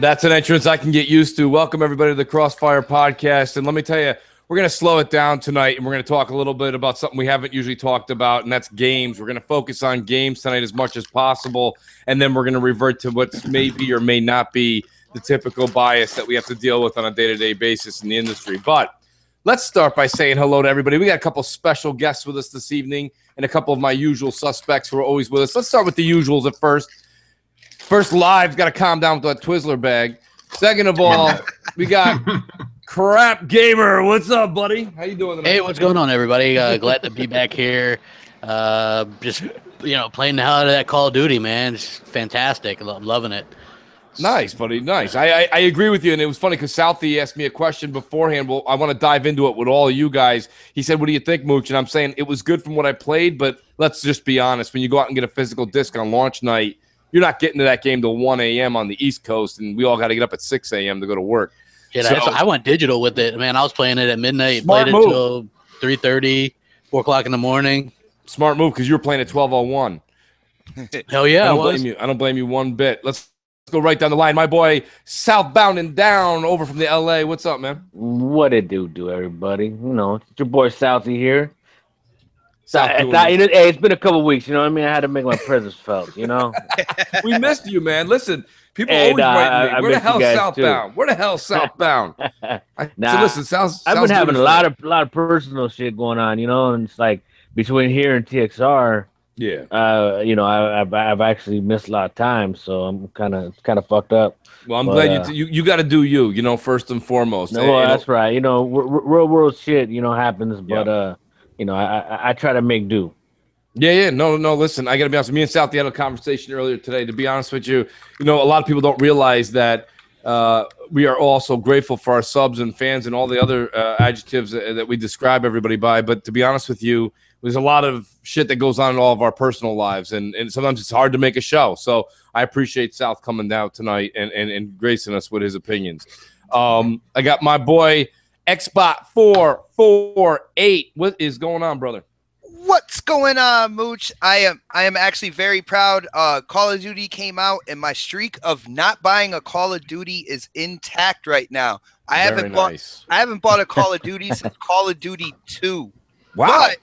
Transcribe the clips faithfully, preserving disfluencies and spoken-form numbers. That's an entrance I can get used to. Welcome, everybody, to the Crossfire Podcast. And let me tell you, we're going to slow it down tonight, and we're going to talk a little bit about something we haven't usually talked about, and that's games. We're going to focus on games tonight as much as possible, and then we're going to revert to what may be or may not be the typical bias that we have to deal with on a day-to-day basis in the industry. But let's start by saying hello to everybody. We got a couple special guests with us this evening and a couple of my usual suspects who are always with us. Let's start with the usuals at first. First, Live, got to calm down with that Twizzler bag. Second of all, we got Crap Gamer. What's up, buddy? How you doing tonight? Hey, what's going on, everybody? Uh, glad to be back here. Uh, just, you know, playing the hell out of that Call of Duty, man. It's fantastic. Lo- loving it. Nice, buddy. Nice. I, I, I agree with you. And it was funny because Southie asked me a question beforehand. Well, I want to dive into it with all of you guys. He said, what do you think, Mooch? And I'm saying it was good from what I played, but let's just be honest. When you go out and get a physical disc on launch night, you're not getting to that game till one a.m. on the East Coast, and we all got to get up at six a.m. to go to work. Yeah, so, I went digital with it. Man, I was playing it at midnight, played it until three thirty, four o'clock in the morning. Smart move, because you were playing at twelve oh one. Hell yeah, I don't I was. blame you. I don't blame you one bit. Let's go right down the line. My boy, Southbound and Down, over from the L A. What's up, man? What it do, do everybody? You know, it's your boy Southie here. South I, I, it, hey, it's been a couple weeks, you know what I mean? I had to make my presence felt, you know? We missed you, man. Listen, people and, always uh, write me, where I the hell Southbound? Too. Where the hell Southbound? I, nah, so listen, South, I've South been having a lot of lot of personal shit going on, you know? And it's like, between here and T X R, yeah, uh, you know, I, I've, I've actually missed a lot of time, so I'm kind of kind of fucked up. Well, I'm but, glad you, t- you you got to do you, you know, first and foremost. No, well, that's right. You know, r- r- real world shit, you know, happens, but... Yeah. uh. You know, I, I I try to make do. Yeah, yeah. No, no, listen, I got to be honest with you. Me and Southie had a conversation earlier today. To be honest with you, you know, a lot of people don't realize that uh, we are also grateful for our subs and fans and all the other uh, adjectives that, that we describe everybody by. But to be honest with you, there's a lot of shit that goes on in all of our personal lives, and, and sometimes it's hard to make a show. So I appreciate South coming down tonight and, and, and gracing us with his opinions. Um, I got my boy... Xbot four forty-eight. What is going on, brother? What's going on, Mooch? I am I am actually very proud. Uh, Call of Duty came out, and my streak of not buying a Call of Duty is intact right now. I very haven't nice. bought I haven't bought a Call of Duty since Call of Duty two. Wow. But,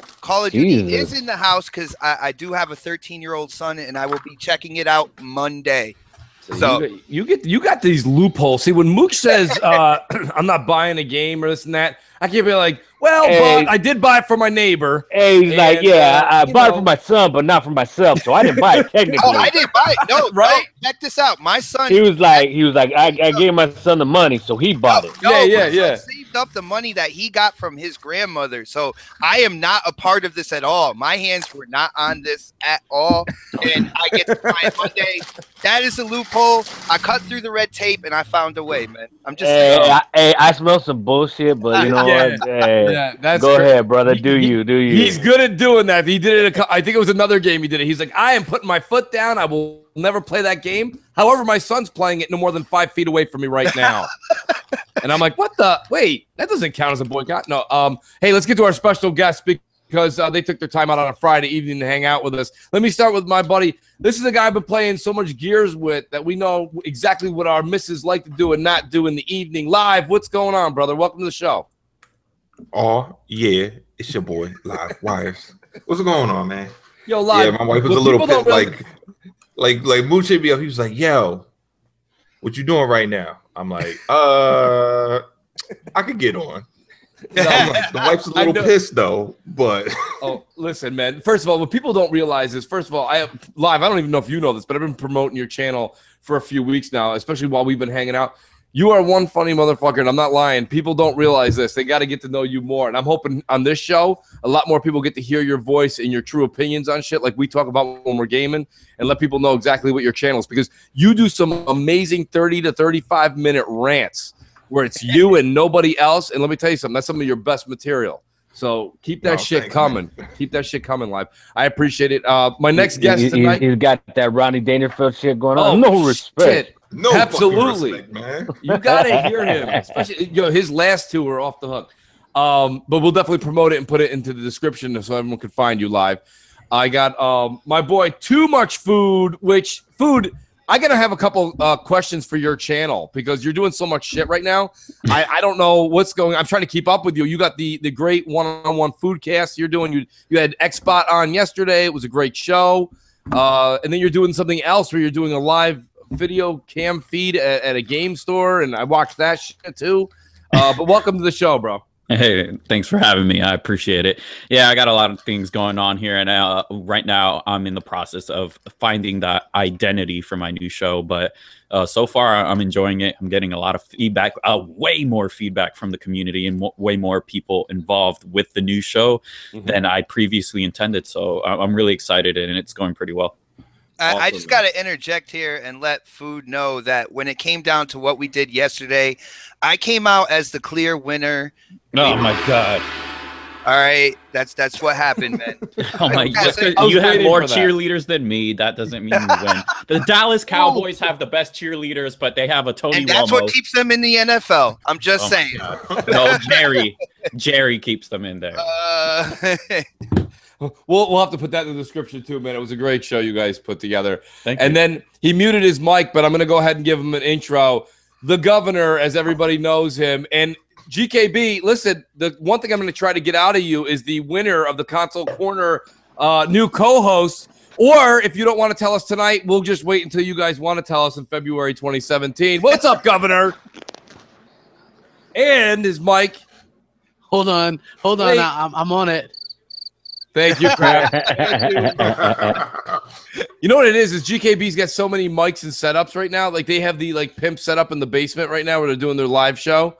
but Call of Jesus. Duty is in the house because I, I do have a thirteen-year-old son, and I will be checking it out Monday. So, so you, get, you get you got these loopholes. See, when Mooch says uh, I'm not buying a game or this and that, I can't be like, well, hey, but I did buy it for my neighbor. Hey, he's and, like, yeah, uh, I bought know. it for my son, but not for myself. So I didn't buy it technically. Oh, I didn't buy it. No, right? No, check this out. My son. He was like, he was like, I, I gave my son the money, so he bought no, it. No, yeah, yeah, yeah. Saved up the money that he got from his grandmother. So I am not a part of this at all. My hands were not on this at all, and I get to buy it Monday. That is a loophole. I cut through the red tape and I found a way, man. I'm just hey, saying. I, hey, I smell some bullshit, but you know yeah. what? Hey, yeah, that's go true. ahead, brother. Do he, you? Do you? He's good at doing that. He did it. A, I think it was another game he did it. He's like, I am putting my foot down. I will never play that game. However, my son's playing it no more than five feet away from me right now. And I'm like, what the? Wait, that doesn't count as a boycott. No. Um. Hey, let's get to our special guest because. because uh, they took their time out on a Friday evening to hang out with us. Let me start with my buddy. This is a guy I've been playing so much Gears with that we know exactly what our misses like to do and not do in the evening. Live, what's going on, brother? Welcome to the show. Oh, yeah. It's your boy, Live Wires. What's going on, man? Yo, Live. Yeah, my wife was a little pissed. Really... Like, like, like, Mooch hit me up. He was like, yo, what you doing right now? I'm like, uh, I could get on. No, like, the wife's a little pissed though, but oh, listen, man. First of all, what people don't realize is, first of all, I Live. I don't even know if you know this, but I've been promoting your channel for a few weeks now, especially while we've been hanging out. You are one funny motherfucker, and I'm not lying. People don't realize this. They got to get to know you more, and I'm hoping on this show, a lot more people get to hear your voice and your true opinions on shit, like we talk about when we're gaming, and let people know exactly what your channel is because you do some amazing thirty to thirty-five minute rants. Where it's you and nobody else. And let me tell you something. That's some of your best material. So keep that oh, shit thanks, coming. Man. Keep that shit coming, Live. I appreciate it. Uh, my next you, guest you, tonight. He's got that Ronnie Dangerfield shit going on. Oh, no respect. Shit. No absolutely. Respect, man. You got to hear him. Especially, you know, his last two were off the hook. Um, but we'll definitely promote it and put it into the description so everyone can find you, Live. I got um, my boy Too Much Food, which food... I gotta have a couple uh, questions for your channel because you're doing so much shit right now. I, I don't know what's going on. I'm trying to keep up with you. You got the the great one-on-one foodcast you're doing. You you had Xbot on yesterday. It was a great show. Uh, and then you're doing something else where you're doing a live video cam feed at, at a game store, and I watched that shit too. Uh, but welcome to the show, bro. Hey, thanks for having me. I appreciate it. Yeah, I got a lot of things going on here, and uh, right now I'm in the process of finding that identity for my new show. But uh, so far, I'm enjoying it. I'm getting a lot of feedback, uh, way more feedback from the community, and w way more people involved with the new show mm-hmm. than I previously intended. So I I'm really excited, and it's going pretty well. I, I just got to interject here and let Food know that when it came down to what we did yesterday, I came out as the clear winner. Oh, my God. All right. That's that's what happened, man. Oh, my God. You have more cheerleaders than me. That doesn't mean you win. The Dallas Cowboys have the best cheerleaders, but they have a Tony Romo. And that's what keeps them in the N F L. I'm just saying. No, Jerry. Jerry keeps them in there. Uh... We'll, we'll have to put that in the description too, man. It was a great show you guys put together. Thank you. And then he muted his mic, but I'm going to go ahead and give him an intro. The governor, as everybody knows him, and G K B, listen, the one thing I'm going to try to get out of you is the winner of the Console Corner uh, new co-host. Or if you don't want to tell us tonight, we'll just wait until you guys want to tell us in February twenty seventeen. What's up, governor? And his mic. Hold on. Hold on. I, I'm, I'm on it. Thank you, Crap. You know what it is? Is G K B's got so many mics and setups right now. Like they have the like pimp setup in the basement right now where they're doing their live show.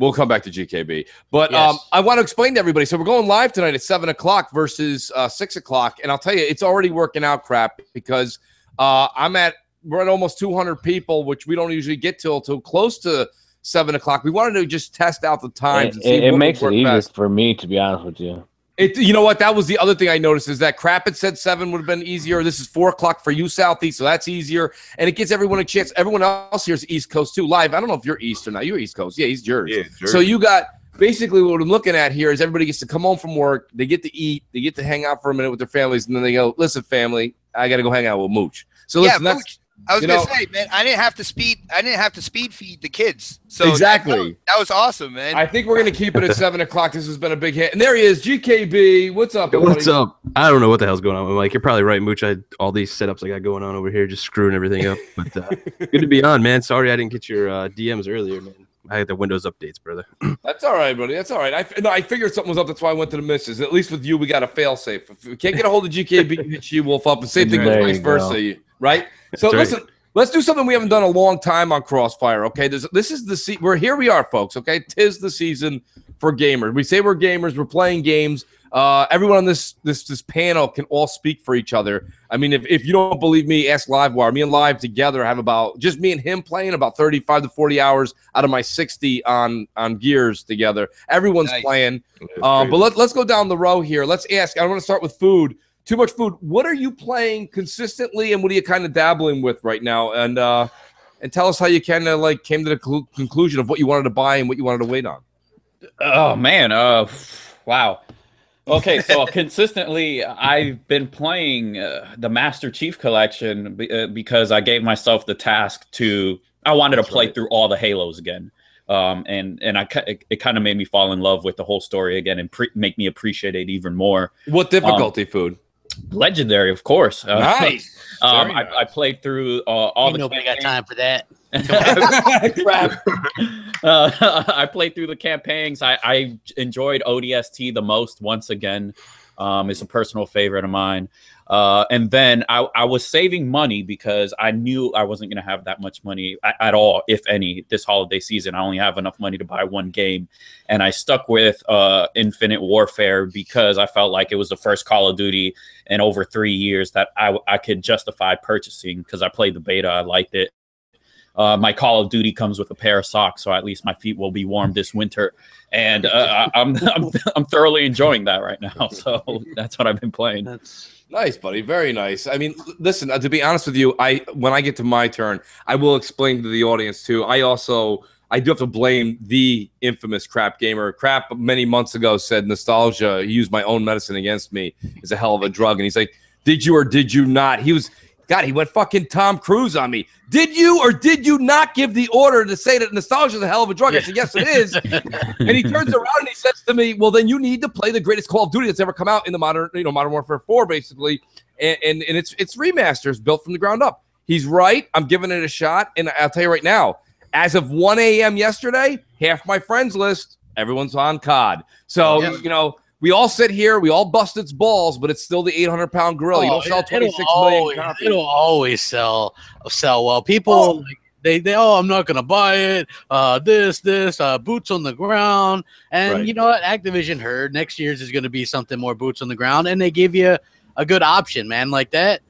We'll come back to G K B, but yes. um, I want to explain to everybody. So we're going live tonight at seven o'clock versus uh, six o'clock, and I'll tell you, it's already working out, Crap, because uh, I'm at we're at almost two hundred people, which we don't usually get till till close to seven o'clock. We wanted to just test out the times. It, and see it, what it makes it easier best. For me, to be honest with you. It, you know what? That was the other thing I noticed is that Crap had said seven would have been easier. This is four o'clock for you, Southie, so that's easier. And it gives everyone a chance. Everyone else here is East Coast too. Live. I don't know if you're East or not. You're East Coast. Yeah, he's Jersey. Yeah, Jersey. So you got basically what I'm looking at here is everybody gets to come home from work. They get to eat. They get to hang out for a minute with their families, and then they go, "Listen, family, I got to go hang out with Mooch." So listen, yeah, that's, Mooch. I was gonna know, say, man, I didn't have to speed. I didn't have to speed feed the kids. So exactly, that, that, was, that was awesome, man. I think we're gonna keep it at seven o'clock. This has been a big hit, and there he is, G K B. What's up? Hey, what's up? I don't know what the hell's going on. I'm like, you're probably right, Mooch. I all these setups I got going on over here, just screwing everything up. But uh, good to be on, man. Sorry I didn't get your uh, D Ms earlier, man. I had the Windows updates, brother. That's all right, buddy. That's all right. I, no, I figured something was up. That's why I went to the missus. At least with you, we got a fail safe. If we can't get a hold of G K B, hit She Wolf up. The same thing with vice versa, you, right? So right. Listen, let's do something we haven't done a long time on Crossfire, okay? There's, this is the se we're here we are, folks, okay? Tis the season for gamers. We say we're gamers. We're playing games. Uh, everyone on this this this panel can all speak for each other. I mean, if, if you don't believe me, ask LiveWire. Me and Live together have about just me and him playing about thirty-five to forty hours out of my sixty on on Gears together. Everyone's nice. Playing, uh, but let, let's go down the row here. Let's ask. I want to start with Food. Too Much Food. What are you playing consistently, and what are you kind of dabbling with right now? And uh, and tell us how you kind of like came to the conclusion of what you wanted to buy and what you wanted to wait on. Oh man, uh, wow. Okay, so consistently, I've been playing uh, the Master Chief Collection b uh, because I gave myself the task to I wanted That's to play right. through all the Halos again, um, and and I it, it kind of made me fall in love with the whole story again and pre make me appreciate it even more. What difficulty, um, Food? Legendary, of course. Uh, nice. um, nice. I, I played through uh, all Ain't the. Nobody campaigns. Got time for that. Crap. Uh, I played through the campaigns. I, I enjoyed O D S T the most once again. Um, it's a personal favorite of mine. Uh, and then I, I was saving money because I knew I wasn't going to have that much money at, at all, if any, this holiday season. I only have enough money to buy one game. And I stuck with uh, Infinite Warfare because I felt like it was the first Call of Duty in over three years that I, I could justify purchasing because I played the beta. I liked it. Uh, my Call of Duty comes with a pair of socks, so at least my feet will be warm this winter. And uh, I, I'm, I'm I'm thoroughly enjoying that right now. So that's what I've been playing. That's nice, buddy. Very nice. I mean, listen, uh, to be honest with you, I when I get to my turn, I will explain to the audience too. I also I do have to blame the infamous Crap Gamer. Crap many months ago said nostalgia. He used my own medicine against me. It's a hell of a drug. And he's like, did you or did you not? He was. God, he went fucking Tom Cruise on me. Did you or did you not give the order to say that nostalgia is a hell of a drug? I said, yes, it is. And he turns around and he says to me, well, then you need to play the greatest Call of Duty that's ever come out in the modern, you know, Modern Warfare four, basically. And, and, and it's, it's remasters built from the ground up. He's right. I'm giving it a shot. And I'll tell you right now, as of one A M yesterday, half my friends list, everyone's on C O D. So, yeah. you know, we all sit here, we all bust its balls, but it's still the eight hundred pound gorilla. Oh, you don't sell twenty-six million copies. It'll always sell sell well. People, oh. like, they, they, oh, I'm not going to buy it. Uh, this, this, uh, boots on the ground. And right. you know what? Activision heard next year's is going to be something more boots on the ground, and they give you a good option, man. Like that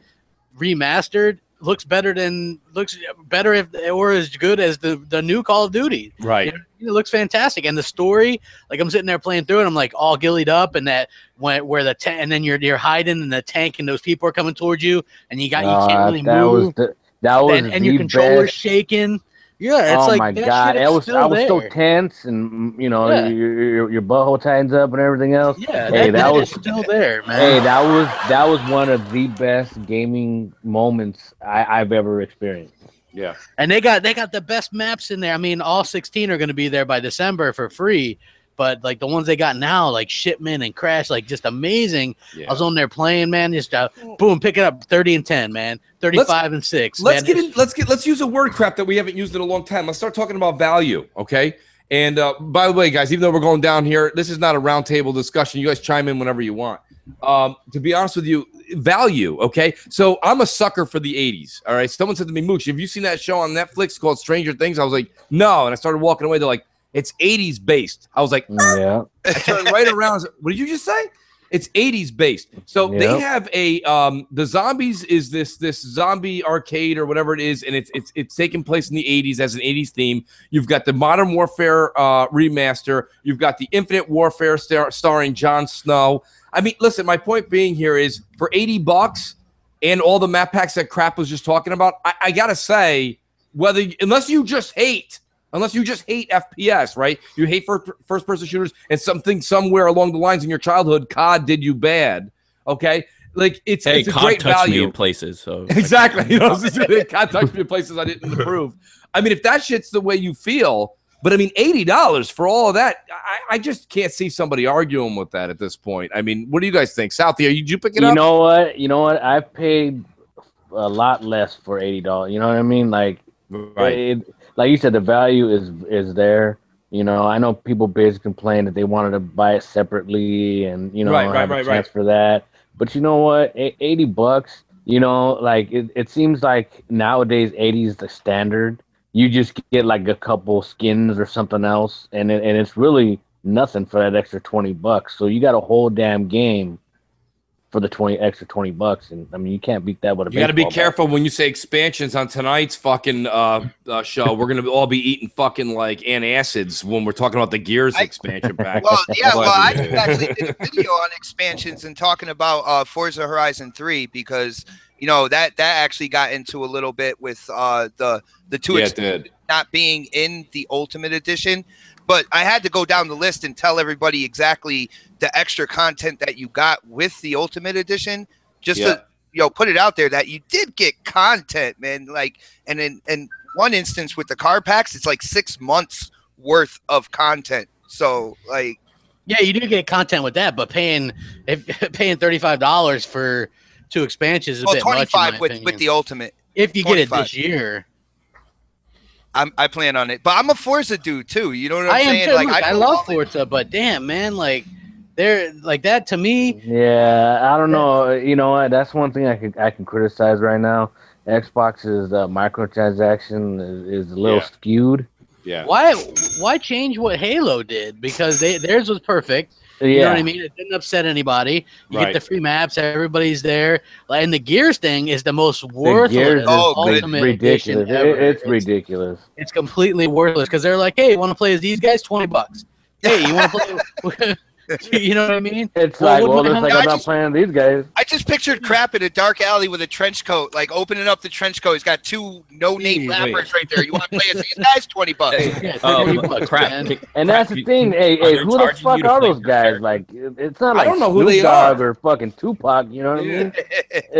remastered looks better than looks better if or as good as the the new Call of Duty. Right. It looks fantastic, and the story, like I'm sitting there playing through it, I'm like all gillied up, and that when where the ta and then you're you're hiding in the tank, and those people are coming towards you, and you got uh, you can't really that move. Was the, that was and, and your controller's best. shaking. Yeah, it's oh like my that god, I was still I was there. so tense, and you know yeah. your, your your butthole tightens up and everything else. Yeah, hey, that, that, that was still there, man. Hey, that was that was one of the best gaming moments I, I've ever experienced. Yeah, and they got they got the best maps in there. I mean, all sixteen are going to be there by December for free. But like the ones they got now, like Shipment and Crash, like just amazing. Yeah. I was on there playing, man. Just uh, boom, pick it up, thirty and ten, man. Thirty-five let's, and six. Let's man. get in. Let's get. Let's use a word crap that we haven't used in a long time. Let's start talking about value, okay? And uh, by the way, guys, even though we're going down here, this is not a roundtable discussion. You guys chime in whenever you want. Um, to be honest with you, value, okay? So I'm a sucker for the eighties. All right. Someone said to me, Mooch, have you seen that show on Netflix called Stranger Things? I was like, no. And I started walking away. They're like, it's eighties based. I was like, yeah. I turned right around. Like, what did you just say? It's eighties based. So yep. they have a um, the zombies is this this zombie arcade or whatever it is, and it's it's it's taking place in the eighties as an eighties theme. You've got the Modern Warfare uh, remaster. You've got the Infinite Warfare star starring Jon Snow. I mean, listen. My point being here is for eighty bucks and all the map packs that Crap was just talking about. I, I gotta say, whether unless you just hate. Unless you just hate F P S, right? You hate first-person shooters, and something somewhere along the lines in your childhood, C O D did you bad. Okay, like it's, hey, it's a C O D great touched value me in places. So exactly, you know, C O D touched me in places I didn't approve. I mean, if that shit's the way you feel, but I mean, eighty dollars for all of that, I, I just can't see somebody arguing with that at this point. I mean, what do you guys think, Southie? Are you, did you pick it you up? You know what? You know what? I paid a lot less for eighty dollars. You know what I mean? Like, right. It, Like you said, the value is is there. You know, I know people basically complain that they wanted to buy it separately, and you know, right, have right, a right, chance right. for that. But you know what? A eighty bucks. You know, like it, it seems like nowadays eighty is the standard. You just get like a couple skins or something else, and it, and it's really nothing for that extra twenty bucks. So you got a whole damn game for the twenty extra twenty bucks, and I mean you can't beat that with a. You got to be careful when you say expansions on tonight's fucking uh, uh, show. We're gonna all be eating fucking like antacids when we're talking about the Gears I, expansion pack. Well, yeah, well I actually did a video on expansions and talking about uh, Forza Horizon three because you know that that actually got into a little bit with uh, the the two yeah, not being in the Ultimate Edition. But I had to go down the list and tell everybody exactly the extra content that you got with the Ultimate Edition, just yeah. to you know put it out there that you did get content, man. Like, and in and one instance with the car packs, it's like six months worth of content. So like, yeah, you do get content with that, but paying if, paying thirty five dollars for two expansions is a well, bit much. twenty-five with opinion. with the Ultimate, if you twenty-five. Get it this year. I'm, I plan on it, but I'm a Forza dude too. You know what I'm I saying? Am too. Like Look, I, I love Forza, it. But damn, man, like they're like that to me. Yeah, I don't know. You know, that's one thing I could I can criticize right now. Xbox's uh, microtransaction is, is a little yeah. skewed. Yeah. Why Why change what Halo did? Because they theirs was perfect. Yeah. You know what I mean? It didn't upset anybody. You right. get the free maps. Everybody's there. And the Gears thing is the most worthless the oh, Ultimate Edition ridiculous. ever. It, it's, it's ridiculous. It's completely worthless because they're like, hey, you want to play as these guys? twenty bucks. Hey, you want to play? You know what I mean? It's well, like, well, it's like I'm not playing these guys. I just pictured Crap in a dark alley with a trench coat, like opening up the trench coat. He's got two no-name rappers right there. You want to play it? These guys, twenty bucks. Hey, um, uh, Crap, and crap, that's the thing. You, hey, hey, who the fuck are those guys? Like, it's not like Snoop Dogg or fucking Tupac. You know what I mean?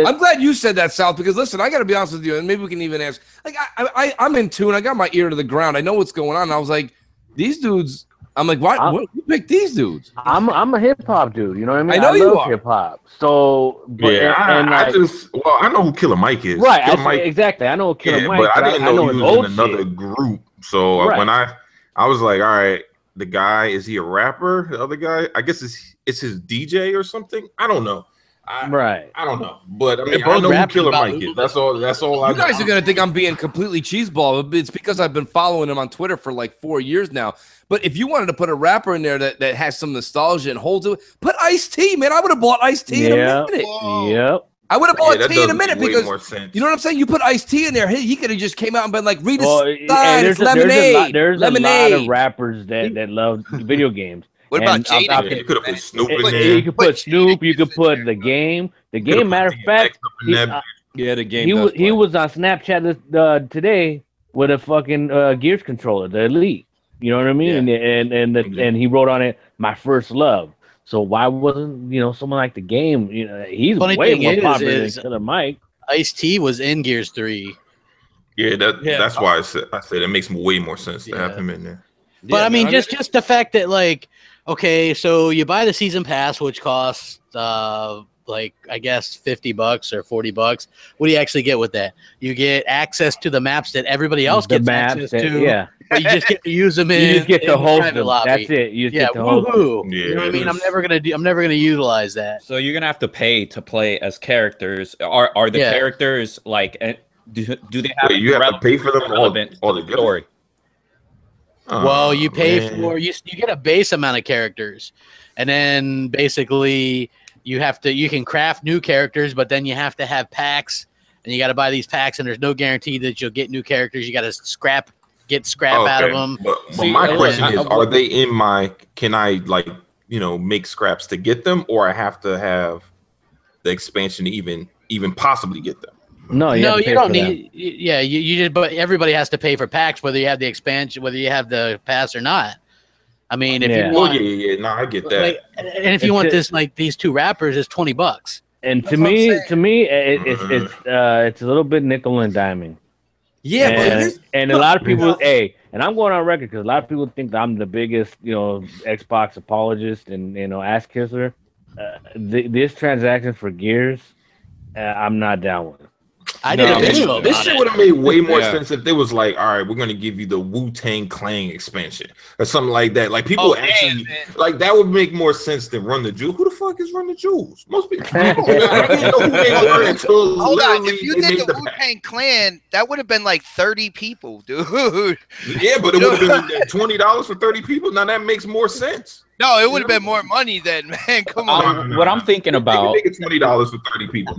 I'm glad you said that, South, because listen, I got to be honest with you, and maybe we can even ask. Like, I, I, I'm in tune. I got my ear to the ground. I know what's going on. And I was like, these dudes. I'm like, why? I'm, what, you pick these dudes? I'm I'm a hip hop dude. You know what I mean? I know I you love hip hop. So but, yeah, and, and I, like, I just well, I know who Killer Mike is. Right, Killer I, Mike, exactly. I know who Killer yeah, Mike. But I didn't I, know I he was in another shit. group. So right. when I I was like, all right, the guy is he a rapper? The other guy, I guess it's it's his D J or something. I don't know. I, right. I don't know. But I mean, I know who Killer Mike is. That's all that's all I know. You guys are gonna think I'm being completely cheeseball, but it's because I've been following him on Twitter for like four years now. But if you wanted to put a rapper in there that, that has some nostalgia and holds it, put Ice-T, man. I would have bought Ice-T in a minute. Whoa. Yep. I would have bought yeah, T in a minute because you know what I'm saying. You put Ice-T in there, he, he could have just came out and been like, "Read well, a sign, it's lemonade." A lot, there's lemonade. a lot of rappers that that love video games. What about Jaden? Yeah, you could have put Snoop in there. You could put Snoop. You could put the game. The game. Matter of fact, he, uh, yeah, the game. He was play. he was on Snapchat this, uh, today with a fucking uh, Gears controller, the Elite. You know what I mean? Yeah. And and the, yeah. and he wrote on it, "My first love." So why wasn't you know someone like the game? You know, he's Funny way more is, popular is, than Killer Mike. Ice-T was in Gears three. Yeah, that yeah. that's why I said I said it makes way more sense yeah. to have him in there. But yeah, I mean, no, just I mean, just the fact that like, okay, so you buy the season pass, which costs uh like I guess fifty bucks or forty bucks. What do you actually get with that? You get access to the maps that everybody else the gets access that, to. Yeah. But you just get to use them in. You just get to hold them. Lobby. That's it. You just yeah, get to hold them. Yeah, you know what I mean? I'm never gonna do. I'm never gonna utilize that. So you're gonna have to pay to play as characters. Are are the yeah. characters like? Do, do they have? Wait, you have to pay for them all, all the story. Oh, well, you pay man. for you. You get a base amount of characters, and then basically you have to. You can craft new characters, but then you have to have packs, and you got to buy these packs, and there's no guarantee that you'll get new characters. You got to scrap. Get scrap okay. out of them. But, but See, my question I, I, is, are they in my? Can I like you know make scraps to get them, or I have to have the expansion to even even possibly get them? No, you no, you don't need. That. Yeah, you you just. But everybody has to pay for packs, whether you have the expansion, whether you have the pass or not. I mean, if yeah. you want, oh, yeah, yeah, no, I get that. Like, and if you it's want a, this, like these two rappers, it's twenty bucks. And That's to me, to me, it, it's it's uh, it's a little bit nickel and diming. Yeah, and, but and a lot of people, hey, and I'm going on record because a lot of people think that I'm the biggest, you know, Xbox apologist and you know ass kisser. Uh, th this transaction for Gears, uh, I'm not down with. I no, didn't. This, know this shit would have made way more yeah. sense if they was like, all right, we're gonna give you the Wu-Tang Clan expansion or something like that. Like people oh, actually, man, man. like that would make more sense than Run the Jewels. Who the fuck is Run the Jewels? Most people. I didn't know who they were until Hold on, if you did the, the Wu-Tang Clan, that would have been like thirty people, dude. Yeah, but it would have been twenty dollars for thirty people. Now that makes more sense. No, it would have been more money then, man. Come on. Um, what I'm thinking about. They could make it twenty dollars for thirty people.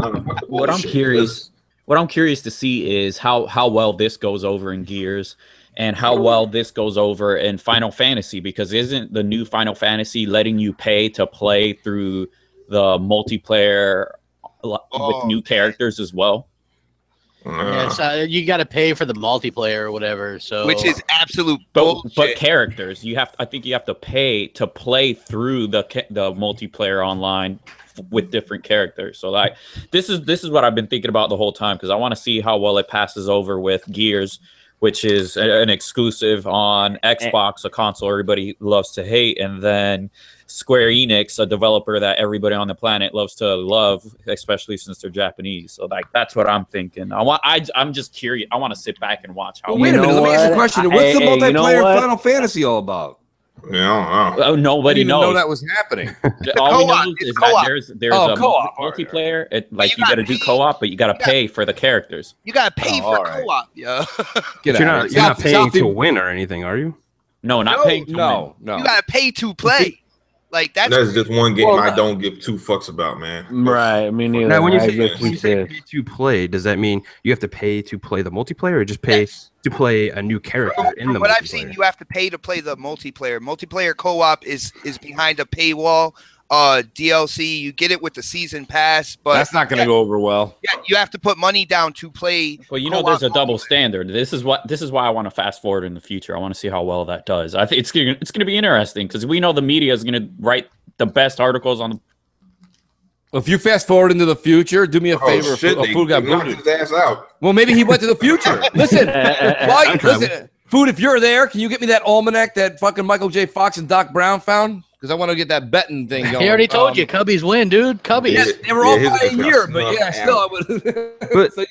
What I'm curious. What I'm curious to see is how how well this goes over in Gears and how well this goes over in Final Fantasy, because isn't the new Final Fantasy letting you pay to play through the multiplayer with oh, new characters as well? Yeah, so you got to pay for the multiplayer or whatever, so which is absolute bullshit. But, but characters, you have I think you have to pay to play through the the multiplayer online with different characters. So like this is this is what I've been thinking about the whole time, because I want to see how well it passes over with Gears, which is a, an exclusive on Xbox, a console everybody loves to hate, and then Square Enix, a developer that everybody on the planet loves to love, especially since they're Japanese. So like that's what I'm thinking. I want I I'm just curious. I want to sit back and watch how well, wait a minute, what? Let me ask you a question. What's hey, the multiplayer you know what? Final Fantasy all about? Yeah, oh, nobody knows. Know that was happening. All we know is that there's there's oh, a multiplayer. Right. It, like you, you got to do co-op, but you got to pay for the characters. You got to pay oh, for right. co-op, yo. You're not you're South, not paying South to win or anything, are you? No, not no, paying. To no, win. no. You got to pay to play. Like that's that's just one game well, I don't give two fucks about, man. Right, me neither. Now, when you I say, when you say pay to play, does that mean you have to pay to play the multiplayer, or just pay yes. to play a new character from, in the? From what I've seen, you have to pay to play the multiplayer. Multiplayer co-op is is behind a paywall. uh, D L C. You get it with the season pass, but that's not going to yeah, go over well. Yeah, you have to put money down to play. Well, you know, there's a double standard. This is what this is why I want to fast forward in the future. I want to see how well that does. I think it's gonna, it's going to be interesting because we know the media is going to write the best articles on the. If you fast forward into the future, do me a oh, favor. Shit, oh, they, Food got booted. His ass out. Well, maybe he went to the future. Listen, why, listen, Food, if you're there, can you get me that almanac that fucking Michael J. Fox and Doc Brown found? Because I want to get that betting thing going. He already told um, you, Cubbies win, dude. Cubbies. Yeah, they were yeah, all by a year, but yeah, still, I would. So,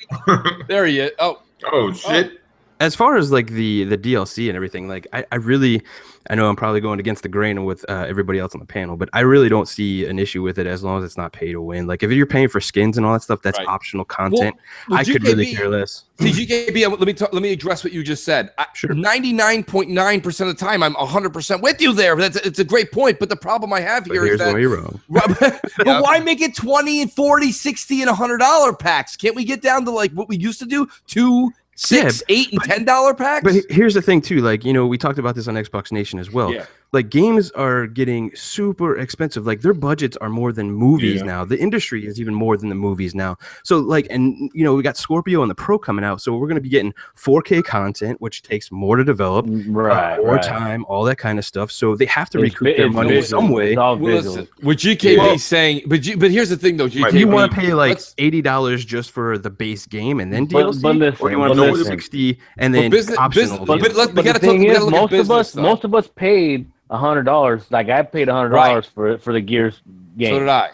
there he is. Oh, oh shit. Oh. As far as like the the D L C and everything, like I, I really, I know I'm probably going against the grain with uh, everybody else on the panel, but I really don't see an issue with it as long as it's not pay to win. Like if you're paying for skins and all that stuff, that's right. optional content. Well, I G K B, could really care less. G K B, let me talk, let me address what you just said. ninety-nine point nine percent sure. of the time, I'm one hundred percent with you there. That's it's a great point, but the problem I have here is that why you're wrong. But yeah. why make it twenty and forty, sixty and one hundred dollar packs? Can't we get down to like what we used to do? Two. Six, yeah, eight, and ten dollar packs. But here's the thing, too. Like, you know, we talked about this on Xbox Nation as well. Yeah. Like, games are getting super expensive. Like, their budgets are more than movies yeah. now. The industry is even more than the movies now. So, like, and, you know, we got Scorpio and the Pro coming out. So, we're going to be getting four K content, which takes more to develop, right, uh, more right. time, all that kind of stuff. So, they have to it's, recoup it's their money visual. some way. Well, listen, with G K B well, saying, but you, but here's the thing, though. G K B, right, you want to pay, like, eighty dollars just for the base game and then D L C? But, but listen, or you want to go to sixty and then but business, optional business, but, but the thing is, most of us, most of us paid a hundred dollars. Like I paid a hundred dollars right. for for the Gears game. So did I.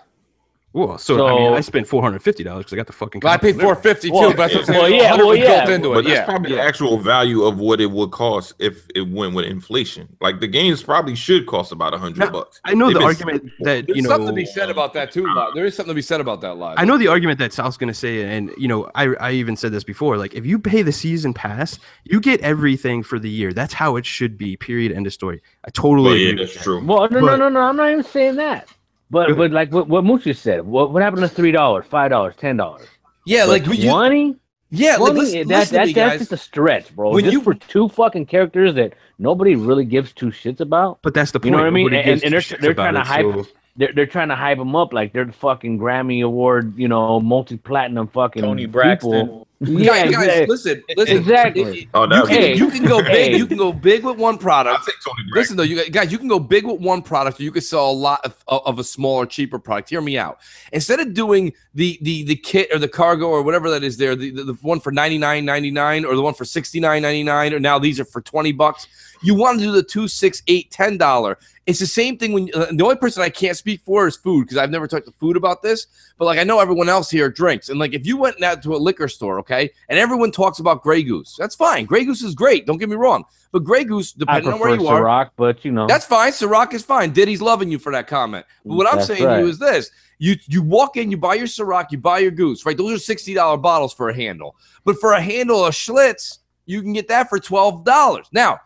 Well, so, so I mean, I spent four hundred fifty dollars because I got the fucking. Well, I paid four fifty too, well, but that's what I'm well, saying. Yeah, well, yeah, built into but it. that's yeah. probably yeah. the actual value of what it would cost if it went with inflation. Like the games probably should cost about a hundred bucks. I know if the argument that you know something to be said about that too. Live. There is something to be said about that live. I know the argument that Sal's going to say, and you know, I I even said this before. Like if you pay the season pass, you get everything for the year. That's how it should be. Period. End of story. I totally well, yeah, agree. That's true. Well, no, no, no, no. I'm not even saying that. But but like what what Moochie said, what what happened to three dollars, five dollars, ten dollars? Yeah, like twenty. Yeah, like listen, that, listen that, to that, that's just a stretch, bro. When just you for two fucking characters that nobody really gives two shits about. But that's the point. You know what I mean? And, and, and they're they're trying to it, hype. So. They're they're trying to hype them up like they're the fucking Grammy Award, you know, multi platinum fucking Tony Braxton. People. Yeah, guys, guys, listen, listen. Exactly. Oh, you, can, you can go big. You can go big with one product. I'll take Tony listen, though, you guys, you can go big with one product, or you can sell a lot of, of a smaller, cheaper product. Hear me out. Instead of doing the the the kit or the cargo or whatever that is there, the, the, the one for ninety-nine ninety-nine or the one for sixty-nine ninety-nine, or now these are for twenty bucks. You want to do the two, six, eight, ten dollar. It's the same thing when uh, the only person I can't speak for is Food because I've never talked to Food about this. But like I know everyone else here drinks, and like if you went out to a liquor store, okay, and everyone talks about Grey Goose, that's fine. Grey Goose is great. Don't get me wrong, but Grey Goose, depending on where you are, Ciroc, but you know that's fine. Ciroc is fine. Diddy's loving you for that comment. But what I'm that's saying right. to you is this. You you walk in, you buy your Ciroc, you buy your Goose, right? Those are sixty dollar bottles for a handle. But for a handle of Schlitz, you can get that for twelve dollars. Now,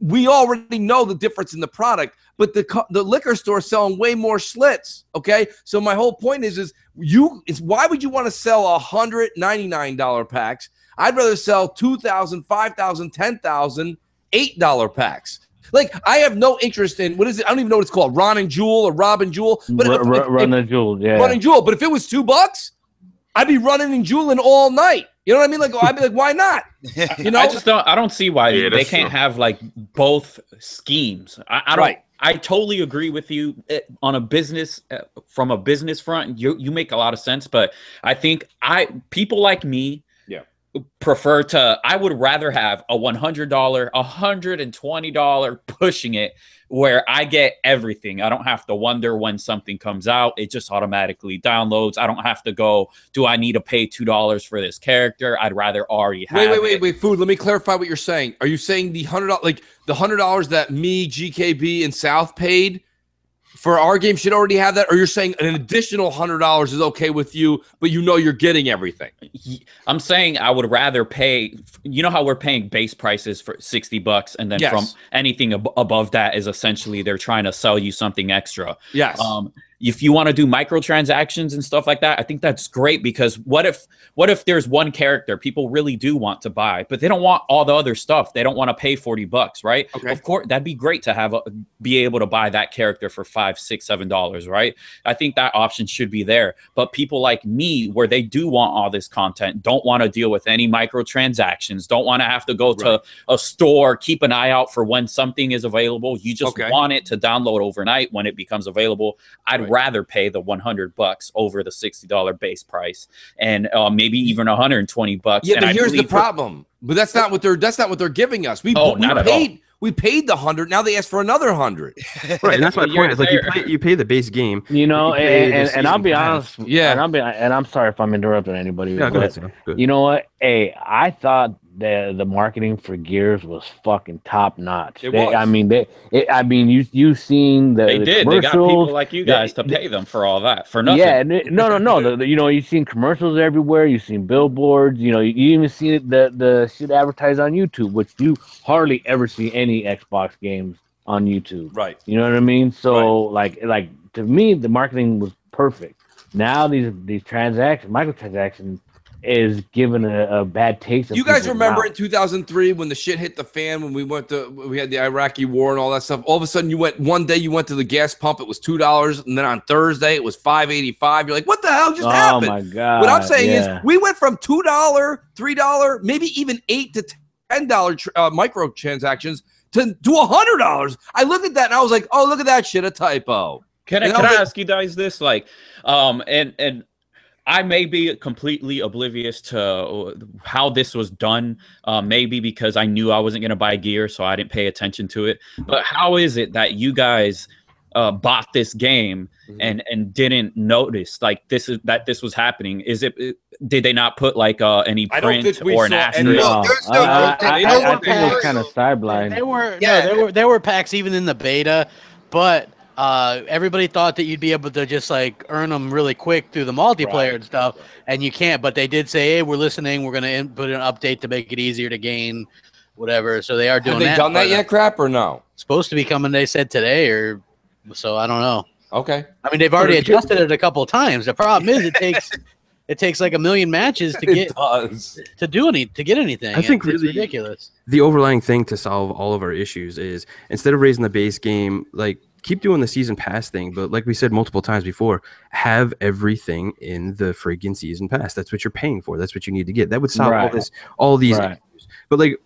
we already know the difference in the product, but the the liquor store is selling way more Schlitz, okay? So my whole point is, is you is why would you want to sell one hundred ninety-nine dollar packs? I'd rather sell two thousand dollars, five thousand dollars, ten thousand dollars, eight dollar packs. Like, I have no interest in, what is it? I don't even know what it's called, Ron and Jewel or Rob and Jewel. But R if, R if, Run the Jewel, yeah. Run and Jewel. But if it was two bucks, I'd be running and jeweling all night. You know what I mean? Like, I'd be like, why not? You know, I just don't, I don't see why yeah, they can't true. have like both schemes. I, I right. don't, I totally agree with you on a business, from a business front. You, you make a lot of sense, but I think I, people like me, prefer to I would rather have a one hundred dollar, one hundred twenty dollar, pushing it, where I get everything. I don't have to wonder when something comes out. It just automatically downloads. I don't have to go, do I need to pay two dollars for this character? I'd rather already have wait wait wait it. wait Food, let me clarify what you're saying. Are you saying the hundred like the hundred dollars that me, G K B, and South paid for our game should already have that? Or you're saying an additional one hundred dollars is okay with you, but you know you're getting everything? I'm saying I would rather pay, you know how we're paying base prices for sixty bucks, and then yes. from anything ab above that is essentially they're trying to sell you something extra. Yes. Um, If you want to do microtransactions and stuff like that, I think that's great, because what if what if there's one character people really do want to buy, but they don't want all the other stuff? They don't want to pay forty bucks, right? Okay. Of course, that'd be great to have a, be able to buy that character for five, six, seven dollars, right? I think that option should be there. But people like me, where they do want all this content, don't want to deal with any microtransactions, don't want to have to go to right. a store, keep an eye out for when something is available. You just okay. want it to download overnight when it becomes available. I'd right. rather pay the one hundred bucks over the sixty dollar base price, and uh, maybe even one hundred twenty bucks. Yeah, and but I here's the problem. But that's not what they're that's not what they're giving us. We, oh, we not paid at all. We paid the hundred. Now they ask for another hundred. Right, and that's my point. It's like you pay, you pay the base game. You know, you and, and, and I'll be honest. Yeah, and I'll be and I'm sorry if I'm interrupting anybody. No, go ahead, go ahead. You know what? Hey, I thought the the marketing for Gears was fucking top notch. It they, was. I mean, they. It, I mean, you you seen the they the did. They got people like you guys they, to pay they, them for all that for nothing. Yeah, no, no, no. the, the, you know, you've seen commercials everywhere. You've seen billboards. You know, you, you even see the the shit advertised on YouTube, which you hardly ever see any Xbox games on YouTube, right? You know what I mean? So right. like like to me, the marketing was perfect. Now these these transactions, microtransactions, is giving a, a bad taste. You guys remember in two thousand three when the shit hit the fan, when we went to we had the Iraqi war and all that stuff? All of a sudden, you went one day you went to the gas pump, it was two dollars, and then on Thursday it was five eighty-five. You're like, what the hell just oh happened? My God. What I'm saying yeah. is, we went from two dollar, three dollar, maybe even eight to ten dollar uh, microtransactions to do one hundred dollars. I looked at that and I was like, oh, look at that shit, a typo. Can I, can I ask you guys this? Like, um, and, and I may be completely oblivious to how this was done, uh, maybe because I knew I wasn't going to buy gear, so I didn't pay attention to it. But how is it that you guys uh, bought this game mm-hmm. and, and didn't notice like this is that this was happening? Is it, it did they not put like uh, any print or an asterisk? No, I think it was kind of side blind. They were, yeah. no, there were there were packs even in the beta, but uh, everybody thought that you'd be able to just like earn them really quick through the multiplayer right. and stuff, and you can't. But they did say, "Hey, we're listening. We're going to input an update to make it easier to gain, whatever." So they are doing. Have they that done that yet? Crap or no? It's supposed to be coming. They said today, or so I don't know. Okay. I mean, they've already adjusted it a couple of times. The problem is it takes. It takes like a million matches to get to do any to get anything. I think it's really ridiculous. The overlying thing to solve all of our issues is, instead of raising the base game, like keep doing the season pass thing. But like we said multiple times before, have everything in the friggin' season pass. That's what you're paying for. That's what you need to get. That would solve right. all this, all these right. issues. But like.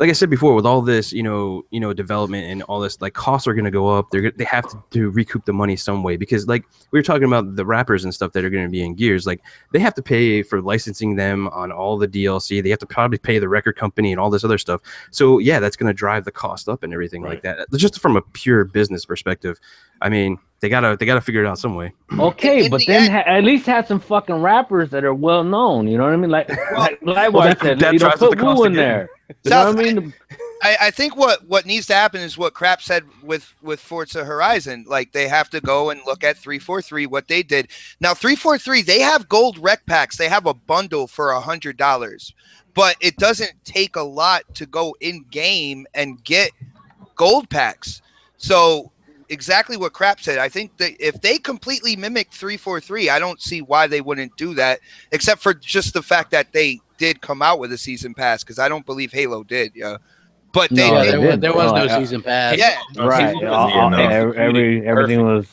Like I said before, with all this, you know, you know, development and all this, like costs are going to go up. They're they have to, to recoup the money some way, because, like we were talking about, the rappers and stuff that are going to be in Gears, like they have to pay for licensing them on all the D L C. They have to probably pay the record company and all this other stuff. So yeah, that's going to drive the cost up and everything right. like that. Just from a pure business perspective, I mean, they gotta they gotta figure it out some way. Okay, in but the then ha at least have some fucking rappers that are well known. You know what I mean? Like like, like well, that, said, that you know, put the woo in there. South, I, mean? I, I think what, what needs to happen is what Crap said with, with Forza Horizon. Like, they have to go and look at three forty-three, what they did. Now, three forty-three, they have gold rec packs. They have a bundle for one hundred dollars. But it doesn't take a lot to go in-game and get gold packs. So, exactly what Crap said. I think that if they completely mimic three forty-three, I don't see why they wouldn't do that, except for just the fact that they did come out with a season pass, because I don't believe Halo did. Yeah, but they, no, they, they there, there was no, no season pass. Yeah, right. Season all, all, every, every everything was.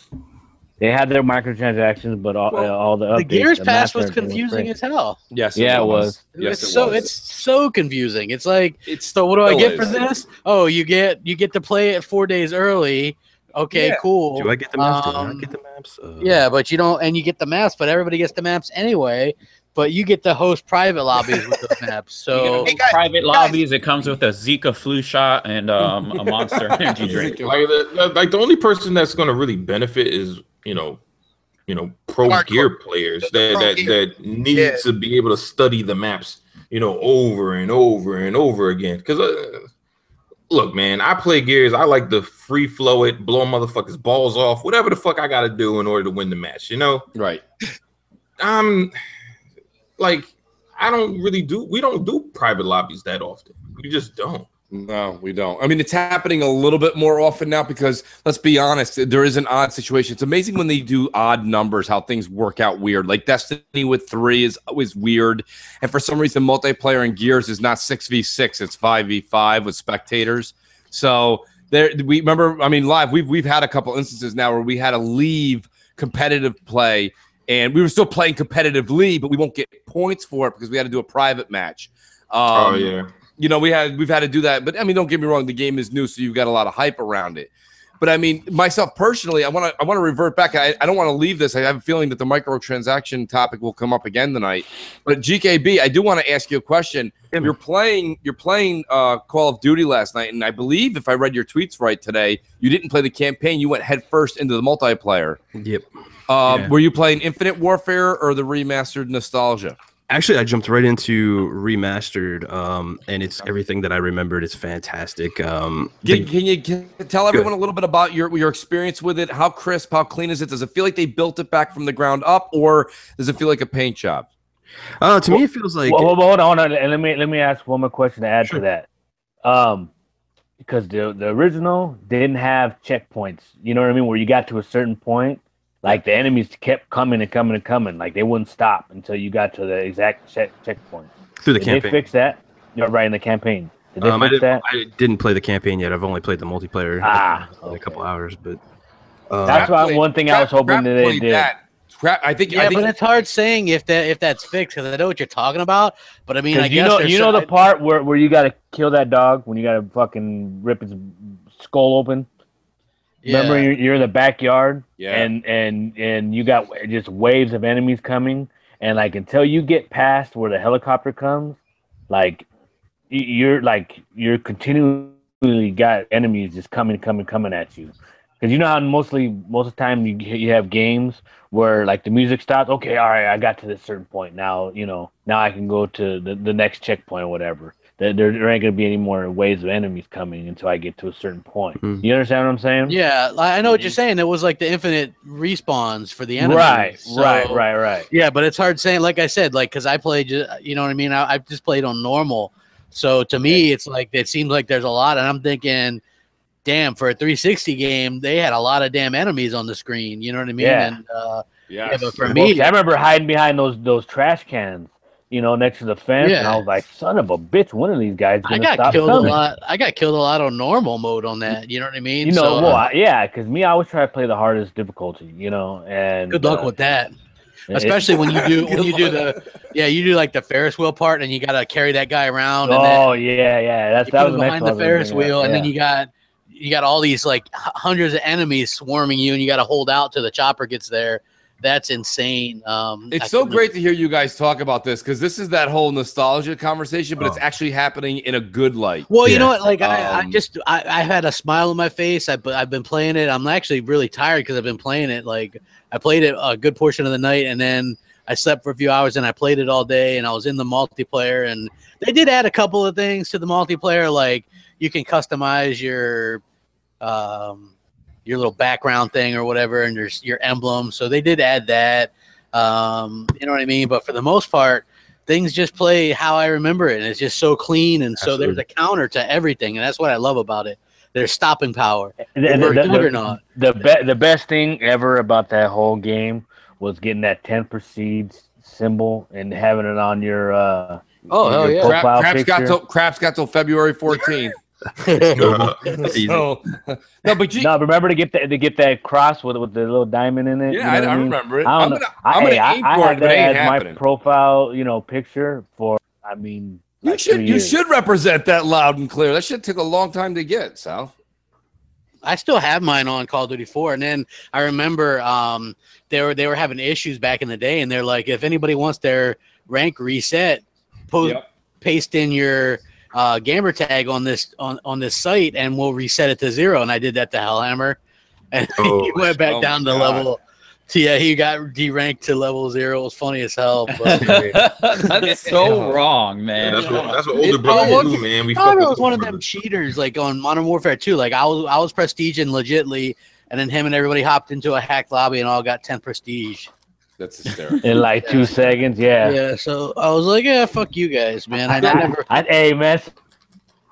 They had their microtransactions, but all, well, uh, all the updates. The Gears the Pass was confusing as hell. Yes, yeah, it was. It was. Yes, it's it so was. It's so confusing. It's like, it's so what do I get is. for this? Oh, you get you get to play it four days early. Okay, yeah. cool. Do I get the maps? Um, Do I get the maps? Uh, yeah, but you don't, and you get the maps, but everybody gets the maps anyway. But you get to host private lobbies with those maps. So hey guys, private guys. lobbies, it comes with a Zika flu shot and um, a Monster energy drink. Like the, like the only person that's going to really benefit is you know, you know, pro Hardcore. gear players the, the that that, gear. that need yeah. to be able to study the maps, you know, over and over and over again. Because uh, look, man, I play Gears. I like to free flow it, blow motherfuckers' balls off, whatever the fuck I got to do in order to win the match. You know, right? Um. Like, I don't really do, we don't do private lobbies that often. We just don't. No, we don't. I mean, it's happening a little bit more often now because, let's be honest, there is an odd situation. It's amazing when they do odd numbers, how things work out weird. Like Destiny with three is always weird. And for some reason, multiplayer in Gears is not six v six. It's five v five with spectators. So there, we remember, I mean, live, we've, we've had a couple instances now where we had to leave competitive play. And we were still playing competitively, but we won't get points for it because we had to do a private match. Um, oh, yeah. You know, we had, we've had to do that. But, I mean, don't get me wrong. The game is new, so you've got a lot of hype around it. But, I mean, myself personally, I want to I want to revert back. I, I don't want to leave this. I have a feeling that the microtransaction topic will come up again tonight. But, G K B, I do want to ask you a question. You're playing, you're playing uh, Call of Duty last night, and I believe, if I read your tweets right today, you didn't play the campaign. You went headfirst into the multiplayer. Yep. Uh, yeah. Were you playing Infinite Warfare or the remastered Nostalgia? Actually, I jumped right into remastered, um, and it's everything that I remembered. It's fantastic. Um, can, can you can tell everyone a little bit about your your experience with it? How crisp, how clean is it? Does it feel like they built it back from the ground up, or does it feel like a paint job? Uh, to well, me, it feels like. Well, well, hold on, hold on, and let me let me ask one more question to add sure. to that, um, because the the original didn't have checkpoints. You know what I mean? Where you got to a certain point. Like, the enemies kept coming and coming and coming. Like, they wouldn't stop until you got to the exact check checkpoint. Through the Did campaign. Did they fix that? No, right, in the campaign. Did they um, fix I that? I didn't play the campaign yet. I've only played the multiplayer ah, in okay. a couple hours. But uh, That's why one thing crap, I was hoping that they did. That. Crap, I think, yeah, I think, but it's hard saying if that if that's fixed, because I know what you're talking about. But, I mean, I you guess... Know, you know the part where, where you got to kill that dog when you got to fucking rip its skull open? Yeah. Remember, you're, you're in the backyard, yeah. and and and you got just waves of enemies coming, and like until you get past where the helicopter comes, like you're like you're continually got enemies just coming, coming, coming at you, because you know how mostly most of the time you you have games where like the music stops. Okay, all right, I got to this certain point now. You know now I can go to the, the next checkpoint or whatever. There, there ain't gonna be any more waves of enemies coming until I get to a certain point. Mm-hmm. You understand what I'm saying? Yeah, I know what you're saying. It was like the infinite respawns for the enemies. Right, so, right, right, right. Yeah, but it's hard saying. Like I said, like because I played, you know what I mean. I, I just played on normal, so to me, it's like it seems like there's a lot, and I'm thinking, damn, for a three sixty game, they had a lot of damn enemies on the screen. You know what I mean? Yeah. And, uh, yes. Yeah. But for me, I remember hiding behind those those trash cans. You know, next to the fence, yeah. and I was like, "Son of a bitch! One of these guys gonna I got stop killed coming. a lot. I got killed a lot on normal mode on that. You know what I mean? You know, so, well, uh, I, yeah, because me, I always try to play the hardest difficulty. You know, and good luck uh, with that, especially when you do when you do the yeah, you do like the Ferris wheel part, and you gotta carry that guy around. And oh then yeah, yeah, that's that was the behind the Ferris wheel, and yeah. then you got you got all these like hundreds of enemies swarming you, and you gotta hold out till the chopper gets there. That's insane. Um, it's so great to hear you guys talk about this because this is that whole nostalgia conversation, but oh. it's actually happening in a good light. Well, yeah. you know what? Like, um, I, I just I, I had a smile on my face. I, I've been playing it. I'm actually really tired because I've been playing it. Like, I played it a good portion of the night, and then I slept for a few hours, and I played it all day, and I was in the multiplayer. And they did add a couple of things to the multiplayer. Like, you can customize your um, – your little background thing or whatever, and your your emblem. So they did add that, um, you know what I mean? But for the most part, things just play how I remember it, and it's just so clean, and Absolutely. so there's a counter to everything, and that's what I love about it. There's stopping power. The, the, the, the, be, the best thing ever about that whole game was getting that ten percent symbol and having it on your uh, oh, hell your yeah. profile Crap, Crap's got till, Crap's got till February fourteenth. so, no, but you, no, remember to get that to get that cross with with the little diamond in it. Yeah, you know I, I remember it. I don't I'm know. Gonna, I'm hey, gonna aim I, for I had it, that it as happening. my profile, you know, picture for. I mean, you like should you years. should represent that loud and clear. That shit took a long time to get, Sal. I still have mine on Call of Duty four, and then I remember um they were they were having issues back in the day, and they're like, if anybody wants their rank reset, post yep. paste in your. Uh, gamer tag on this on, on this site, and we'll reset it to zero. And I did that to Hellhammer, and oh, he went back oh down to God. level. To, yeah, he got deranked to level zero. It was funny as hell. But, that's so wrong, man. Yeah, that's, what, that's what older it, brothers do, man. We I was with one of them brothers. cheaters, like on Modern Warfare two. Like I was, I was prestige and legitly, and then him and everybody hopped into a hacked lobby and all got ten prestige. That's hysterical. In like two seconds, yeah. Yeah, so I was like, yeah, fuck you guys, man. I, I never. I, hey, man,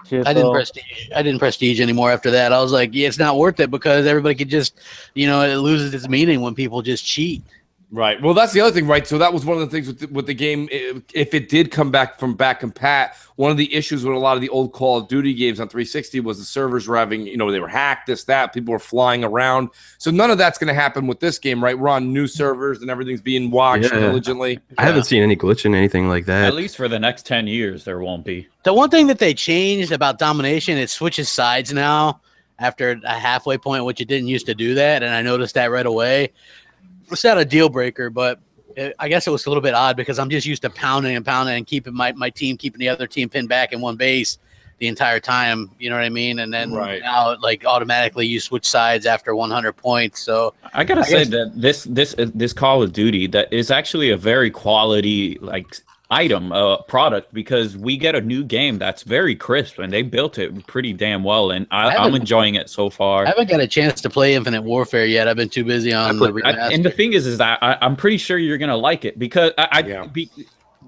G F L. I didn't prestige. I didn't prestige anymore after that. I was like, yeah, it's not worth it because everybody could just, you know, it loses its meaning when people just cheat. Right. Well, that's the other thing, right? So that was one of the things with the, with the game. If it did come back from back and pat, one of the issues with a lot of the old Call of Duty games on three sixty was the servers were having, you know, they were hacked, this, that. People were flying around. So none of that's going to happen with this game, right? We're on new servers and everything's being watched yeah. diligently. I haven't yeah. seen any glitching, anything like that. At least for the next ten years, there won't be. The one thing that they changed about domination, it switches sides now after a halfway point, which it didn't used to do that. And I noticed that right away. It's not a deal breaker, but it, I guess it was a little bit odd because I'm just used to pounding and pounding and keeping my, my team, keeping the other team pinned back in one base the entire time. You know what I mean? And then right. now, like, automatically you switch sides after one hundred points. So I got to say guess, that this this this Call of Duty that is actually a very quality, like, item, uh, product, because we get a new game that's very crisp and they built it pretty damn well, and I, I'm enjoying it so far. I haven't got a chance to play Infinite Warfare yet. I've been too busy on put, the remaster. I, and the thing is, is that I, I'm pretty sure you're gonna like it because I, I yeah. be,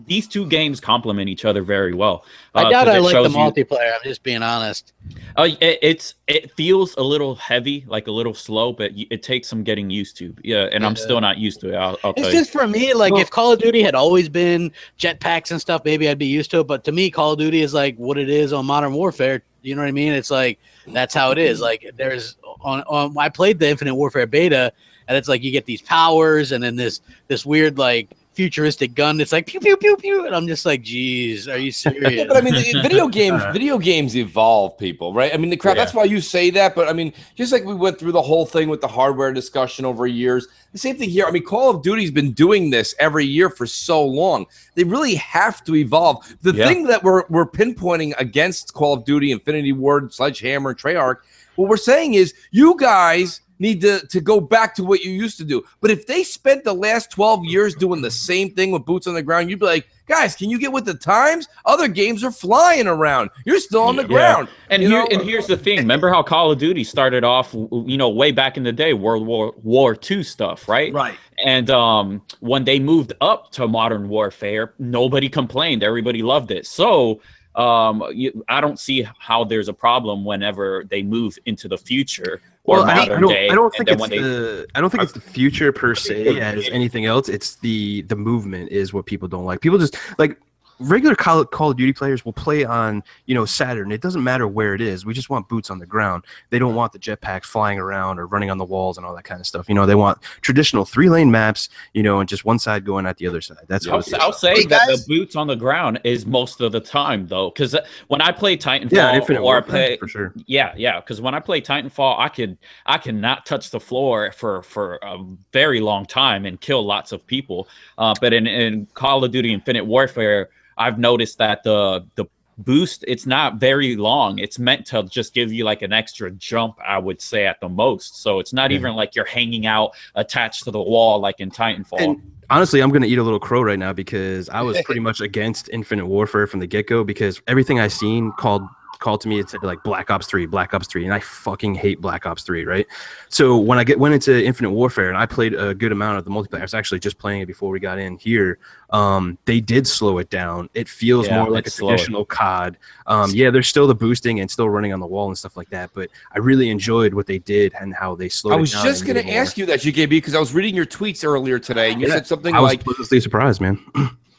these two games complement each other very well. Uh, I doubt I like the multiplayer. You, I'm just being honest. Uh, it, it's it feels a little heavy, like a little slow, but it takes some getting used to. Yeah, and yeah. I'm still not used to it. I'll, I'll it's just you. for me. Like, well, if Call of Duty had always been jetpacks and stuff, maybe I'd be used to it. But to me, Call of Duty is like what it is on Modern Warfare. You know what I mean? It's like that's how it is. Like there's on, on I played the Infinite Warfare beta, and it's like you get these powers, and then this this weird like. futuristic gun that's like pew pew pew pew, and I'm just like, geez, are you serious? Yeah, but I mean, video games, video games evolve, people, right? I mean, the crap. Yeah. That's why you say that. But I mean, just like we went through the whole thing with the hardware discussion over years, the same thing here. I mean, Call of Duty's been doing this every year for so long. They really have to evolve. The yeah. thing that we're we're pinpointing against Call of Duty, Infinity Ward, Sledgehammer, Treyarch. What we're saying is, you guys need to, to go back to what you used to do. But if they spent the last twelve years doing the same thing with boots on the ground, you'd be like, guys, can you get with the times? Other games are flying around. You're still on the yeah. ground. And, here, and here's the thing. Remember how Call of Duty started off, you know, way back in the day, World War Two stuff, right? Right. And um, when they moved up to Modern Warfare, nobody complained. Everybody loved it. So... Um, you, I don't see how there's a problem whenever they move into the future. Well, I don't, I don't, I don't think it's the, I don't think it's the future per se as anything else. It's the the movement is what people don't like. People just like regular Call, Call of Duty players will play on, you know, Saturn. It doesn't matter where it is. We just want boots on the ground. They don't want the jetpack flying around or running on the walls and all that kind of stuff. You know, they want traditional three-lane maps, you know, and just one side going at the other side. That's yeah, what I'll, I'll say that the boots on the ground is most of the time, though, because when I play Titanfall, yeah, or I play, for sure. yeah, yeah, because when I play Titanfall, I could, I cannot touch the floor for for a very long time and kill lots of people. Uh, but in, in Call of Duty Infinite Warfare, I've noticed that the the boost, it's not very long. It's meant to just give you like an extra jump, I would say, at the most. So it's not mm-hmm. even like you're hanging out attached to the wall like in Titanfall. And honestly, I'm going to eat a little crow right now because I was pretty much against Infinite Warfare from the get-go because everything I seen called... called to me, it said like Black Ops three, Black Ops three, and I fucking hate Black Ops three, right? So when I get went into Infinite Warfare and I played a good amount of the multiplayer, I was actually just playing it before we got in here, um, they did slow it down. It feels yeah, more like a traditional it. C O D. Um, yeah, there's still the boosting and still running on the wall and stuff like that, but I really enjoyed what they did and how they slowed it down. I was just going to ask you that, G K B, because I was reading your tweets earlier today, and you yeah, said something I like... I was pleasantly surprised, man.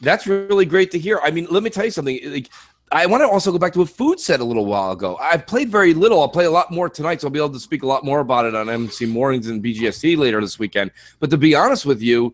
That's really great to hear. I mean, let me tell you something, like... I want to also go back to what Food said a little while ago. I've played very little. I'll play a lot more tonight, so I'll be able to speak a lot more about it on M N C Mornings and B G S C later this weekend. But to be honest with you,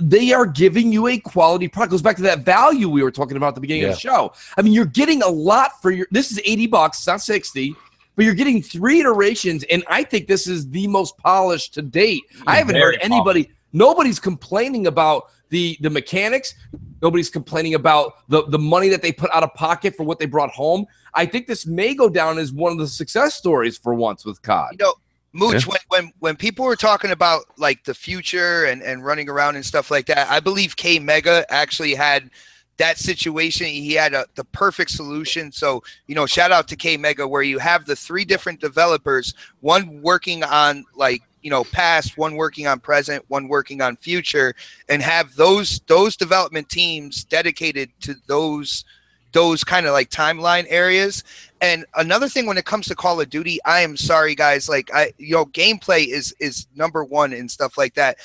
they are giving you a quality product. It goes back to that value we were talking about at the beginning yeah. of the show. I mean, you're getting a lot for your – this is eighty bucks, not sixty, but you're getting three iterations, and I think this is the most polished to date. Yeah, I haven't heard anybody – nobody's complaining about the, the mechanics. Nobody's complaining about the, the money that they put out of pocket for what they brought home. I think this may go down as one of the success stories for once with C O D. You know, Mooch, yeah. when, when, when people were talking about like the future and, and running around and stuff like that, I believe K-Mega actually had that situation. He had a, the perfect solution. So, you know, shout out to K-Mega, where you have the three different developers, one working on like, you know, past, one working on present, one working on future, and have those those development teams dedicated to those those kind of like timeline areas. And another thing, when it comes to Call of Duty, I am sorry, guys. Like, I, you know, gameplay is is number one and stuff like that.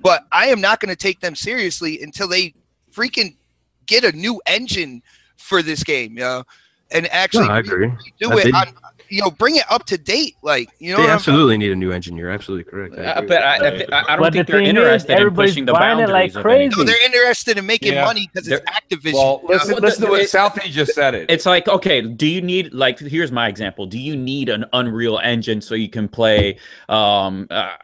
But I am not going to take them seriously until they freaking get a new engine for this game, you know, and actually no, I agree. do I it. On, you know, bring it up to date. Like, you know, they absolutely I'm need a new engine. You're absolutely correct. I uh, but I, I, th I don't but think the they're interested is, in pushing the boundaries. Like crazy. No, they're interested in making yeah. money because it's Activision. Well, listen, well, listen the, to what Southie just said. It. It's like, okay, do you need, like, here's my example. Do you need an Unreal Engine so you can play um, uh,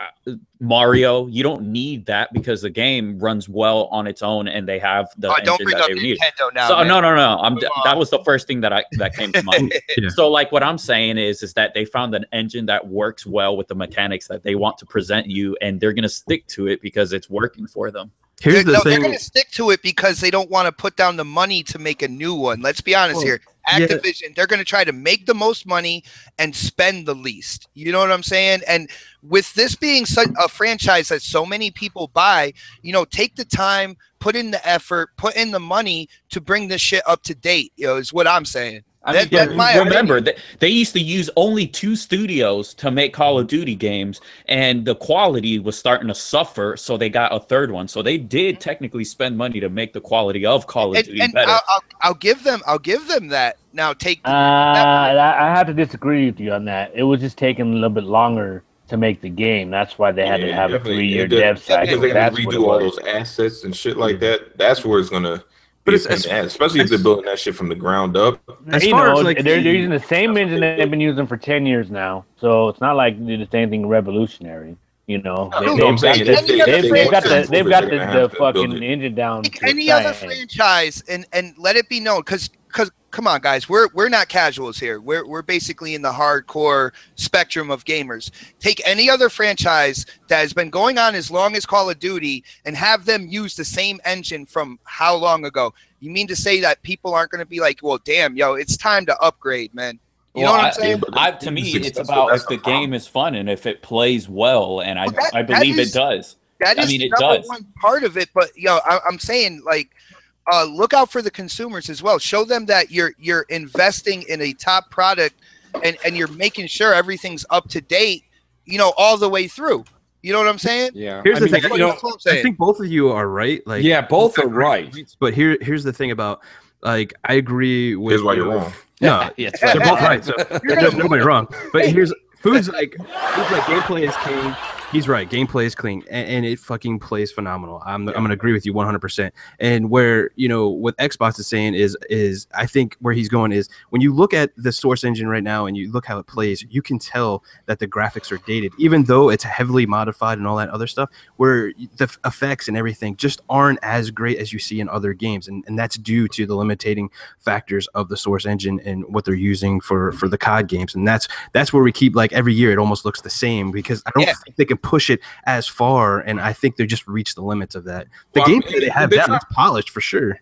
Mario? You don't need that because the game runs well on its own, and they have the oh, engine don't bring that up they need. Nintendo now, so, man. no, no, no. I'm, that was the first thing that I that came to mind. yeah. So, like, what I'm saying is, is that they found an engine that works well with the mechanics that they want to present you, and they're going to stick to it because it's working for them. Here's the no, thing. They're going to stick to it because they don't want to put down the money to make a new one. Let's be honest well, here. Activision, yeah. they're going to try to make the most money and spend the least. You know what I'm saying? And with this being such a franchise that so many people buy, you know, take the time, put in the effort, put in the money to bring this shit up to date, you know, is what I'm saying. I mean, that, yeah, remember, they, they used to use only two studios to make Call of Duty games, and the quality was starting to suffer, so they got a third one. So they did technically spend money to make the quality of Call of and, Duty and better. I'll, I'll, I'll give them, I'll give them that. Now take. Uh, that I have to disagree with you on that. It was just taking a little bit longer to make the game. That's why they had yeah, to have a three-year dev cycle. They had to redo all those assets and shit like that. That's where it's gonna. But it's, it's especially if they're building that shit from the ground up. As far know, as like they're, they're using the same engine that they've been using for ten years now, so it's not like they did anything revolutionary. You know, they, no, they've, got, they've, they've, they've got the they've got the, the fucking engine down. Take any other franchise and and let it be known, because because come on, guys, we're we're not casuals here. We're we're basically in the hardcore spectrum of gamers. Take any other franchise that has been going on as long as Call of Duty and have them use the same engine from how long ago? You mean to say that people aren't going to be like, well, damn, yo, it's time to upgrade, man. You well, know what I'm saying? I, I, to me, it's about if the game is fun and if it plays well, and I, well, that, I believe is, it does. That is I mean, it does. One part of it, but you know, I, I'm saying, like, uh, look out for the consumers as well. Show them that you're you're investing in a top product, and and you're making sure everything's up to date, you know, all the way through. You know what I'm saying? Yeah. Here's I the mean, thing. You know, what I'm saying. I think both of you are right. Like, yeah, both are right. Points, but here here's the thing about, like, I agree with. Here's why you're wrong. No, yeah, they're both right. So there's nobody wrong. But here's food's like food's like gameplay is king. He's right. Gameplay is clean, and, and it fucking plays phenomenal. I'm yeah. I'm gonna agree with you one hundred percent. And where you know what Xbox is saying is is I think where he's going is when you look at the Source engine right now and you look how it plays, you can tell that the graphics are dated, even though it's heavily modified and all that other stuff. Where the effects and everything just aren't as great as you see in other games, and and that's due to the limiting factors of the Source engine and what they're using for for the C O D games. And that's that's where we keep like every year it almost looks the same because I don't yeah. think they can push it as far, and I think they just reached the limits of that. The well, gameplay I mean, they have that it's polished for sure.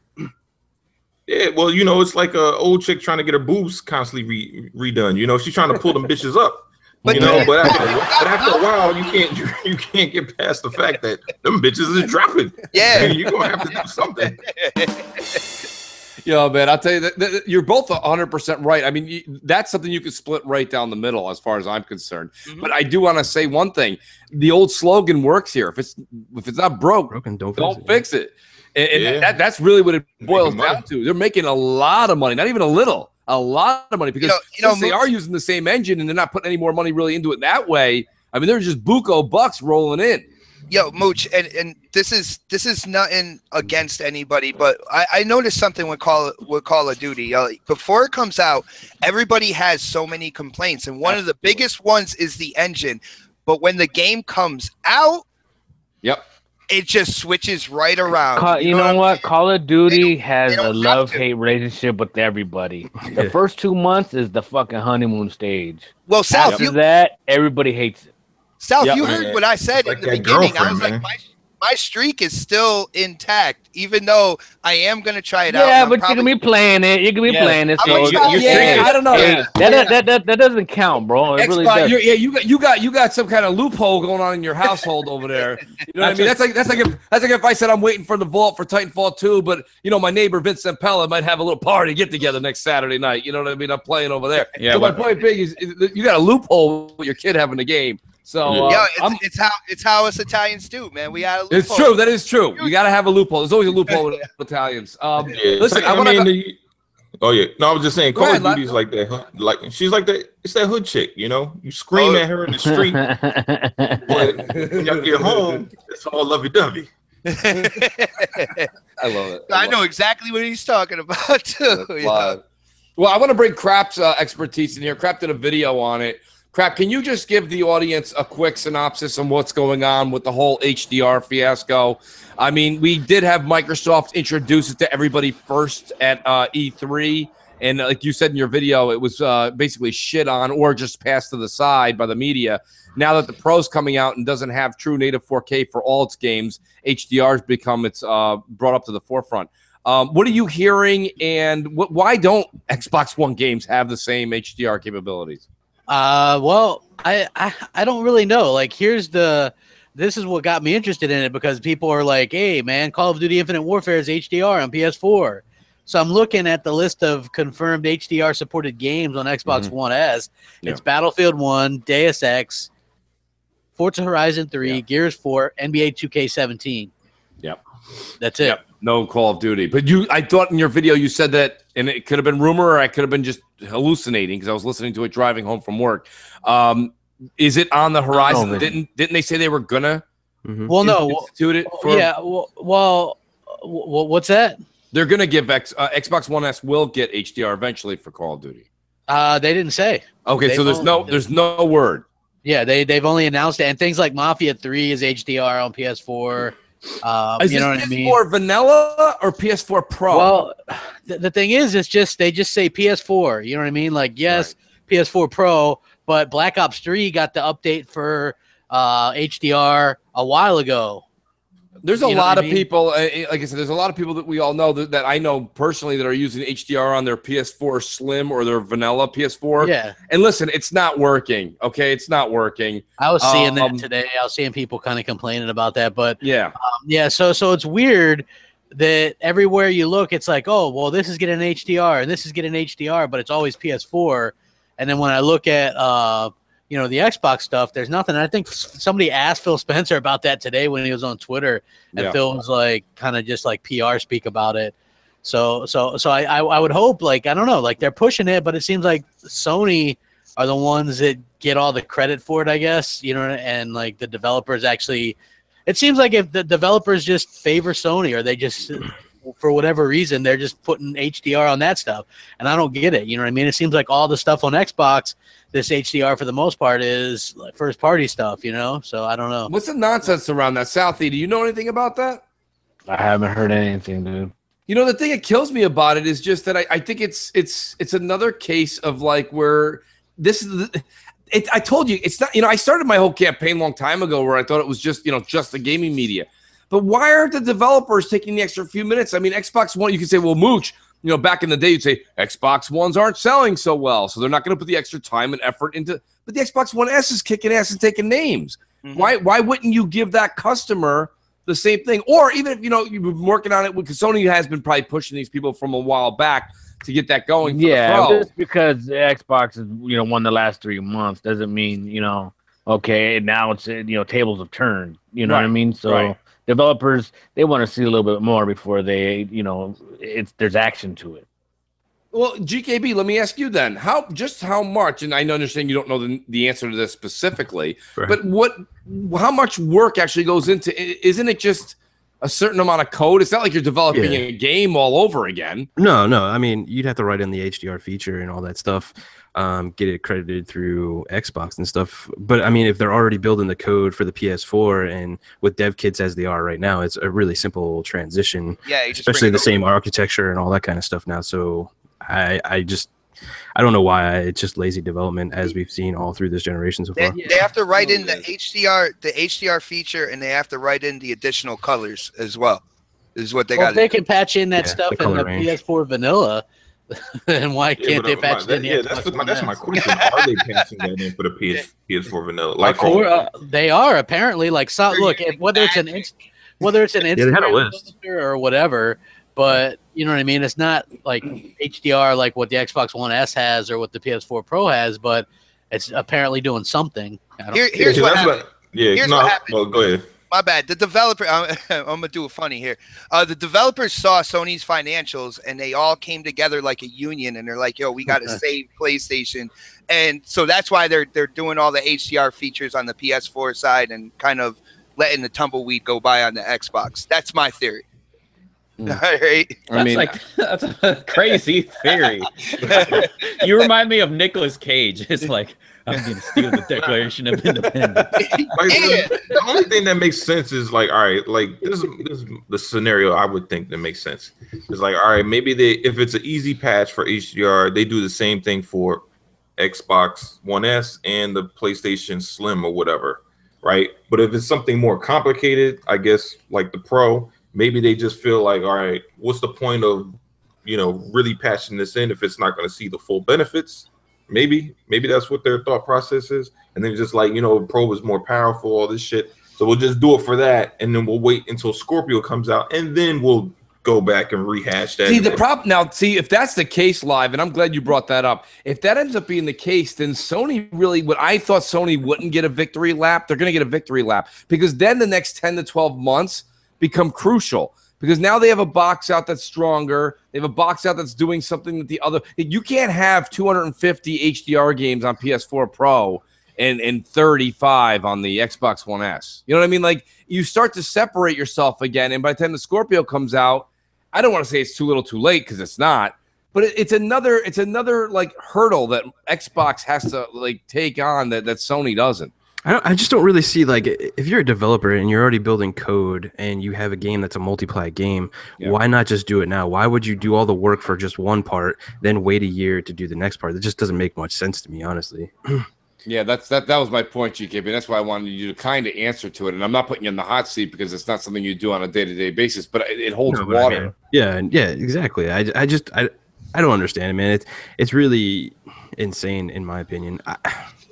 Yeah, well, you know, it's like a old chick trying to get her boobs constantly re redone. You know, she's trying to pull them bitches up. But you know, but after, but after a while, you can't you, you can't get past the fact that them bitches is dropping. Yeah, and you're gonna have to do something. Yo, man, I'll tell you that, that you're both one hundred percent right. I mean, you, that's something you could split right down the middle as far as I'm concerned. Mm-hmm. But I do want to say one thing. The old slogan works here. If it's if it's not broke, Broken, don't, don't fix it. Fix it. And, and yeah. that, that's really what it boils down to. They're making a lot of money, not even a little, a lot of money. Because you know, you know, they are using the same engine and they're not putting any more money really into it that way. I mean, they're just buco bucks rolling in. Yo, Mooch, and, and this is this is nothing against anybody, but I, I noticed something with Call with Call of Duty. Uh, before it comes out, everybody has so many complaints, and one Absolutely. of the biggest ones is the engine. But when the game comes out, yep, it just switches right around. Call, you, you know, know what? what? Call of Duty has a love-hate relationship with everybody. The first two months is the fucking honeymoon stage. Well, South, after you that, everybody hates it. South, yep, you heard what I said like in the beginning. I was like, my, my streak is still intact, even though I am gonna try it yeah, out. Yeah, but probably... you can be playing it. You can be yeah. playing it. So you, yeah, yeah, I don't know. Yeah. That, that, that that that doesn't count, bro. It Xbox, really does. Yeah, you got you got you got some kind of loophole going on in your household over there. You know what I mean? That's like that's like if that's like if I said I'm waiting for the vault for Titanfall two, but you know my neighbor Vincent Pella might have a little party get together next Saturday night. You know what I mean? I'm playing over there. Yeah. So well, my point big is you got a loophole with your kid having the game. So uh, yeah, it's, it's how it's how us Italians do, man. We got a loophole. It's true. That is true. You got to have a loophole. There's always a loophole with Italians. Um, yeah. Listen, I, I mean, the, oh yeah, no, I was just saying, Call of Duty's like that. Like she's like that. It's that hood chick, you know. You scream oh. at her in the street, but when y'all get home, it's all lovey dovey. I love it. I, love I know it. exactly what he's talking about too. You know? Well, I want to bring Crap's uh, expertise in here. Crap did a video on it. Crap, can you just give the audience a quick synopsis on what's going on with the whole H D R fiasco? I mean, we did have Microsoft introduce it to everybody first at uh, E three, and like you said in your video, it was uh, basically shit on or just passed to the side by the media. Now that the Pro's coming out and doesn't have true native four K for all its games, H D R's become its uh, brought up to the forefront. Um, what are you hearing, and what, why don't Xbox One games have the same H D R capabilities? Uh, well, I, I, I don't really know. Like, here's the, this is what got me interested in it, because people are like, hey man, Call of Duty Infinite Warfare is H D R on P S four. So I'm looking at the list of confirmed H D R supported games on Xbox mm-hmm. One S. Yeah. It's Battlefield one, Deus Ex, Forza Horizon three, yeah. Gears four, N B A two K seventeen. Yep. That's it. Yep. No Call of Duty. But you, I thought in your video you said that, and it could have been rumor, or I could have been just hallucinating because I was listening to it driving home from work. Um, is it on the horizon? Oh, didn't didn't they say they were gonna? Mm-hmm. Well, no. Institute it for, yeah. Well, well, what's that? They're gonna give X, uh, Xbox One S will get H D R eventually for Call of Duty. Uh, they didn't say. Okay, they so there's no there's no word. Yeah, they they've only announced it, and things like Mafia three is H D R on P S four. Um, is you know this what I mean? P S four vanilla or P S four Pro? Well, th the thing is, it's just they just say P S four. You know what I mean? Like, yes, right. P S four Pro, but Black Ops three got the update for uh, H D R a while ago. There's a you lot of I mean? people, uh, like I said, there's a lot of people that we all know that, that I know personally that are using H D R on their P S four Slim or their vanilla P S four. Yeah. And listen, it's not working. Okay, it's not working. I was seeing um, that today. I was seeing people kind of complaining about that, but yeah, um, yeah. So, so it's weird that everywhere you look, it's like, oh, well, this is getting H D R and this is getting H D R, but it's always P S four. And then when I look at uh, you know, the Xbox stuff, there's nothing. And I think somebody asked Phil Spencer about that today when he was on Twitter, and yeah. Phil was like, kind of just like P R speak about it. So, so, so I, I, I would hope, like, I don't know, like they're pushing it, but it seems like Sony are the ones that get all the credit for it, I guess, you know, and like the developers actually, it seems like if the developers just favor Sony, or they just, for whatever reason, they're just putting H D R on that stuff, and I don't get it. You know what I mean? It seems like all the stuff on Xbox, this H D R for the most part is like first party stuff, you know? So I don't know. What's the nonsense around that? Southie, do you know anything about that? I haven't heard anything, dude. You know, the thing that kills me about it is just that I, I think it's it's it's another case of like where this is the, it, I told you, it's not, you know, I started my whole campaign a long time ago where I thought it was just, you know, just the gaming media. But why aren't the developers taking the extra few minutes? I mean, Xbox One, you can say, well, Mooch, you know, back in the day, you'd say Xbox Ones aren't selling so well, so they're not going to put the extra time and effort into. But the Xbox One S is kicking ass and taking names. Mm-hmm. Why? Why wouldn't you give that customer the same thing? Or even if you know you've been working on it, because Sony has been probably pushing these people from a while back to get that going. For yeah, the just because Xbox has you know won the last three months doesn't mean you know okay now it's you know tables have turned. You know right. what I mean? So. Right. Developers, they want to see a little bit more before they, you know, it's there's action to it. Well, G K B, let me ask you then, how just how much, and I understand you don't know the, the answer to this specifically, right. but what, how much work actually goes into it? Isn't it just a certain amount of code? It's not like you're developing yeah. a game all over again. No, no. I mean, you'd have to write in the H D R feature and all that stuff. Um, get it accredited through Xbox and stuff. But I mean, if they're already building the code for the P S four and with dev kits as they are right now, it's a really simple transition. Yeah, especially the same architecture and all that kind of stuff now. So I, I just I don't know why. It's just lazy development, as we've seen all through this generation so far. They, they have to write in the H D R, the H D R feature, and they have to write in the additional colors as well. Is what they well, got. If they can patch in that yeah, stuff the in the range. P S four vanilla, then why can't yeah, they patch my, it in? That, yeah, that's, the, my, that's my question. Are they patching that in for the P S, P S four vanilla? Like, for, uh, they are apparently. Like, so, look, whether it's an inst whether it's an Instagram yeah, or whatever. But you know what I mean? It's not like H D R like what the Xbox One S has or what the P S four Pro has, but it's apparently doing something. I don't Here, here's yeah, what happened. Like, yeah, here's no, what happened. Well, go ahead. My bad. The developer, I'm, I'm going to do it funny here. Uh, the developers saw Sony's financials, and they all came together like a union, and they're like, yo, we got to save PlayStation. And so that's why they're, they're doing all the H D R features on the P S four side and kind of letting the tumbleweed go by on the Xbox. That's my theory. All right. That's I mean, like that's a crazy theory. You remind me of Nicolas Cage. It's like I'm gonna steal the Declaration of Independence. Like, yeah. the, the only thing that makes sense is like, all right, like this, this is the scenario I would think that makes sense. It's like, all right, maybe they if it's an easy patch for H D R, they do the same thing for Xbox One S and the PlayStation Slim or whatever, right? But if it's something more complicated, I guess like the Pro. Maybe they just feel like, all right, what's the point of, you know, really patching this in if it's not going to see the full benefits? Maybe. Maybe that's what their thought process is. And then just like, you know, Pro is more powerful, all this shit. So we'll just do it for that. And then we'll wait until Scorpio comes out. And then we'll go back and rehash that. See, the problem now, see, if that's the case, Live, and I'm glad you brought that up. If that ends up being the case, then Sony really, what I thought Sony wouldn't get a victory lap, they're going to get a victory lap. Because then the next ten to twelve months, become crucial because now they have a box out that's stronger. They have a box out that's doing something that the other. You can't have two hundred fifty H D R games on P S four Pro and and thirty-five on the Xbox One S. You know what I mean? Like you start to separate yourself again, and by the time the Scorpio comes out, I don't want to say it's too little, too late because it's not. But it, it's another it's another like hurdle that Xbox has to like take on that that Sony doesn't. I, don't, I just don't really see, like, if you're a developer and you're already building code and you have a game that's a multiplayer game, yeah. why not just do it now? Why would you do all the work for just one part, then wait a year to do the next part? That just doesn't make much sense to me, honestly. Yeah, that's that that was my point, G K B. That's why I wanted you to kind of answer to it. And I'm not putting you in the hot seat because it's not something you do on a day-to-day basis, but it, it holds no, but water. I mean, yeah, yeah, exactly. I, I just I, I don't understand it, man. It's, it's really insane, in my opinion. I,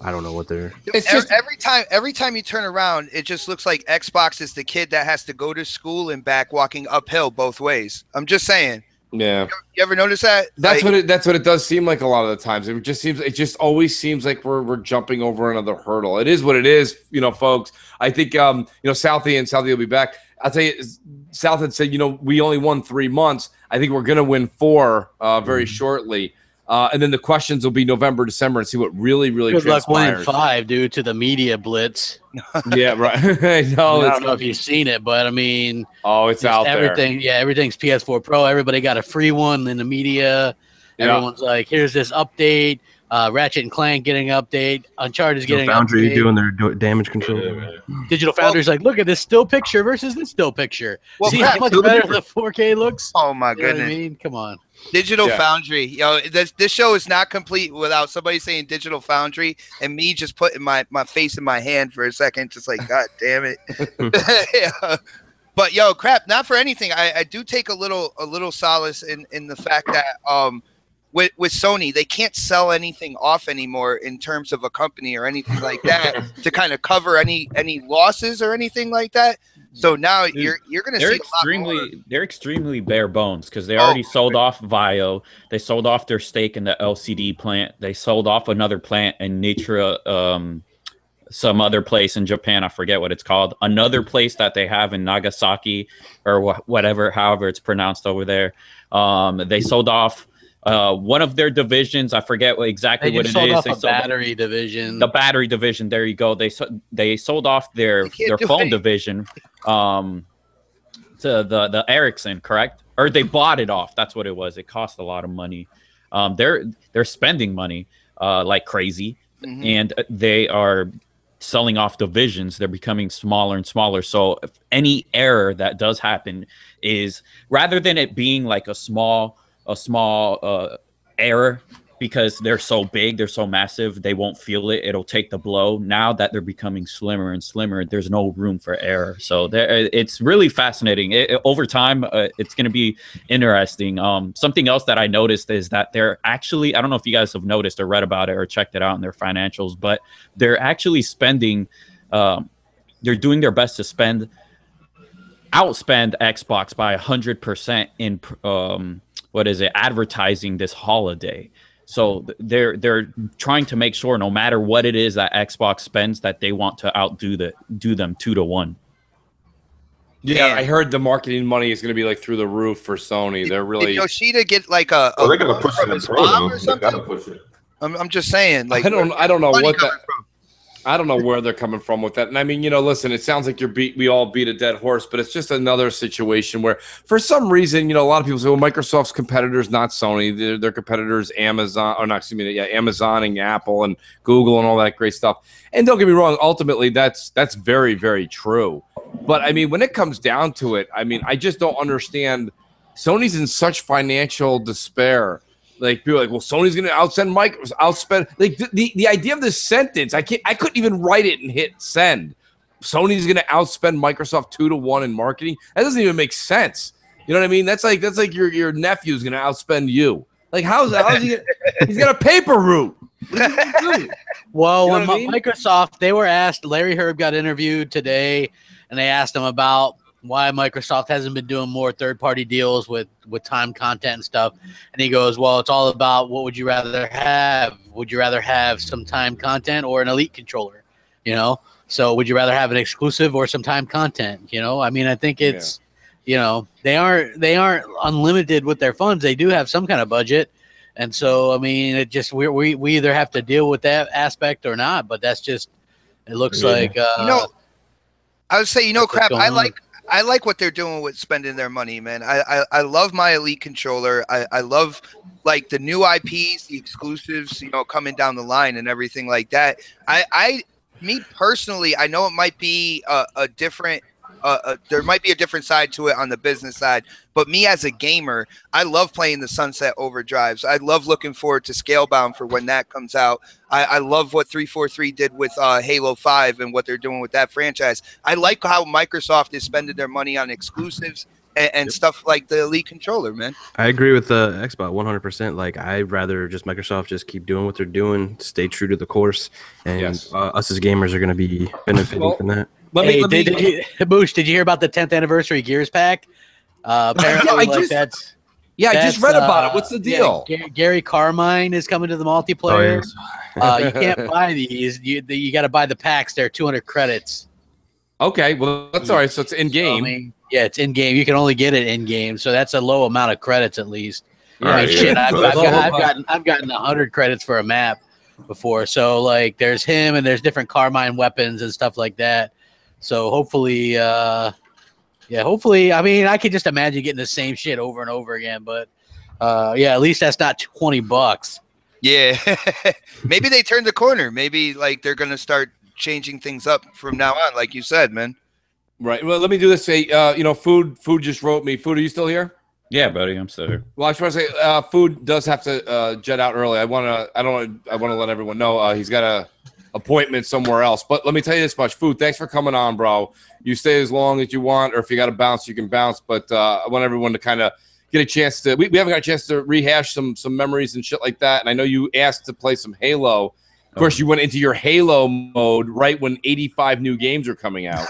I don't know what they're. It's just every time, every time you turn around, it just looks like Xbox is the kid that has to go to school and back, walking uphill both ways. I'm just saying. Yeah. You, you ever notice that? That's like, what it. That's what it does seem like a lot of the times. It just seems. It just always seems like we're we're jumping over another hurdle. It is what it is, you know, folks. I think um, you know, Southie and Southie will be back. I'll tell you, South had said, you know, we only won three months. I think we're gonna win four uh, very mm-hmm. shortly. Uh, and then the questions will be November, December, and see what really, really good luck winning five due to the media blitz. Yeah, right. No, I don't know if you've seen it, but I mean, oh, it's out everything, there. Yeah, everything's P S four Pro. Everybody got a free one in the media. Yeah. Everyone's like, here's this update. Uh, Ratchet and Clank getting an update. Uncharted is getting an update. Foundry doing their do damage control. Yeah, yeah. Digital Foundry's well, like, look at this still picture versus this still picture. Well, see how much better the four K looks? Oh, my you goodness. Know what I mean? Come on. Digital yeah. Foundry. You know, this, this show is not complete without somebody saying Digital Foundry and me just putting my, my face in my hand for a second, just like, God damn it. Yeah. But, yo, crap, not for anything. I, I do take a little a little solace in, in the fact that um, – With, with Sony, they can't sell anything off anymore in terms of a company or anything like that to kind of cover any any losses or anything like that. So now Dude, you're you're going to see extremely a lot more. They're extremely bare bones because they already oh, sold right. off Vio. They sold off their stake in the L C D plant. They sold off another plant in Nitra, um, some other place in Japan. I forget what it's called. Another place that they have in Nagasaki or wh whatever, however it's pronounced over there. Um, they sold off. Uh, one of their divisions, I forget what, exactly what it is. They sold off a battery division. The battery division. There you go. They so, they sold off their their phone division um, to the the Ericsson, correct? Or they bought it off. That's what it was. It cost a lot of money. Um, they're they're spending money uh, like crazy, mm-hmm. and they are selling off divisions. They're becoming smaller and smaller. So if any error that does happen is rather than it being like a small. a small uh, error because they're so big, they're so massive, they won't feel it. It'll take the blow. Now that they're becoming slimmer and slimmer, there's no room for error. So there, it's really fascinating. It, it, over time, uh, it's going to be interesting. Um, something else that I noticed is that they're actually, I don't know if you guys have noticed or read about it or checked it out in their financials, but they're actually spending, um, they're doing their best to spend, outspend Xbox by one hundred percent in, um, what is it, advertising this holiday. So they're they're trying to make sure no matter what it is that Xbox spends, that they want to outdo the do them two to one. Yeah, I heard the marketing money is going to be like through the roof for Sony. Did, they're really did Yoshida get like a. Oh, a they're going to push it in pro. They got to push it. I'm I'm just saying, like I don't I don't know what that. From? I don't know where they're coming from with that. And I mean, you know, listen, it sounds like you're beat. We all beat a dead horse, but it's just another situation where for some reason, you know, a lot of people say, well, Microsoft's competitors, not Sony, their, their competitors, Amazon, or not, excuse me, yeah, Amazon and Apple and Google and all that great stuff. And don't get me wrong. Ultimately, that's, that's very, very true. But I mean, when it comes down to it, I mean, I just don't understand. Sony's in such financial despair. Like people are like, well, Sony's gonna outsend Mike, outspend. Like the, the the idea of this sentence, I can't, I couldn't even write it and hit send. Sony's gonna outspend Microsoft two to one in marketing. That doesn't even make sense. You know what I mean? That's like that's like your your nephew's gonna outspend you. Like how's how's he? Gonna, he's got a paper route. Well, you know when I mean? Microsoft, they were asked. Larry Herb got interviewed today, and they asked him about why Microsoft hasn't been doing more third-party deals with, with time, content, and stuff. And he goes, well, it's all about what would you rather have? Would you rather have some time content or an elite controller? You know? So would you rather have an exclusive or some time content? You know? I mean, I think it's, yeah. you know, they aren't, they aren't unlimited with their funds. They do have some kind of budget. And so, I mean, it just, we, we, we either have to deal with that aspect or not, but that's just, it looks yeah. like, uh, you know, I would say, you know, crap, I like, I like what they're doing with spending their money, man. I, I, I love my Elite controller. I, I love like the new I Ps, the exclusives, you know, coming down the line and everything like that. I, I me personally, I know it might be a, a different, uh, a, there might be a different side to it on the business side, but me as a gamer, I love playing the Sunset Overdrives. I love looking forward to Scalebound for when that comes out. I, I love what three forty-three did with uh, Halo five and what they're doing with that franchise. I like how Microsoft is spending their money on exclusives and, and yep. stuff like the Elite controller, man. I agree with the uh, Xbox one hundred percent. Like, I'd rather just Microsoft just keep doing what they're doing, stay true to the course, and yes. uh, us as gamers are going to be benefiting well, from that. Let hey, me, let did, me, did you, Boosh, did you hear about the tenth anniversary Gears pack? Uh, apparently, yeah, I like just, that's, yeah, that's, I just read uh, about it. What's the deal? Yeah, G Gary Carmine is coming to the multiplayer. Oh, yeah. uh, you can't buy these. You you got to buy the packs. They're two hundred credits. Okay, well that's all right. So it's in game. So, I mean, yeah, it's in game. You can only get it in game. So that's a low amount of credits at least. All I mean, right, shit, yeah. I've, I've, got, I've gotten I've gotten one hundred credits for a map before. So like, there's him and there's different Carmine weapons and stuff like that. So hopefully, uh, yeah, hopefully. I mean, I could just imagine getting the same shit over and over again. But uh, yeah, at least that's not twenty bucks. Yeah, maybe they turned the corner. Maybe like they're gonna start changing things up from now on, like you said, man. Right. Well, let me do this. Say, uh, you know, food. Food just wrote me. Food, are you still here? Yeah, buddy, I'm still here. Well, I just want to say, uh, food does have to uh, jet out early. I wanna. I don't. I want to let everyone know uh, he's got a. appointment somewhere else. But let me tell you this much, Food, thanks for coming on, bro. You stay as long as you want, or if you got to bounce, you can bounce. But uh, I want everyone to kind of get a chance to we, – we haven't got a chance to rehash some some memories and shit like that. And I know you asked to play some Halo. Of oh. course, you went into your Halo mode right when eighty-five new games are coming out.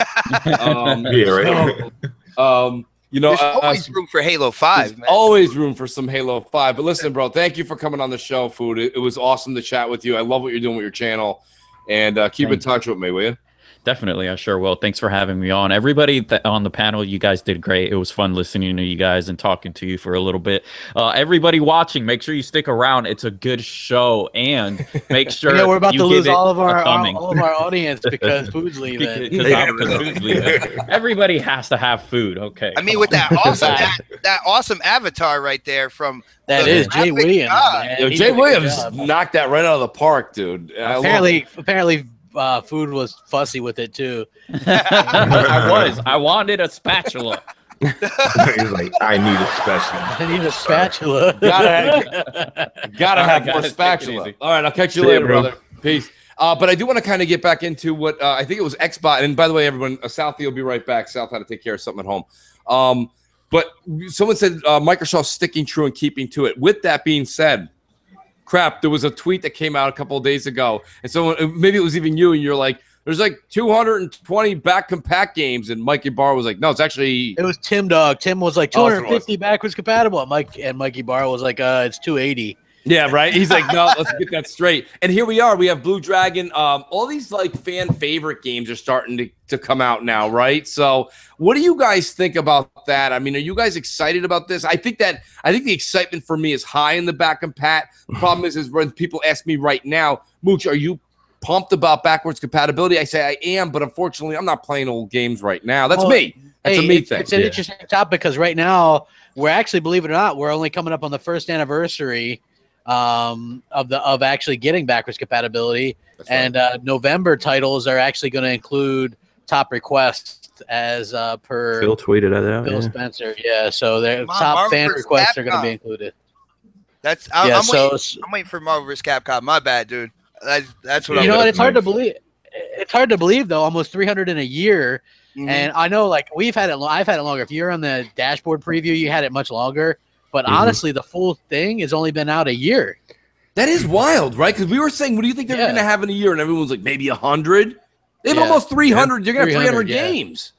um, yeah, right. So, um, you know, there's uh, always room for Halo five. Man. Always room for some Halo five. But listen, bro, thank you for coming on the show, Food. It, it was awesome to chat with you. I love what you're doing with your channel. And uh, keep Thank in touch you. with me, will you? Definitely, I sure will. Thanks for having me on. Everybody th on the panel, you guys did great. It was fun listening to you guys and talking to you for a little bit. Uh, everybody watching, make sure you stick around. It's a good show, and make sure yeah, we're about you to lose all of our all, all of our audience because Food's leaving. Food's leaving. Everybody has to have food. Okay. I mean, with that awesome that, that awesome avatar right there from. That is Jay Williams. Yo, Jay Williams knocked that right out of the park, dude. Apparently, apparently, uh, Food was fussy with it too. I was. I wanted a spatula. He's like, I need a spatula. I need a spatula. Gotta have, gotta have right, more guys, spatula. All right, I'll catch you See later, you, brother. Peace. Uh, but I do want to kind of get back into what uh, I think it was Xbot. And by the way, everyone, uh, Southie will be right back. South had to take care of something at home. Um, but someone said uh, Microsoft's sticking true and keeping to it. With that being said, crap, there was a tweet that came out a couple of days ago. And someone, maybe it was even you, and you're like, there's like two hundred twenty back compact games. And Mikey Barr was like, no, it's actually. It was Tim Dog. Tim was like two hundred fifty oh, was. backwards compatible. And, Mike, and Mikey Barr was like, uh, it's two eighty. Yeah, right. He's like, no, let's get that straight. And here we are. We have Blue Dragon. Um, all these like fan favorite games are starting to, to come out now, right? So what do you guys think about that? I mean, are you guys excited about this? I think that I think the excitement for me is high in the back and pat. The problem is, is when people ask me right now, Mooch, are you pumped about backwards compatibility? I say I am, but unfortunately, I'm not playing old games right now. That's well, me. That's hey, a me it's, thing. It's an yeah. interesting topic because right now, we're actually, believe it or not, we're only coming up on the first anniversary um of the of actually getting backwards compatibility. That's and right. uh November titles are actually going to include top requests as uh per Phil tweeted that out, Phil yeah. Spencer yeah so their Mom, top Marvel fan requests Capcom. are going to be included. That's I, yeah, I'm, so, waiting, I'm waiting for Marvel versus. Capcom. My bad, dude. That's, that's what you I'm know what, it's hard to believe it's hard to believe though, almost three hundred in a year. Mm-hmm. And I know like we've had it I've had it longer. If you're on the dashboard preview, you had it much longer. But honestly, mm-hmm. the full thing has only been out a year. That is wild, right? Because we were saying, what do you think they're yeah. going to have in a year? And everyone's like, maybe one hundred. They have yeah. almost three hundred. They're going to have three hundred yeah. games.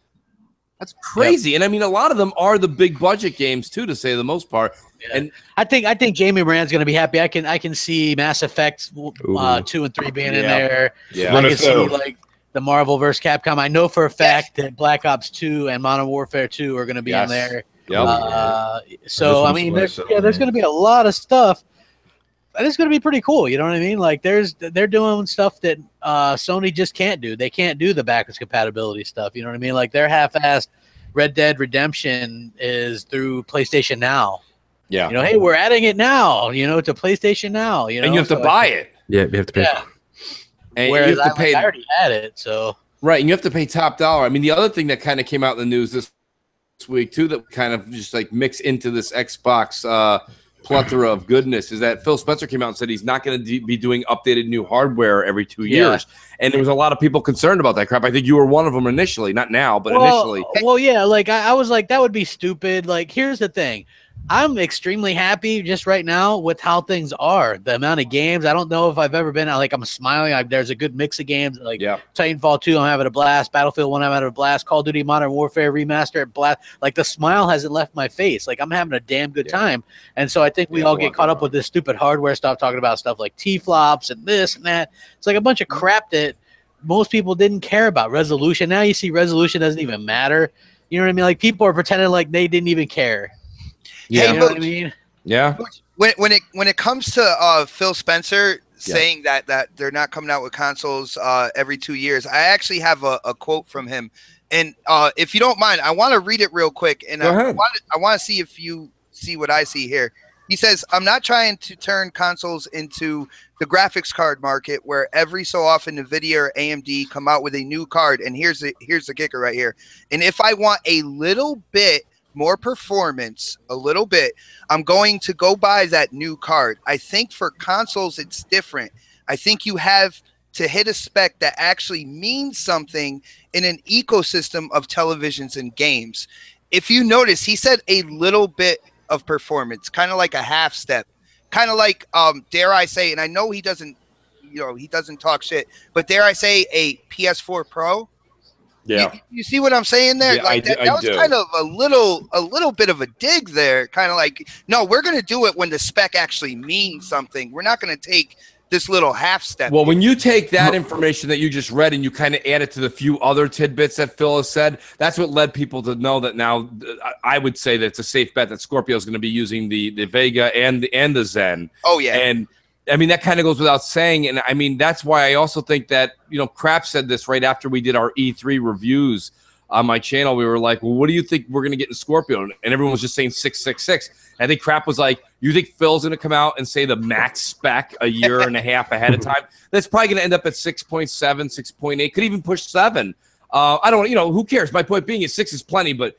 That's crazy. Yep. And, I mean, a lot of them are the big-budget games, too, to say the most part. Yeah. And I think I think Jamie Moran's going to be happy. I can I can see Mass Effect uh, two and three being yeah. in there. Yeah. I can see, like, the Marvel versus. Capcom. I know for a fact yes. that Black Ops two and Modern Warfare two are going to be yes. in there. Yep. Uh, so I mean, there's, yeah, there's going to be a lot of stuff, and it's going to be pretty cool. You know what I mean? Like, there's they're doing stuff that uh, Sony just can't do. They can't do the backwards compatibility stuff. You know what I mean? Like, their half-assed Red Dead Redemption is through PlayStation Now. Yeah. You know, hey, we're adding it now. You know, to PlayStation Now. You know, and you have so to buy like, it. Yeah, you have to pay. Yeah. And Whereas you have I, to pay. Like, I already had it, so right, and you have to pay top dollar. I mean, the other thing that kind of came out in the news this. week too that kind of just like mix into this Xbox uh plethora of goodness is that Phil Spencer came out and said he's not going to be doing updated new hardware every two yeah. years, and there was a lot of people concerned about that crap. I think you were one of them initially, not now, but well, initially. Well, yeah, like I, I was like, that would be stupid. Like, here's the thing, I'm extremely happy just right now with how things are. The amount of games, I don't know if I've ever been like I'm smiling. I, there's a good mix of games like yeah. Titanfall two, I'm having a blast. Battlefield one, I'm having a blast. Call of Duty Modern Warfare Remastered, blast. Like, the smile hasn't left my face. Like, I'm having a damn good yeah. time. And so I think we yeah, all get caught up with this stupid hardware stuff, talking about stuff like T-flops and this and that. It's like a bunch of crap that most people didn't care about. Resolution. Now you see resolution doesn't even matter. You know what I mean? Like, people are pretending like they didn't even care. Yeah, hey, you know what I mean? Yeah. When when it when it comes to uh, Phil Spencer yeah. saying that that they're not coming out with consoles uh, every two years, I actually have a, a quote from him, and uh, if you don't mind, I want to read it real quick, and Go I, I want I want to see if you see what I see here. He says, "I'm not trying to turn consoles into the graphics card market, where every so often NVIDIA or A M D come out with a new card, and here's the here's the kicker right here. And if I want a little bit." more performance, a little bit, I'm going to go buy that new card. I think for consoles, it's different. I think you have to hit a spec that actually means something in an ecosystem of televisions and games. If you notice, he said a little bit of performance, kind of like a half step, kind of like, um, dare I say, and I know he doesn't, you know, he doesn't talk shit, but dare I say a P S four Pro? Yeah, you, you see what I'm saying there? Yeah, like I that, do, that was do. kind of a little, a little bit of a dig there. Kind of like, no, we're going to do it when the spec actually means something. We're not going to take this little half step. Well, here. When you take that information that you just read and you kind of add it to the few other tidbits that Phil has said, that's what led people to know that now. I would say that it's a safe bet that Scorpio is going to be using the the Vega and the and the Zen. Oh yeah, and. I mean, that kind of goes without saying, and I mean, that's why I also think that, you know, Crap said this right after we did our E three reviews on my channel. We were like, well, what do you think we're going to get in Scorpio? And everyone was just saying six six six. And I think Crap was like, you think Phil's going to come out and say the max spec a year and a half ahead of time? That's probably going to end up at six point seven, six point eight, could even push seven. Uh, I don't, you know, who cares? My point being is six is plenty, but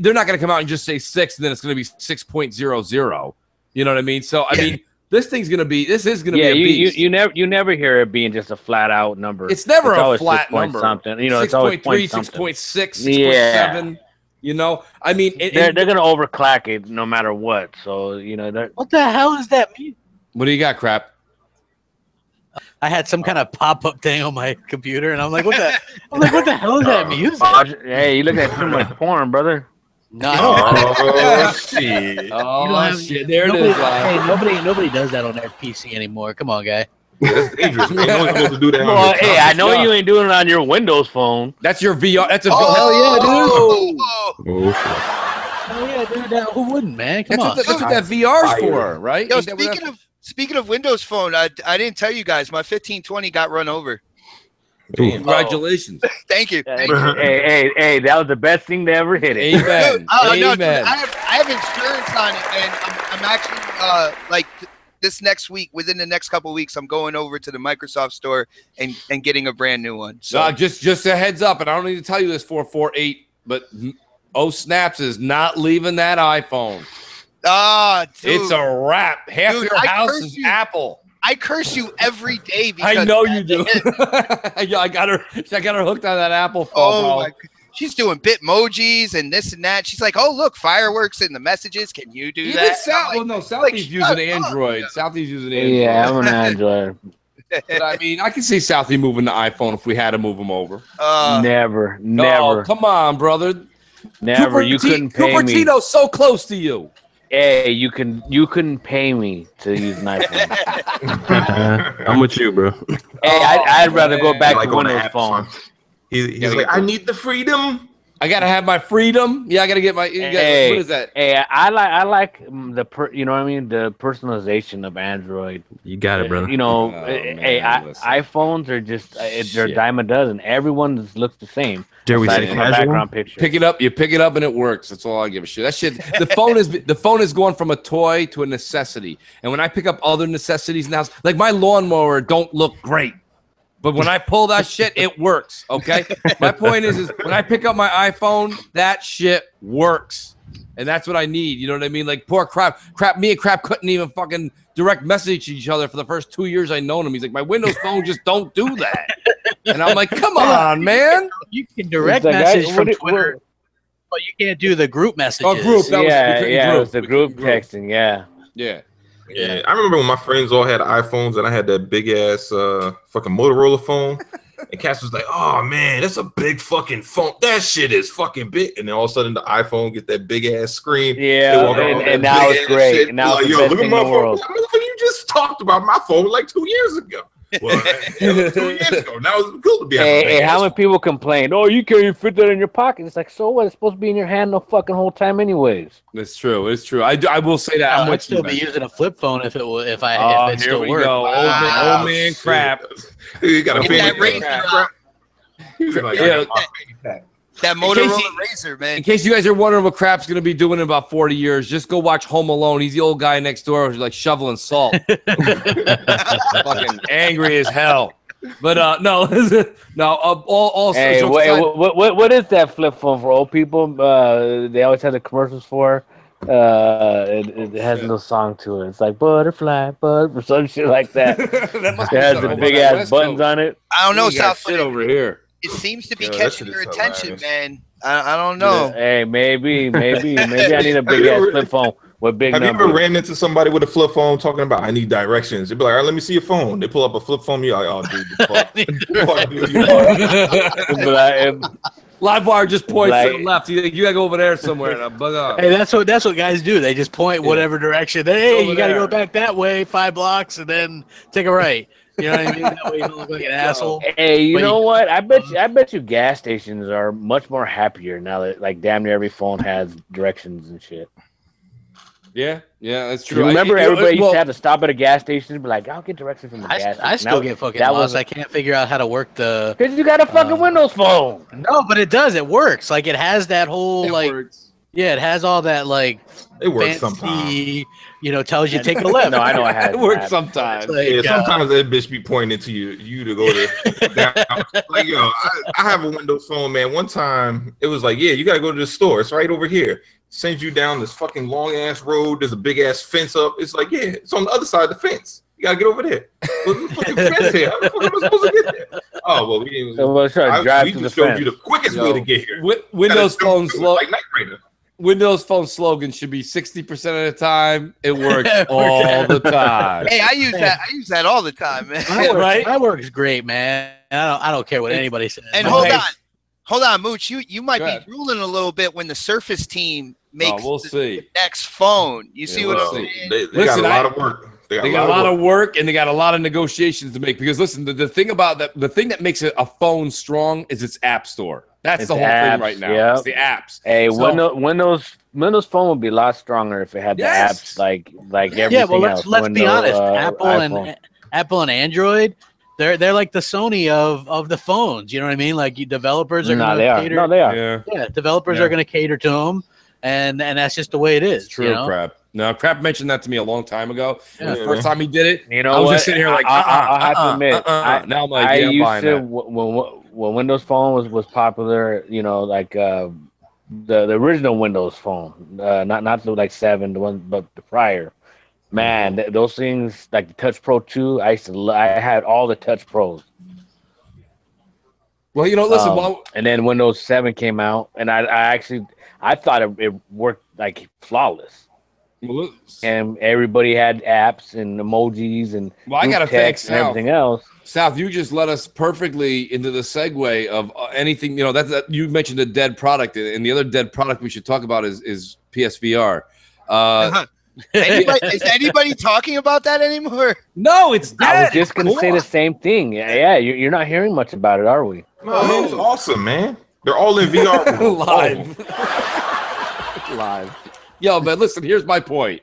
they're not going to come out and just say six, and then it's going to be six point zero zero. You know what I mean? So, I mean, this thing's going to be, this is going to yeah, be a you, beast. You, you, never, you never hear it being just a flat-out number. It's never it's a flat number. Something. You know, six. It's always six point three, six point six, six point seven. Yeah. You know, I mean. It, they're it, they're going to overclock it no matter what. So, you know. What the hell does that mean? What do you got, Crap? I had some kind of pop-up thing on my computer, and I'm like, "What the? I'm like, what the hell is that music?" Oh, hey, you look at too much porn, brother. No, I don't. Oh shit! Oh shit! There it is. Hey, nobody, nobody does that on their P C anymore. Come on, guy. Yeah, that's dangerous. You're only supposed to do that. Well, hey, I know you ain't doing it on your Windows phone. That's your V R. That's a oh yeah, dude. Oh yeah, dude. That, who wouldn't, man? Come on. That's what that V R's for, right? Yo, speaking of. Speaking of Windows Phone, I, I didn't tell you guys. My fifteen twenty got run over. Congratulations. Oh. Thank you. Thank hey, you. hey, hey, that was the best thing to ever hit it. Amen. Dude, oh, Amen. No, dude, I, have, I have insurance on it, and I'm, I'm actually, uh, like, th this next week, within the next couple of weeks, I'm going over to the Microsoft store and, and getting a brand new one. So no, just, just a heads up, and I don't need to tell you this, four forty-eight, but oh, Snaps is not leaving that iPhone. Ah, oh, it's a wrap. Half dude, your I house is you. Apple. I curse you every day. Because I know you do. Yeah, I got her. I got her hooked on that Apple phone. Oh, my, she's doing Bitmojis and this and that. She's like, "Oh, look, fireworks in the messages. Can you do Even that?" South, like, well, no, Southie's like, using Android. Up. Southie's using Android. Yeah, I'm an Android. But I mean, I can see Southie moving the iPhone if we had to move him over. Uh, never, never. No, come on, brother. Never. Cupertino, you couldn't pay Cupertino's me. So close to you. Hey, you can you couldn't pay me to use an iPhone. I'm with you, bro. Hey, I, I'd rather go back like to one of those phones. He's, he's like, like, I need the freedom. I gotta have my freedom. Yeah, I gotta get my. You gotta, hey, what is that? Hey, I like I like the per, you know what I mean the personalization of Android. You got it, brother. You know, oh, man, hey, I, iPhones are just they're a dime a dozen. Everyone just looks the same. Dare we say background picture? Pick it up, you pick it up, and it works. That's all I give a shit. That shit. The phone is the phone is going from a toy to a necessity. And when I pick up other necessities now, like my lawnmower, don't look great. But when I pull that shit, it works, okay? My point is, is when I pick up my iPhone, that shit works. And that's what I need, you know what I mean? Like, poor Crap. Crap, me and Crap couldn't even fucking direct message each other for the first two years I known him. He's like, my Windows phone just don't do that. And I'm like, come on, man. You can direct like, message from it, Twitter, but you can't do the group messages. Oh, group. That yeah, was, yeah, group. It was the group texting, yeah. Yeah. Yeah, I remember when my friends all had iPhones and I had that big ass uh fucking Motorola phone. And Cass was like, "Oh man, that's a big fucking phone. That shit is fucking big." And then all of a sudden, the iPhone get that big ass screen. Yeah, and, and now it's great. And now like, it's the best thing in the world. Yo, look at my phone. You just talked about my phone like two years ago. Well, it was two years ago. Now it's cool to be. Hey, hey how many people complain? Oh, you can't even fit that in your pocket. It's like, so what? It's supposed to be in your hand the fucking whole time, anyways. It's true. It's true. I do, I will say that. I would still be using a flip phone if it will. If I oh, if it still worked. Go. Wow. Old man, old man Crap. You got a that razor. Like, yeah, that, that Motorola you, razor, man. In case you guys are wondering what Crap's gonna be doing in about forty years, just go watch Home Alone. He's the old guy next door who's like shoveling salt, fucking angry as hell. But uh, no, no. Uh, all, all. Hey, wait, what, what, what is that flip phone for old people? Uh, they always have the commercials for. Uh, it, it has yeah. no song to it. It's like butterfly, but or some shit like that. That must it has the big ass West buttons Coast. On it. I don't know, South shit over here. It seems to be Yo, catching your attention, hilarious. Man. I, I don't know. Yeah. Hey, maybe, maybe, maybe I need a big ass ever, flip phone with big. Have numbers. You ever ran into somebody with a flip phone talking about I need directions? They'd be like, "All right, let me see your phone." They pull up a flip phone. You're like, "Oh, dude, the fuck." The fuck. Livewire just points like, to the left. You, you gotta go over there somewhere. And I bug off. Hey, that's what that's what guys do. They just point yeah. whatever direction. Hey, over you gotta there. Go back that way five blocks and then take a right. You know what I mean? That way you don't look like an asshole. Hey, you but know you, what? I bet you, I bet you gas stations are much more happier now that like damn near every phone has directions and shit. Yeah, yeah, that's true. You remember, I, everybody well, used to have to stop at a gas station and be like, "I'll get directions from the I, gas station." I still now, get fucking that lost. Was, I can't figure out how to work the. Because you got a fucking uh, Windows phone. No, but it does. It works. Like it has that whole it like. Works. Yeah, it has all that like it works fancy, sometimes. You know, tells you take a left. No, I know I had it works sometimes. Like, yeah, uh, sometimes that bitch be pointing to you, you to go to. Like yo, I, I have a Windows phone, man. One time it was like, yeah, you gotta go to the store. It's right over here. Sends you down this fucking long ass road. There's a big ass fence up. It's like, yeah, it's on the other side of the fence. You gotta get over there. What the fucking fence here? How the fuck am I supposed to get there? Oh well, we didn't. So we'll try to drive I, we just showed fence. You the quickest Yo, way to get here. Wi- Windows phone slow. Like Knight Rider. Windows phone slogan should be sixty percent of the time. It works all the time. Hey, I use that. I use that all the time, man. My work, right? My work's great, man. I don't. I don't care what anybody says. And hold on, hold on, Mooch. You you might be ruling a little bit when the Surface team makes oh, we'll the, see. the next phone. You yeah, see what I'm saying? They, they Listen, got a lot I, of work. They got, they got a lot of work. work and they got a lot of negotiations to make because listen, the, the thing about that, the thing that makes a, a phone strong is its app store. That's it's the whole apps, thing right now. Yep. It's the apps. Hey, so, Windows, Windows, Windows Phone would be a lot stronger if it had the yes. apps like like everything else. Yeah, well, let's else. let's Windows, be honest. Uh, Apple iPhone. and Apple and Android, they're they're like the Sony of of the phones. You know what I mean? Like you, developers are no, going to cater. No, they are. Yeah, yeah developers yeah. are going to cater to them, and and that's just the way it is. It's true, you know? Crap. No, Crap mentioned that to me a long time ago. Yeah. The first time he did it, you know, I was what? just sitting here like, uh-uh, I, I have uh-uh, to admit, uh-uh. I, now I'm like, I yeah, used I'm to, when, when Windows Phone was, was popular, you know, like uh, the, the original Windows Phone, uh, not not the like seven, the one, but the prior. Man, th- those things like the Touch Pro two, I used to, lo- I had all the Touch Pros. Well, you know, listen, um, well, and then Windows seven came out, and I, I actually, I thought it, it worked like flawless. And everybody had apps and emojis and well, I gotta thank South. And everything else. South, you just led us perfectly into the segue of uh, anything. You know that, that you mentioned a dead product, and the other dead product we should talk about is is P S V R. Uh, uh-huh. anybody, is anybody talking about that anymore? No, it's dead. I was just gonna cool. say the same thing. Yeah, yeah, you're not hearing much about it, are we? No, oh. It's awesome, man. They're all in V R live. Oh. Live. Yo, but listen, here's my point.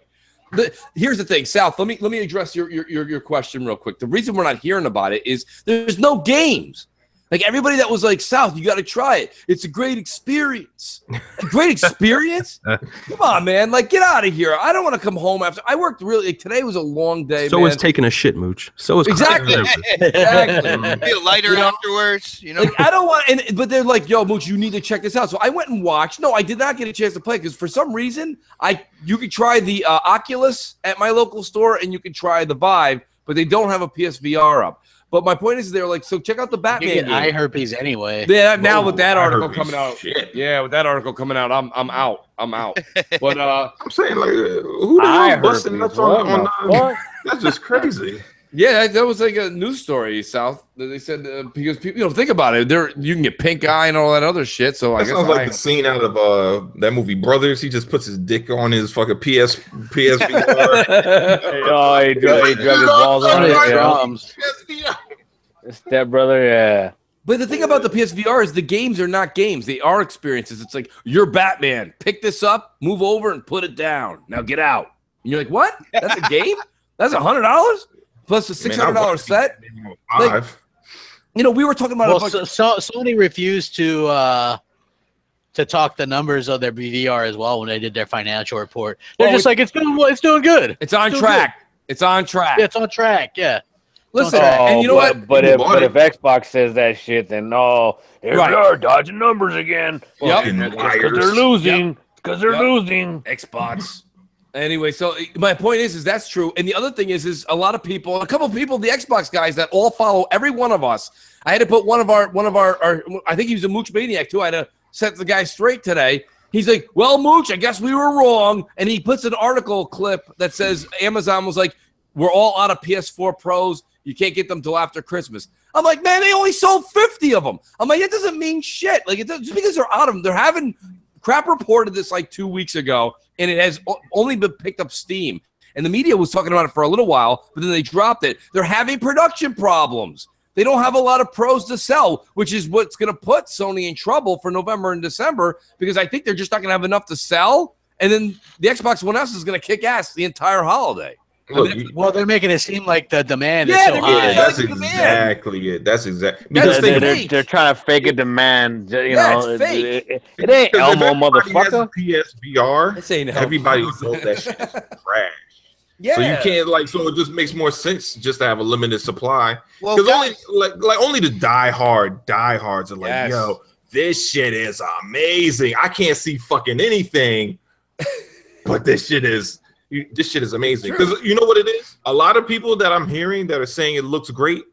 The, here's the thing, South, let me let me address your, your, your, your question real quick. The reason we're not hearing about it is there's no games. Like, everybody that was like, South, you got to try it. It's a great experience. A great experience? Come on, man. Like, get out of here. I don't want to come home after. I worked really. Like, today was a long day, So man. is taking a shit, Mooch. So is. Exactly. exactly. Feel lighter you know? afterwards. You know? Like, I don't want. And, but they're like, yo, Mooch, you need to check this out. So I went and watched. No, I did not get a chance to play because for some reason, I you could try the uh, Oculus at my local store and you could try the Vive, but they don't have a P S V R up. But my point is, they're like, so check out the Batman. You get eye herpes anyway. Yeah, now Whoa, with that article coming out, shit. yeah, with that article coming out, I'm I'm out, I'm out. But uh, I'm saying like, who the hell busting nuts on, on, on uh, that's just crazy. Yeah, that was like a news story, South. They said uh, because people, you know, think about it, there you can get pink eye and all that other shit. So that I guess sounds like I, the scene out of uh, that movie Brothers. He just puts his dick on his fucking P S P S V R. oh, he, dr- he drugged his balls on his drums. Step brother, yeah. But the thing about the P S V R is the games are not games; they are experiences. It's like you're Batman. Pick this up, move over, and put it down. Now get out. And you're like, what? That's a game? That's a hundred dollars. Plus a six hundred dollars set. Like, you know, we were talking about. Well, a bunch- so, so, Sony refused to uh, to talk the numbers of their B V R as well when they did their financial report. They're well, just we, like, it's doing, it's doing good. It's on it's track. Good. It's on track. Yeah, it's on track. Yeah. Listen, oh, and you know but, what? But if, but if Xbox says that shit, then no, here right. they are dodging numbers again. Yep. Because they're losing. Because yep. they're yep. losing. Xbox. Anyway, so my point is, is that's true. And the other thing is, is a lot of people, a couple of people, the Xbox guys that all follow every one of us. I had to put one of our, one of our, our I think he was a Mooch maniac too. I had to set the guy straight today. He's like, well, Mooch, I guess we were wrong. And he puts an article clip that says Amazon was like, we're all out of P S four Pros. You can't get them till after Christmas. I'm like, man, they only sold fifty of them. I'm like, it doesn't mean shit. Like, it doesn't, just because they're out of them, they're having. Crap reported this like two weeks ago, and it has only been picked up steam. And the media was talking about it for a little while, but then they dropped it. They're having production problems. They don't have a lot of pros to sell, which is what's going to put Sony in trouble for November and December, because I think they're just not going to have enough to sell. And then the Xbox One S is going to kick ass the entire holiday. Look, you, well, they're making it seem like the demand yeah, is so high. Yeah, that's exactly demand. it. That's exactly because they're, they're, they're trying to fake a demand. You that's know, fake. It, it, it ain't Elmo, motherfucker. P S V R. This ain't Elmo. Everybody knows that shit is trash. Yeah. So you can't like. So it just makes more sense just to have a limited supply. Well, because only like like only the diehard diehards are like, yes. yo, this shit is amazing. I can't see fucking anything, but this shit is. You, this shit is amazing because you know what it is. A lot of people that I'm hearing that are saying it looks great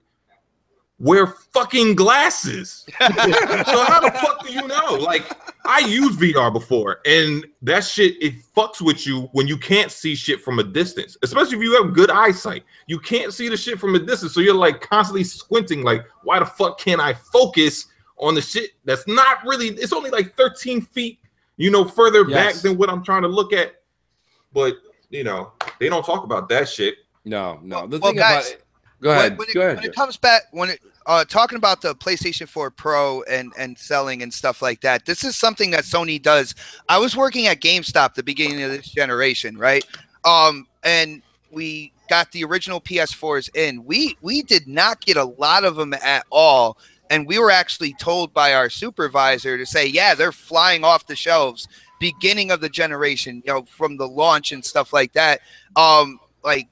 wear fucking glasses. So how the fuck do you know? Like I used V R before, and that shit it fucks with you when you can't see shit from a distance, especially if you have good eyesight. You can't see the shit from a distance, so you're like constantly squinting. Like why the fuck can't I focus on the shit that's not really? It's only like thirteen feet, you know, further yes. back than what I'm trying to look at, but. You know, they don't talk about that shit. No, no. The well, thing guys, about it, go ahead. When, when, go it, ahead, when it comes back, when it, uh, talking about the PlayStation four Pro and and selling and stuff like that, this is something that Sony does. I was working at GameStop the beginning of this generation, right? Um, and we got the original P S fours in. We we did not get a lot of them at all, and we were actually told by our supervisor to say, "Yeah, they're flying off the shelves." Beginning of the generation, you know, from the launch and stuff like that. Um, like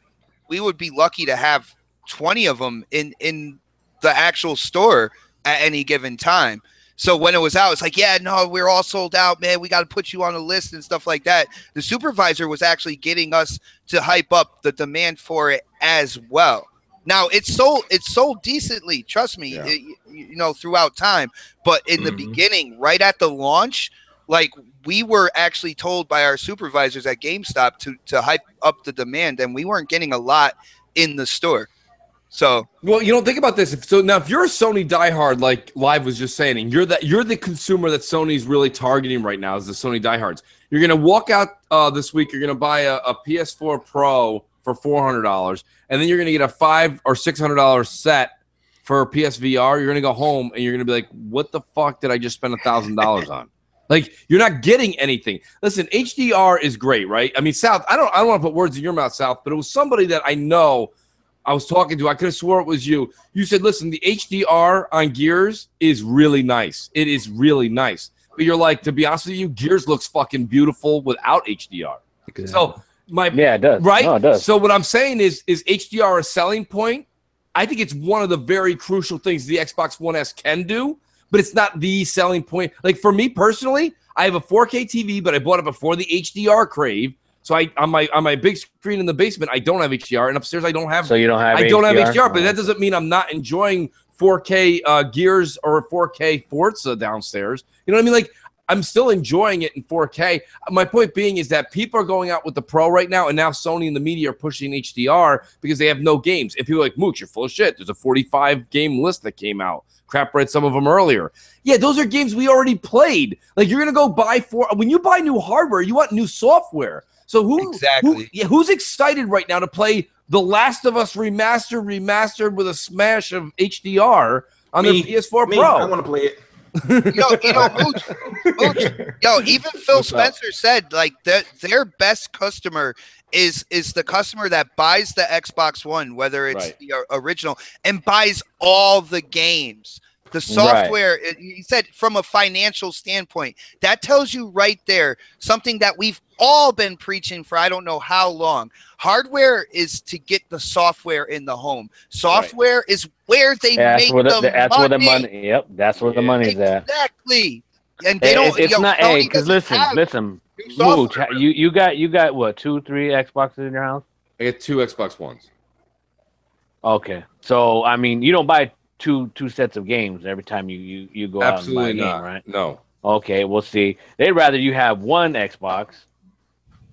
we would be lucky to have twenty of them in, in the actual store at any given time. So when it was out, it's like, yeah, no, we're all sold out, man. We got to put you on a list and stuff like that. The supervisor was actually getting us to hype up the demand for it as well. Now it's sold, it's sold decently. Trust me, yeah. it, you know, throughout time, but in mm-hmm. the beginning, right at the launch, like we were actually told by our supervisors at GameStop to to hype up the demand, and we weren't getting a lot in the store. So, well, you don't think about this. If, so now, if you're a Sony diehard, like Live was just saying, and you're that you're the consumer that Sony's really targeting right now is the Sony diehards. You're gonna walk out uh, this week. You're gonna buy a, a P S four Pro for four hundred dollars, and then you're gonna get a five or six hundred dollar set for P S V R. You're gonna go home and you're gonna be like, "What the fuck did I just spend a thousand dollars on?" Like you're not getting anything. Listen, H D R is great, right? I mean, South. I don't. I don't want to put words in your mouth, South. But it was somebody that I know. I was talking to. I could have swore it was you. You said, "Listen, the H D R on Gears is really nice. It is really nice." But you're like, to be honest with you, Gears looks fucking beautiful without H D R. Yeah. So my yeah, it does. Right. No, it does. So what I'm saying is, is H D R a selling point? I think it's one of the very crucial things the Xbox One S can do. But it's not the selling point. Like for me personally, I have a four K T V, but I bought it before the H D R crave. So I on my on my big screen in the basement, I don't have H D R, and upstairs I don't have. So you don't have. I H D R? Don't have H D R, but that doesn't mean I'm not enjoying four K uh, Gears or four K Forza downstairs. You know what I mean? Like I'm still enjoying it in four K. My point being is that people are going out with the Pro right now, and now Sony and the media are pushing H D R because they have no games. And people are like, Mooch, you're full of shit. There's a forty-five game list that came out. Crap read some of them earlier. Yeah, those are games we already played. Like you're gonna go buy for when you buy new hardware, you want new software. So who exactly? Who, yeah, who's excited right now to play The Last of Us remastered, remastered with a smash of H D R on me, the P S four me, Pro? I want to play it. Yo, you know, Mooch, Mooch, yo, even Phil What's Spencer up? Said like that their best customer is is the customer that buys the Xbox One, whether it's right. the original, and buys all the games. The software, right. He said, from a financial standpoint, that tells you right there something that we've all been preaching for I don't know how long. Hardware is to get the software in the home. Software right. is where they yeah, make where the, the that's money. Where the money. Yep, that's where yeah. the money's exactly. at. Exactly. And they it, don't. It's yo, not a because listen, listen, Mooch, you you got you got what two three Xboxes in your house? I got two Xbox Ones. Okay, so I mean, you don't buy. Two two sets of games every time you you you go absolutely out and buy a not. Game, right? No. Okay, we'll see. They'd rather you have one Xbox,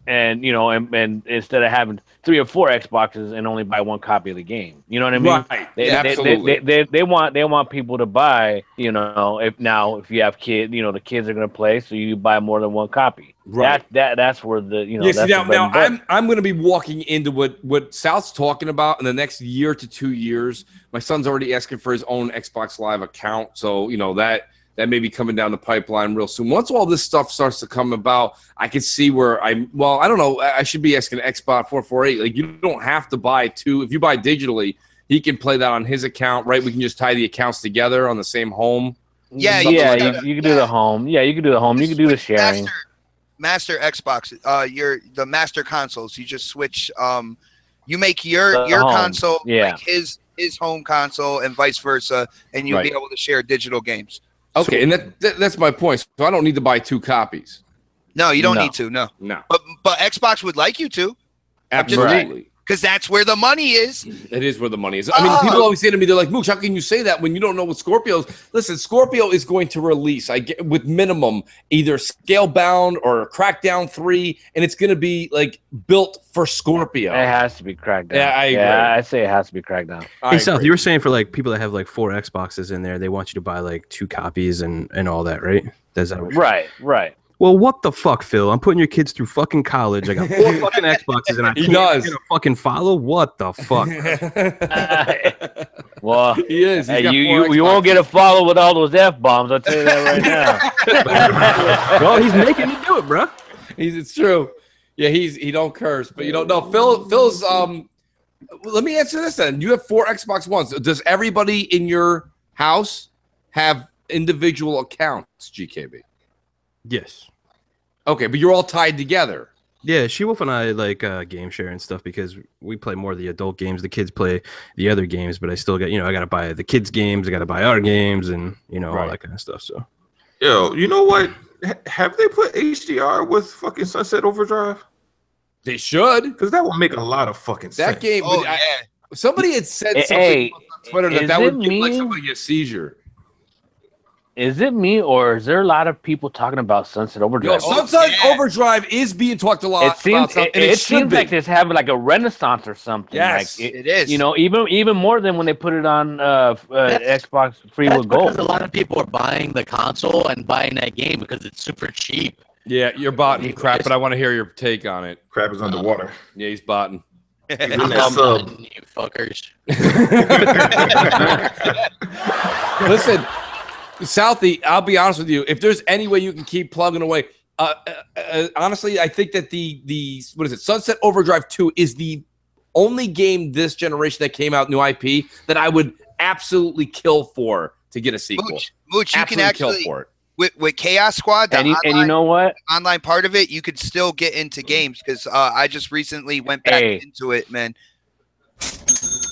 and you know, and, and instead of having three or four Xboxes and only buy one copy of the game. You know what I mean? Right. They, yeah, they, absolutely. They, they, they, they want they want people to buy. You know, if now if you have kids, you know the kids are gonna play, so you buy more than one copy. Right. That that that's where the you know. Yeah, that's see, now now I'm I'm gonna be walking into what what South's talking about in the next year to two years. My son's already asking for his own Xbox Live account, so you know that that may be coming down the pipeline real soon. Once all this stuff starts to come about, I can see where I'm – well, I don't know. I should be asking Xbot four forty-eight. Like, you don't have to buy two. If you buy digitally, he can play that on his account, right? We can just tie the accounts together on the same home. Yeah, yeah, like you, you can do yeah. the home. Yeah, you can do the home. You can do the sharing. Master, master Xbox, uh, your the master consoles. You just switch. Um, you make your the your home. console, yeah. like his his home console, and vice versa, and you'll right. be able to share digital games. Okay, so, and that, that that's my point. So I don't need to buy two copies. No, you don't no. need to. No, no. But but Xbox would like you to. Absolutely. Because that's where the money is. It is where the money is. I mean, oh. people always say to me, they're like, Mooch, how can you say that when you don't know what Scorpio's? Listen, Scorpio is going to release, I get, with minimum, either Scalebound or Crackdown three, and it's going to be, like, built for Scorpio. It has to be Crackdown. Yeah, I agree. Yeah, I say it has to be Crackdown. Hey, South, you were saying for, like, people that have, like, four Xboxes in there, they want you to buy, like, two copies and, and all that, right? That's that right, right. Well, what the fuck, Phil? I'm putting your kids through fucking college. I got four fucking Xboxes, and I he can't get a fucking follow. What the fuck? uh, well, he is. Hey, you, you, you won't get a follow with all those F bombs. I'll tell you that right now. Well, he's making me do it, bro. He's it's true. Yeah, he's he don't curse, but you don't know. Phil, Phil's. Um, let me answer this then. You have four Xbox Ones. Does everybody in your house have individual accounts? G K B. Yes. Okay, but you're all tied together. Yeah, She-Wolf and I like uh, game share and stuff because we play more of the adult games. The kids play the other games, but I still got, you know, I got to buy the kids' games. I got to buy our games and, you know, right. all that kind of stuff. So, yo, you know what? H have they put H D R with fucking Sunset Overdrive? They should. Because that will make a lot of fucking sense. That game, oh, I, somebody had said hey, something hey, on Twitter that that would give like somebody a seizure. Is it me, or is there a lot of people talking about Sunset Overdrive? Yo, Sunset yeah. Overdrive is being talked a lot it seems, about. It, it, it seems be. like it's having like a renaissance or something. Yes, like it, it is. You know, even even more than when they put it on uh, uh, Xbox Free Will Gold. Because a lot of people are buying the console and buying that game because it's super cheap. Yeah, you're botting crap, but I want to hear your take on it. Crap is underwater. Um, yeah, he's botting. He's in that sub. You fuckers. Listen. Southie, I'll be honest with you. If there's any way you can keep plugging away, uh, uh, uh, honestly, I think that the the what is it? Sunset Overdrive two is the only game this generation that came out new I P that I would absolutely kill for to get a sequel. Mooch, Mooch you can actually kill for it with with Chaos Squad. The and, you, online, and you know what? Online part of it, you could still get into games because uh, I just recently went back hey. into it, man.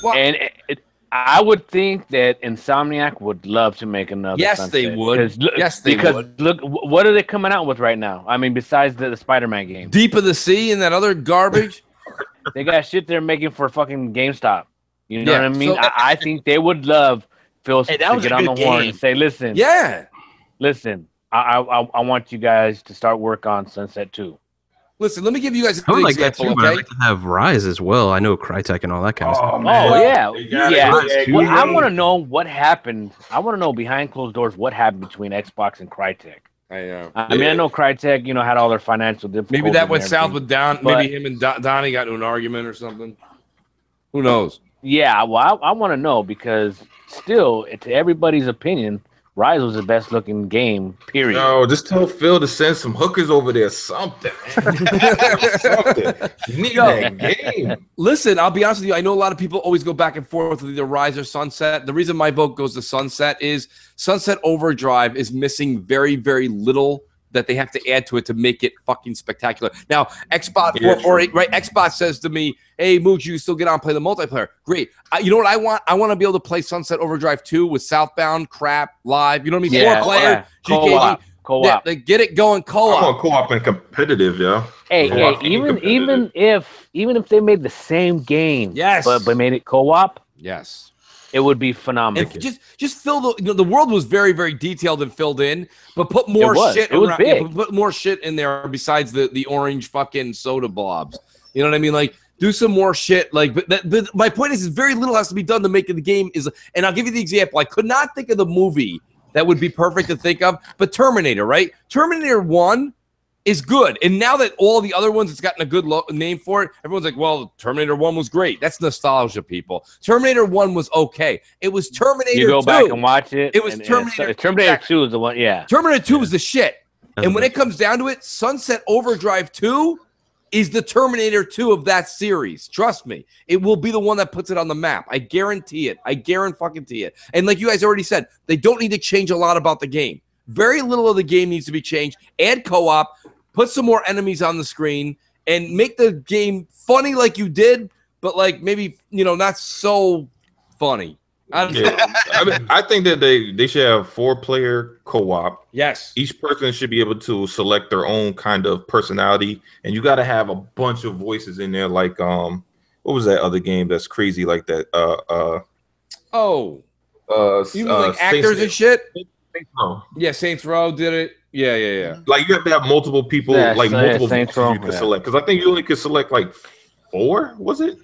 Well, and it, it, I would think that Insomniac would love to make another. Yes, Sunset. they would. Look, yes, they because would. Because look, what are they coming out with right now? I mean, besides the, the Spider-Man game, Deep of the Sea and that other garbage, they got shit they're making for fucking GameStop. You know yeah, what I mean? So I, I think they would love Phil hey, to get on the game. horn and say, "Listen, yeah, listen, I, I, I want you guys to start work on Sunset too." Listen, let me give you guys a good like example, that too, okay? I like to have Rise as well. I know Crytek and all that kind of oh, stuff. Man. Oh, yeah. Yeah. yeah. Well, I want to know what happened. I want to know behind closed doors what happened between Xbox and Crytek. I know. I mean, yeah. I know Crytek, you know, had all their financial difficulties. Maybe that went south with Don. Maybe him and Don, Donnie got into an argument or something. Who knows? Yeah, well, I, I want to know because still, to everybody's opinion, Rise was the best looking game, period. No, just tell Phil to send some hookers over there, something. something. You need that game. Listen, I'll be honest with you. I know a lot of people always go back and forth with either Rise or Sunset. The reason my vote goes to Sunset is Sunset Overdrive is missing very, very little that they have to add to it to make it fucking spectacular. Now, Xbot four forty-eight, right? Xbot says to me, hey, Mooch, you still get on and play the multiplayer. Great. I, you know what I want? I want to be able to play Sunset Overdrive two with Southbound, Crap, Live. You know what I mean? Yeah, Four-player, G K B. Co-op. Yeah, like, get it going, co-op. I want co-op and competitive, yo. Hey, hey even, even, if, even if they made the same game, yes. but, but made it co-op, yes. it would be phenomenal. And just, just fill the you know, the world was very, very detailed and filled in, but put more it shit. It was around, big. Yeah, put more shit in there besides the the orange fucking soda blobs. You know what I mean? Like, do some more shit. Like, but, that, but my point is, very little has to be done to make the game is. And I'll give you the example. I could not think of the movie that would be perfect to think of, but Terminator, right? Terminator one is good. And now that all the other ones, it's gotten a good lo- name for it, everyone's like, well, Terminator one was great. That's nostalgia, people. Terminator one was okay. It was Terminator two. You go two. back and watch it. It was and, Terminator and Terminator two was the one, yeah. Terminator two yeah. was the shit. And when it comes down to it, Sunset Overdrive two is the Terminator two of that series. Trust me. It will be the one that puts it on the map. I guarantee it. I guarantee it. And like you guys already said, they don't need to change a lot about the game. Very little of the game needs to be changed. Add co-op, put some more enemies on the screen, and make the game funny like you did, but like maybe, you know, not so funny. I, yeah. I, mean, I think that they, they should have four-player co-op. Yes. Each person should be able to select their own kind of personality, and you got to have a bunch of voices in there. Like, um, what was that other game that's crazy like that? Uh, uh, oh. Uh, you mean uh, like actors Saints and shit? Saints Row. Yeah, Saints Row did it. Yeah, yeah, yeah. Like, you have to have multiple people, yeah, like so multiple yeah, Saints Row, you can yeah. select. Because I think you only could select, like, four, was it?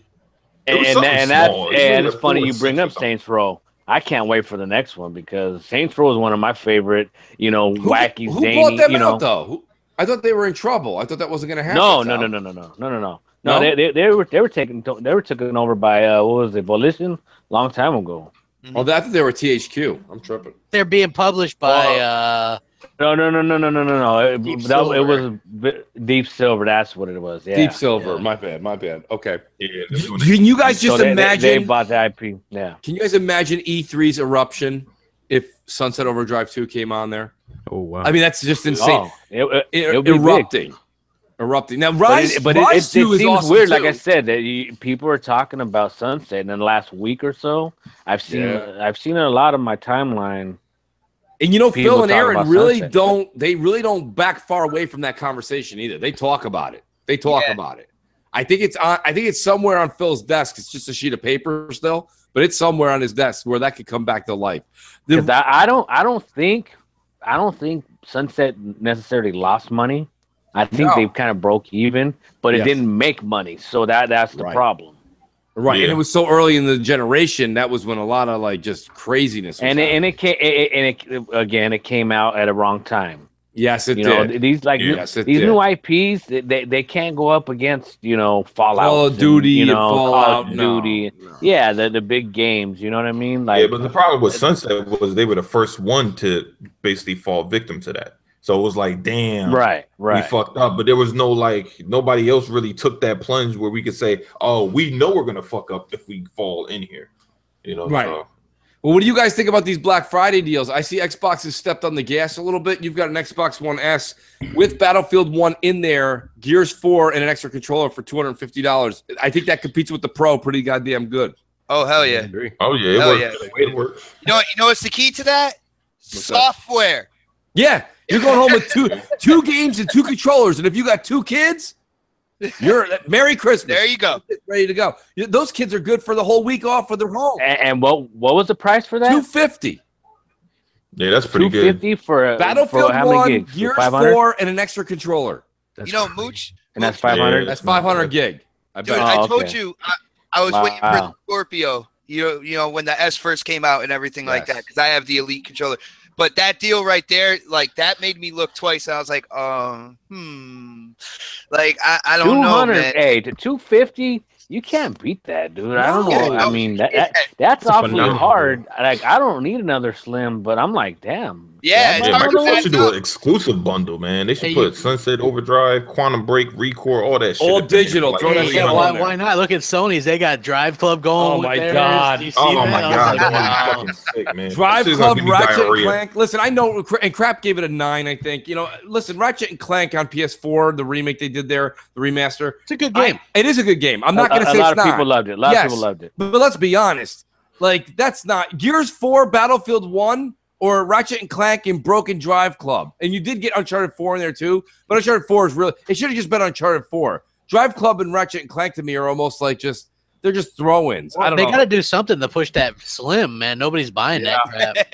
And, and, and that's and it's funny you bring up Saints Row. I can't wait for the next one because Saints Row is one of my favorite, you know, who, wacky, who zany. Who bought them you know. out, though? I thought they were in trouble. I thought that wasn't going to happen. No, no, no, no, no, no, no, no, no. No, they, they, they were they were taken they were taken over by uh, what was it, Volition, long time ago. Mm-hmm. Oh, I thought they were T H Q. I'm tripping. They're being published by. Uh, uh, No, no, no, no, no, no, no, no. It, that, it was Deep Silver. That's what it was. Yeah. Deep Silver. Yeah. My bad. My bad. Okay. Yeah, can you guys just so they, imagine? They, they bought the I P. Yeah. Can you guys imagine E three's eruption if Sunset Overdrive two came on there? Oh wow! I mean, that's just insane. Oh, it, it, erupting, big. erupting. Now, Rise, but it, but Rise it, it, two it is seems awesome weird. Too. Like I said, that you, people are talking about Sunset, and then last week or so, I've seen, yeah. I've seen a lot of my timeline. And you know, People Phil and Aaron really Sunset. don't, they really don't back far away from that conversation either. They talk about it. They talk yeah. about it. I think it's on, I think it's somewhere on Phil's desk. It's just a sheet of paper still, but it's somewhere on his desk where that could come back to life. The, I, I don't, I don't think, I don't think Sunset necessarily lost money. I think no. they've kind of broke even, but it yes. didn't make money. So that, that's the right. problem. Right, yeah. And it was so early in the generation. That was when a lot of like just craziness. Was and it, and it came it, and it again. It came out at a wrong time. Yes, it you did. Know, these like yes, new, these did. new I Ps, they they can't go up against you know Fallout, Call of Duty, and, you know Fallout, Call of no, Duty. No. Yeah, the the big games. You know what I mean? Like, yeah, but the problem with Sunset was they were the first one to basically fall victim to that. So it was like, damn, right, right. we fucked up. But there was no, like, nobody else really took that plunge where we could say, oh, we know we're going to fuck up if we fall in here. You know, right. So. Well, what do you guys think about these Black Friday deals? I see Xbox has stepped on the gas a little bit. You've got an Xbox One S with Battlefield one in there, Gears four, and an extra controller for two hundred fifty dollars. I think that competes with the Pro pretty goddamn good. Oh, hell yeah. Oh, yeah. It hell worked. Yeah. It worked. You know, you know what's the key to that? What's Software. That? Yeah. You're going home with two two games and two controllers, and if you got two kids, you're Merry Christmas. There you go, ready to go. Those kids are good for the whole week off for their home. And, and what what was the price for that? Two fifty. Yeah, that's pretty good. Two fifty for Battlefield for how many One, gigs? Gears four, and an extra controller. That's you know, Mooch, and that's five hundred. Yeah, that's five hundred gig. I bet. Dude, oh, I told okay. you, I, I was wow. waiting for the Scorpio. You know, you know when the S first came out and everything yes. like that, because I have the Elite controller. But that deal right there, like, that made me look twice. I was like, um, hmm. Like, I, I don't know, man. Hey, to two fifty, you can't beat that, dude. No, I don't know. No, I mean, that, that that's awfully hard. Like, I don't need another Slim, but I'm like, damn. Yeah. yeah Microsoft should do an exclusive bundle, man. They should hey, put you, Sunset Overdrive, Quantum Break, Recore, all that shit. All digital. Like, hey, yeah, why, why not? Look at Sony's. They got Drive Club going. Oh, my God. Oh, that? my God. That fucking sick, man. Drive Club, Ratchet and Clank. Listen, I know, and Crap gave it a nine, I think. You know, listen, Ratchet and Clank on P S four, the remake they did there, the remaster. It's a good game. I, it is a good game. I'm not. A lot of not. people loved it. A lot yes, of people loved it. But let's be honest. Like, that's not Gears four, Battlefield one, or Ratchet and Clank and Broken Drive Club. And you did get Uncharted four in there too, but Uncharted four is really it should have just been Uncharted four. Drive Club and Ratchet and Clank to me are almost like just they're just throw-ins. Well, I don't they know. gotta do something to push that Slim, man. Nobody's buying yeah. that crap.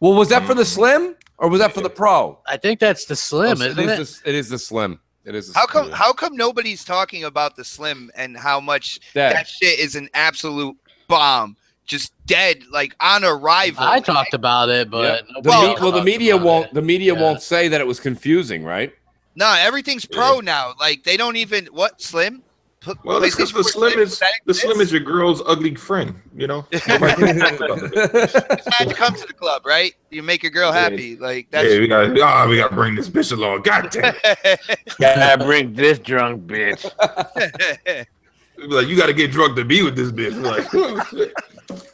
Well, was that for the Slim or was that for the Pro? I think that's the Slim, oh, isn't it? Is the, it is the Slim. It is how come? How come nobody's talking about the Slim and how much dead. that shit is an absolute bomb, just dead, like on arrival. I talked about it, but yeah. the well, me, well, the media won't. It. The media yeah. won't say that it was confusing, right? No, everything's pro yeah. now. Like they don't even what slim. Well, that's because the slim is the slim is your girl's ugly friend. You know, you had to come to the club, right? You make your girl happy, like that's. Yeah, we got. Oh, we got to bring this bitch along. God damn. Gotta bring this drunk bitch. Like you got to get drunk to be with this bitch. Like,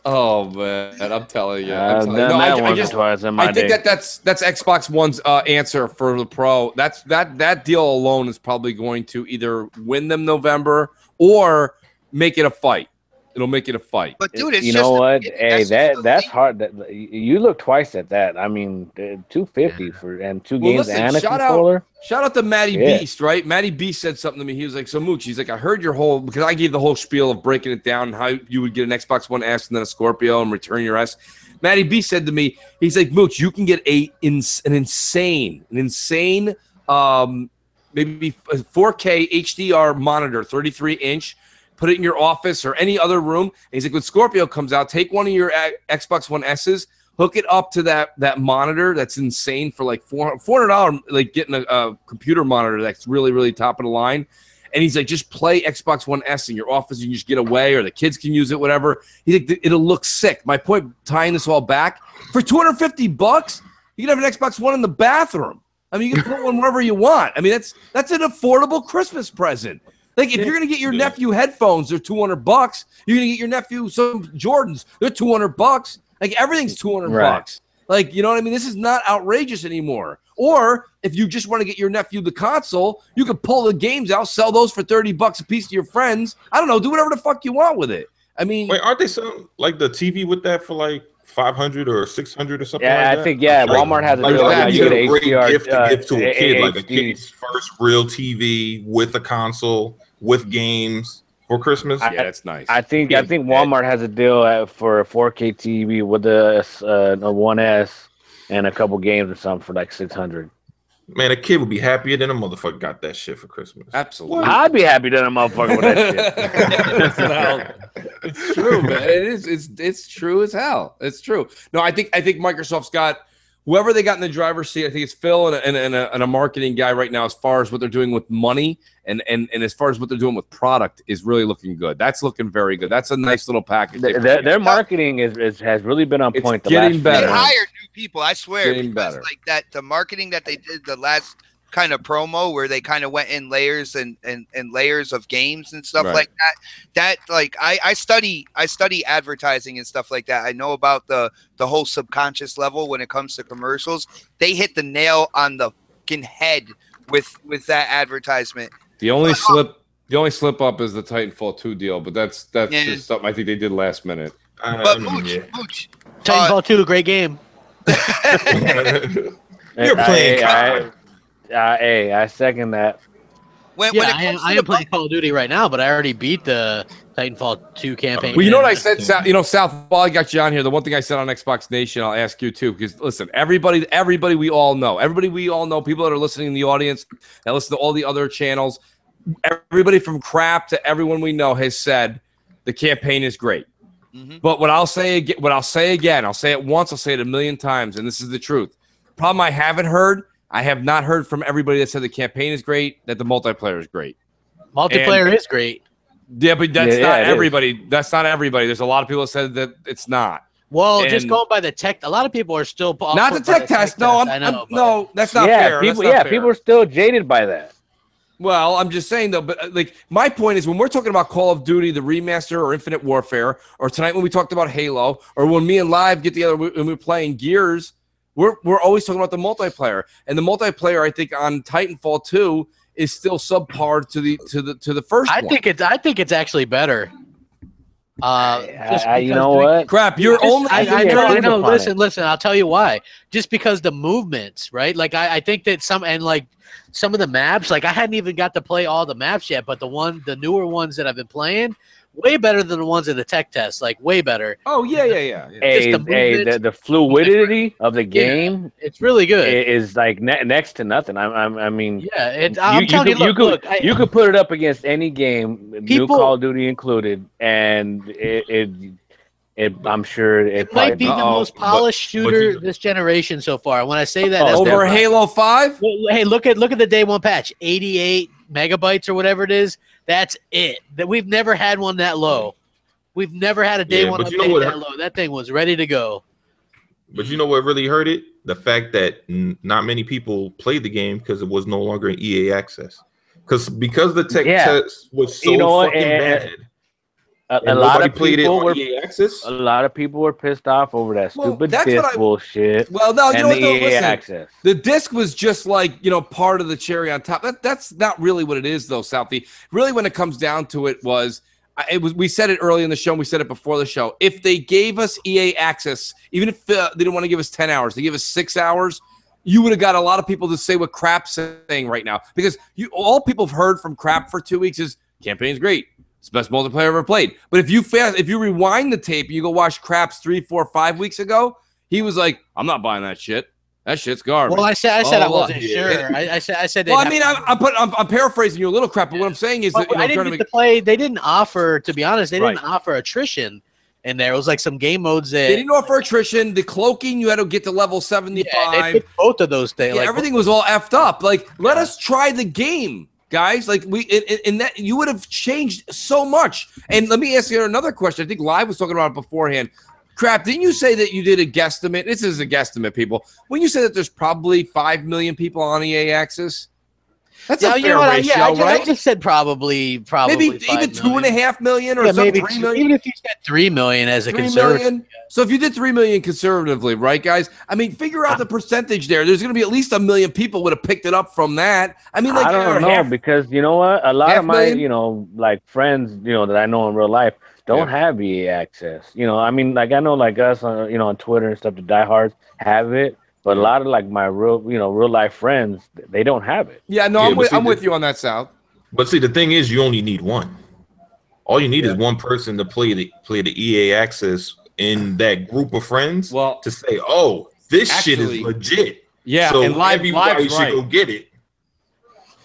oh man, I'm telling you. I'm telling you. No, I, I, just, I think that that's that's Xbox One's uh, answer for the pro. That's that that deal alone is probably going to either win them November or make it a fight. It'll make it a fight. But dude, it's you just know what? Hey, that that's hard. That, you look twice at that. I mean, two fifty for and two well, games listen, and a shout controller. Out, shout out to Matty yeah. Beast, right? Matty Beast said something to me. He was like, "So Mooch, he's like, I heard your whole because I gave the whole spiel of breaking it down and how you would get an Xbox One S and then a Scorpio and return your S." Matty Beast said to me, "He's like, Mooch, you can get a in, an insane, an insane, um, maybe four K H D R monitor, thirty three inch." Put it in your office or any other room. And he's like, when Scorpio comes out, take one of your Xbox One S's, hook it up to that that monitor that's insane for like four hundred dollars, like getting a, a computer monitor that's really, really top of the line. And he's like, just play Xbox One S in your office. You can just get away or the kids can use it, whatever. He's like, it'll look sick. My point, tying this all back, for two hundred fifty bucks, you can have an Xbox One in the bathroom. I mean, you can put one wherever you want. I mean, that's that's an affordable Christmas present. Like if you're gonna get your nephew headphones, they're two hundred bucks. You're gonna get your nephew some Jordans, they're two hundred bucks. Like everything's two hundred right. bucks. Like you know what I mean? This is not outrageous anymore. Or if you just want to get your nephew the console, you could pull the games out, sell those for thirty bucks a piece to your friends. I don't know, do whatever the fuck you want with it. I mean, wait, aren't they selling like the T V with that for like Five hundred or six hundred or something. Yeah, like that? I think yeah. Like, Walmart has a deal. Like, you get a great H D R, gift to uh, give to a kid, H D. Like a kid's first real T V with a console with games for Christmas. I, yeah, that's nice. I think yeah. I think Walmart has a deal for a four K T V with a, uh, a one S and a couple games or something for like six hundred. Man, a kid would be happier than a motherfucker got that shit for Christmas. Absolutely. What? I'd be happier than a motherfucker with that shit. It's true, man. It is it's it's true as hell. It's true. No, I think I think Microsoft's got whoever they got in the driver's seat. I think it's Phil and a, and, and, a, and a marketing guy right now as far as what they're doing with money and, and, and as far as what they're doing with product is really looking good. That's looking very good. That's a nice little package. The, their their marketing is, is has really been on point. It's the getting last better. They hired new people, I swear. Getting better. Like that, the marketing that they did the last kind of promo where they kind of went in layers and, and, and layers of games and stuff right. like that. That like I, I study I study advertising and stuff like that. I know about the the whole subconscious level when it comes to commercials. They hit the nail on the fucking head with with that advertisement. The only but, slip the only slip up is the Titanfall two deal, but that's that's yeah. just something I think they did last minute. But um, Mooch, yeah. Mooch, Titanfall uh, two, great game. You're playing. I, I, Uh, hey, I second that. When, yeah, when it comes I, I am playing Call of Duty right now, but I already beat the Titanfall two campaign. Well, you know what I said, South, you know, South, while I got you on here, the one thing I said on Xbox Nation, I'll ask you too, because listen, everybody, everybody we all know, everybody we all know, people that are listening in the audience, that listen to all the other channels, everybody from crap to everyone we know has said the campaign is great. Mm-hmm. But what I'll say again, what I'll say again, I'll say it once, I'll say it a million times, and this is the truth. Problem I haven't heard. I have not heard from everybody that said the campaign is great, that the multiplayer is great. Multiplayer and, is great. Yeah, but that's yeah, not yeah, everybody. Is. That's not everybody. There's a lot of people that said that it's not. Well, and just going by the tech, a lot of people are still not the tech, the tech test. No, I'm, I know, I'm, no, that's not yeah, fair. People, that's not yeah, fair. People are still jaded by that. Well, I'm just saying though, but like my point is when we're talking about Call of Duty, the remaster, or Infinite Warfare, or tonight when we talked about Halo, or when me and Live get together when we're playing Gears. We're, we're always talking about the multiplayer, and the multiplayer I think on Titanfall two is still subpar to the to the to the first. I one. think it's I think it's actually better. Uh, just I, you know what? Crap, you're just, only. I, I, I know. I know. Listen, it. listen. I'll tell you why. Just because the movements, right? Like I, I think that some and like some of the maps. Like I hadn't even got to play all the maps yet, but the one the newer ones that I've been playing. Way better than the ones in the tech test, like way better. Oh yeah, yeah, yeah. yeah. Hey, the, hey, the, the fluidity of the game, yeah, it's really good. Is like ne next to nothing. I, I, I mean, yeah. It, I'm you, telling you, you, you, look, could, look, you I, could put it up against any game, people, new Call of Duty included, and it, it It, I'm sure it, it probably, might be uh-oh. the most polished but, shooter but you, this generation so far. When I say that, that's over Halo five. Well, hey, look at look at the day one patch, eighty-eight megabytes or whatever it is. That's it. That we've never had one that low. We've never had a day yeah, one update you know what, that low. That thing was ready to go. But you know what really hurt it? The fact that n not many people played the game because it was no longer an E A access. Because because the tech yeah. test was so you know, fucking and, bad. A, a lot of people were a lot of people were pissed off over that stupid well, disc I, bullshit. Well, no, you know what? Listen, the disc was just like you know part of the cherry on top. That that's not really what it is, though, Southie. Really, when it comes down to it, was it was we said it early in the show. And we said it before the show. If they gave us E A access, even if uh, they didn't want to give us ten hours, they give us six hours. You would have got a lot of people to say what Crap's saying right now because you all people have heard from Crap for two weeks is campaign's great. It's the best multiplayer ever played. But if you fast, if you rewind the tape, you go watch Crap's three, four, five weeks ago. He was like, "I'm not buying that shit. That shit's garbage." Well, I said, I said, oh, I wasn't yeah. sure. I, I said, I said. Well, I mean, I'm, I'm, put, I'm, I'm paraphrasing you a little, Crap. But what I'm saying is, that, you know, I didn't get to make... play. They didn't offer, to be honest, they didn't right. offer attrition. And there was like some game modes that they didn't offer attrition. The cloaking, you had to get to level seventy-five. Yeah, they both of those things. Yeah, like, everything was all effed up. Like, let yeah. us try the game. Guys, like we in that you would have changed so much. And let me ask you another question. I think Live was talking about it beforehand. Crap, didn't you say that you did a guesstimate? This is a guesstimate, people. When you say that there's probably five million people on E A Access, that's yeah, a fair you know what, ratio, yeah, I, right? I just said probably, probably maybe even two and a half million or yeah, something. Maybe three million. Even if you said three million as a three conservative. Million? So if you did three million conservatively, right, guys? I mean, figure out the percentage there. There's going to be at least a million people would have picked it up from that. I mean, like I don't know half, because you know what? A lot of my, million? you know, like friends, you know, that I know in real life don't yeah. have E A access. You know, I mean, like I know, like us, on, you know, on Twitter and stuff, the diehards have it. But a lot of like my real, you know, real life friends, they don't have it. Yeah, no, yeah, I'm, with, see, I'm with you on that, Sal. But see, the thing is, you only need one. All you need yeah. is one person to play the play the E A access in that group of friends. Well, to say, oh, this actually, shit is legit. Yeah, so and live, everybody should right. go get it.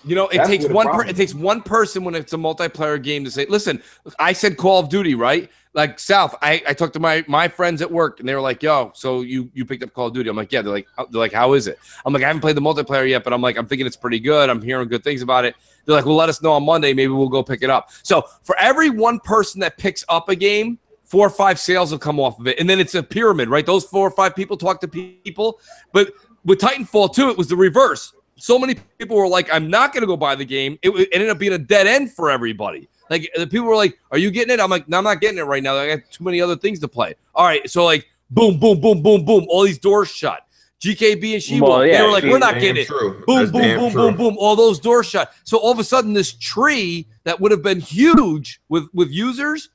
You know, it That's takes one. Per, it takes one person when it's a multiplayer game to say, "Listen, I said Call of Duty, right?" Like South, I, I talked to my my friends at work, and they were like, "Yo, so you you picked up Call of Duty?" I'm like, "Yeah." They're like, "They're like, how is it?" I'm like, "I haven't played the multiplayer yet, but I'm like, I'm thinking it's pretty good. I'm hearing good things about it." They're like, "Well, let us know on Monday. Maybe we'll go pick it up." So for every one person that picks up a game, four or five sales will come off of it, and then it's a pyramid, right? Those four or five people talk to people, but with Titanfall two, it was the reverse. So many people were like, I'm not going to go buy the game. It, it ended up being a dead end for everybody. Like, the people were like, are you getting it? I'm like, no, I'm not getting it right now. I got too many other things to play. All right, so like, boom, boom, boom, boom, boom. All these doors shut. G K B and She-Wolf, well, yeah, they were like, we're not getting true. it. Boom, that's boom, boom, true. boom, boom. All those doors shut. So all of a sudden, this tree that would have been huge with, with users,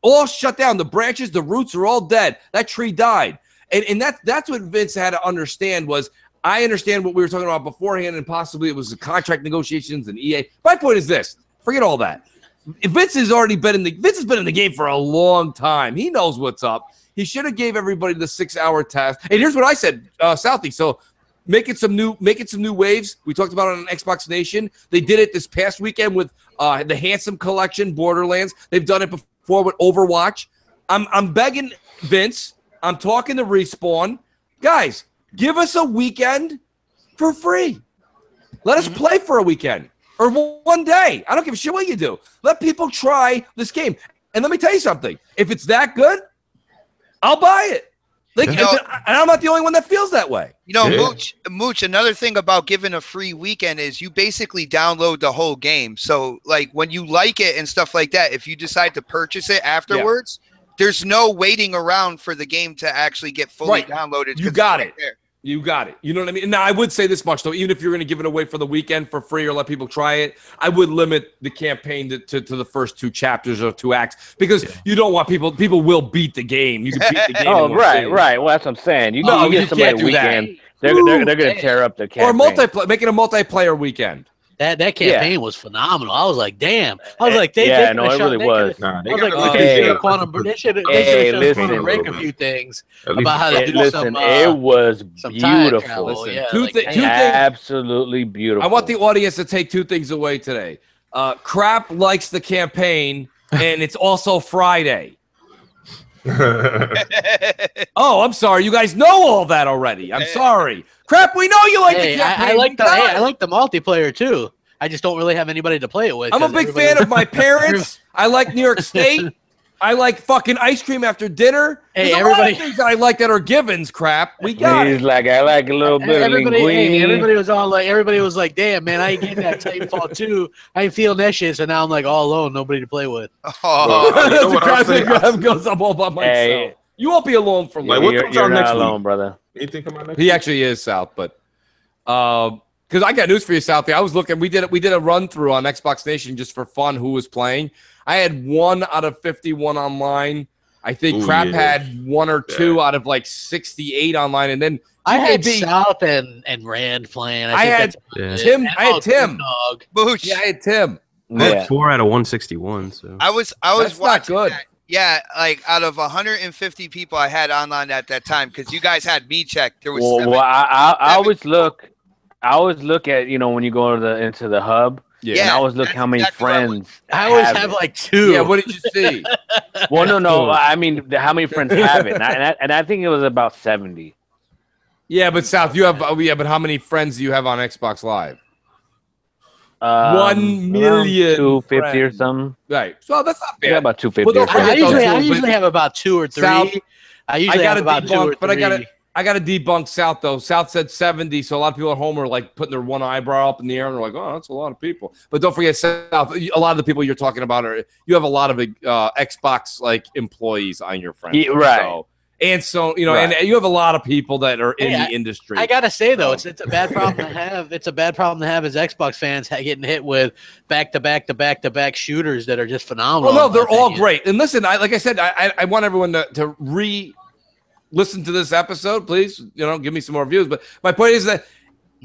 all shut down. The branches, the roots are all dead. That tree died. And, and that, that's what Vince had to understand was, I understand what we were talking about beforehand, and possibly it was the contract negotiations and E A. My point is this: forget all that. Vince has already been in the Vince has been in the game for a long time. He knows what's up. He should have gave everybody the six-hour test. And here's what I said, uh, Southie. So, making some new making some new waves. We talked about it on Xbox Nation. They did it this past weekend with uh, the Handsome Collection, Borderlands. They've done it before with Overwatch. I'm I'm begging Vince. I'm talking to Respawn, guys. Give us a weekend for free. Let us play for a weekend or one day. I don't give a shit what you do. Let people try this game. And let me tell you something. If it's that good, I'll buy it. Like, you know, and I'm not the only one that feels that way. You know, yeah. Mooch, Mooch, another thing about giving a free weekend is you basically download the whole game. So, like, when you like it and stuff like that, if you decide to purchase it afterwards, yeah. there's no waiting around for the game to actually get fully right. downloaded. You got it. There. You got it. You know what I mean? Now, I would say this much, though. Even if you're going to give it away for the weekend for free or let people try it, I would limit the campaign to, to, to the first two chapters or two acts because yeah. you don't want people – people will beat the game. You can beat the game. oh, right, right. Well, that's what I'm saying. You, no, you, you get somebody a weekend, they're, Ooh, they're, they're going to tear up the campaign. Or multiplayer, making a multiplayer weekend. That, that campaign yeah. was phenomenal. I was like, damn. I was like, they yeah, they no, it shot, really they was. Nah, they I was like, oh, they should have quantum. They should have hey, quantum break a few things about how they do listen, some. It was some beautiful. Listen, yeah, two like, th two absolutely beautiful. I want the audience to take two things away today. Uh, Crap likes the campaign, and it's also Friday. Oh, I'm sorry. You guys know all that already. I'm sorry. Crap, we know you like hey, the campaign. I, I like the, hey, I like the multiplayer too. I just don't really have anybody to play it with. I'm a big fan of my parents. I like New York State. I like fucking ice cream after dinner. Hey, There's a everybody, lot of things I like that are givens, crap. We got He's it. like, I like a little bit everybody, of linguine. Hey, everybody was all like, everybody was like, damn, man, I ain't getting that Titanfall two. I ain't feeling that shit, so now I'm like all alone, nobody to play with. Oh, well, that's the crap that goes up all by myself. Hey, you won't be alone for long. You're, you're not next alone, week? brother. Anything come out next He week? actually is, South, but because uh, I got news for you, Southie. I was looking. We did it. We did a run through on Xbox Nation just for fun. Who was playing? I had one out of fifty-one online. I think Ooh, Crap yeah. had one or two yeah. out of like sixty-eight online, and then G K B. I had South and and Rand playing. I, I think had Tim. I had Tim. Booch. Yeah, I had Tim. I had four out of one sixty-one. So I was. I was That's watching not good. That. Yeah, like out of one hundred fifty people I had online at that time, because you guys had me checked. There was. Well, seven, well I, I, I always look. I always look at you know when you go into the, into the hub. Yeah, and I always look how many friends. I always have, have like two. Yeah, what did you see? well, no, no. I mean, how many friends have it? And I, and, I, and I think it was about seventy. Yeah, but South, you have. Oh, yeah, but how many friends do you have on Xbox Live? Um, One million, two fifty or something. Right. So that's not bad. Yeah, about two fifty. Well, I, usually, I usually have about two or three. South, I usually I have about debunk, two or three. But I gotta. I got to debunk South, though. South said seventy, so a lot of people at home are, like, putting their one eyebrow up in the air, and they're like, oh, that's a lot of people. But don't forget, South, a lot of the people you're talking about are – you have a lot of uh, Xbox, like, employees on your friends. Yeah, right. So, and so, you know, right. and you have a lot of people that are in hey, the I, industry. I got to say, though, it's it's a bad problem to have. It's a bad problem to have as Xbox fans getting hit with back-to-back-to-back-to-back shooters that are just phenomenal. Well, no, they're all great. And listen, I, like I said, I, I want everyone to, to re – listen to this episode, please. You know, give me some more views. But my point is that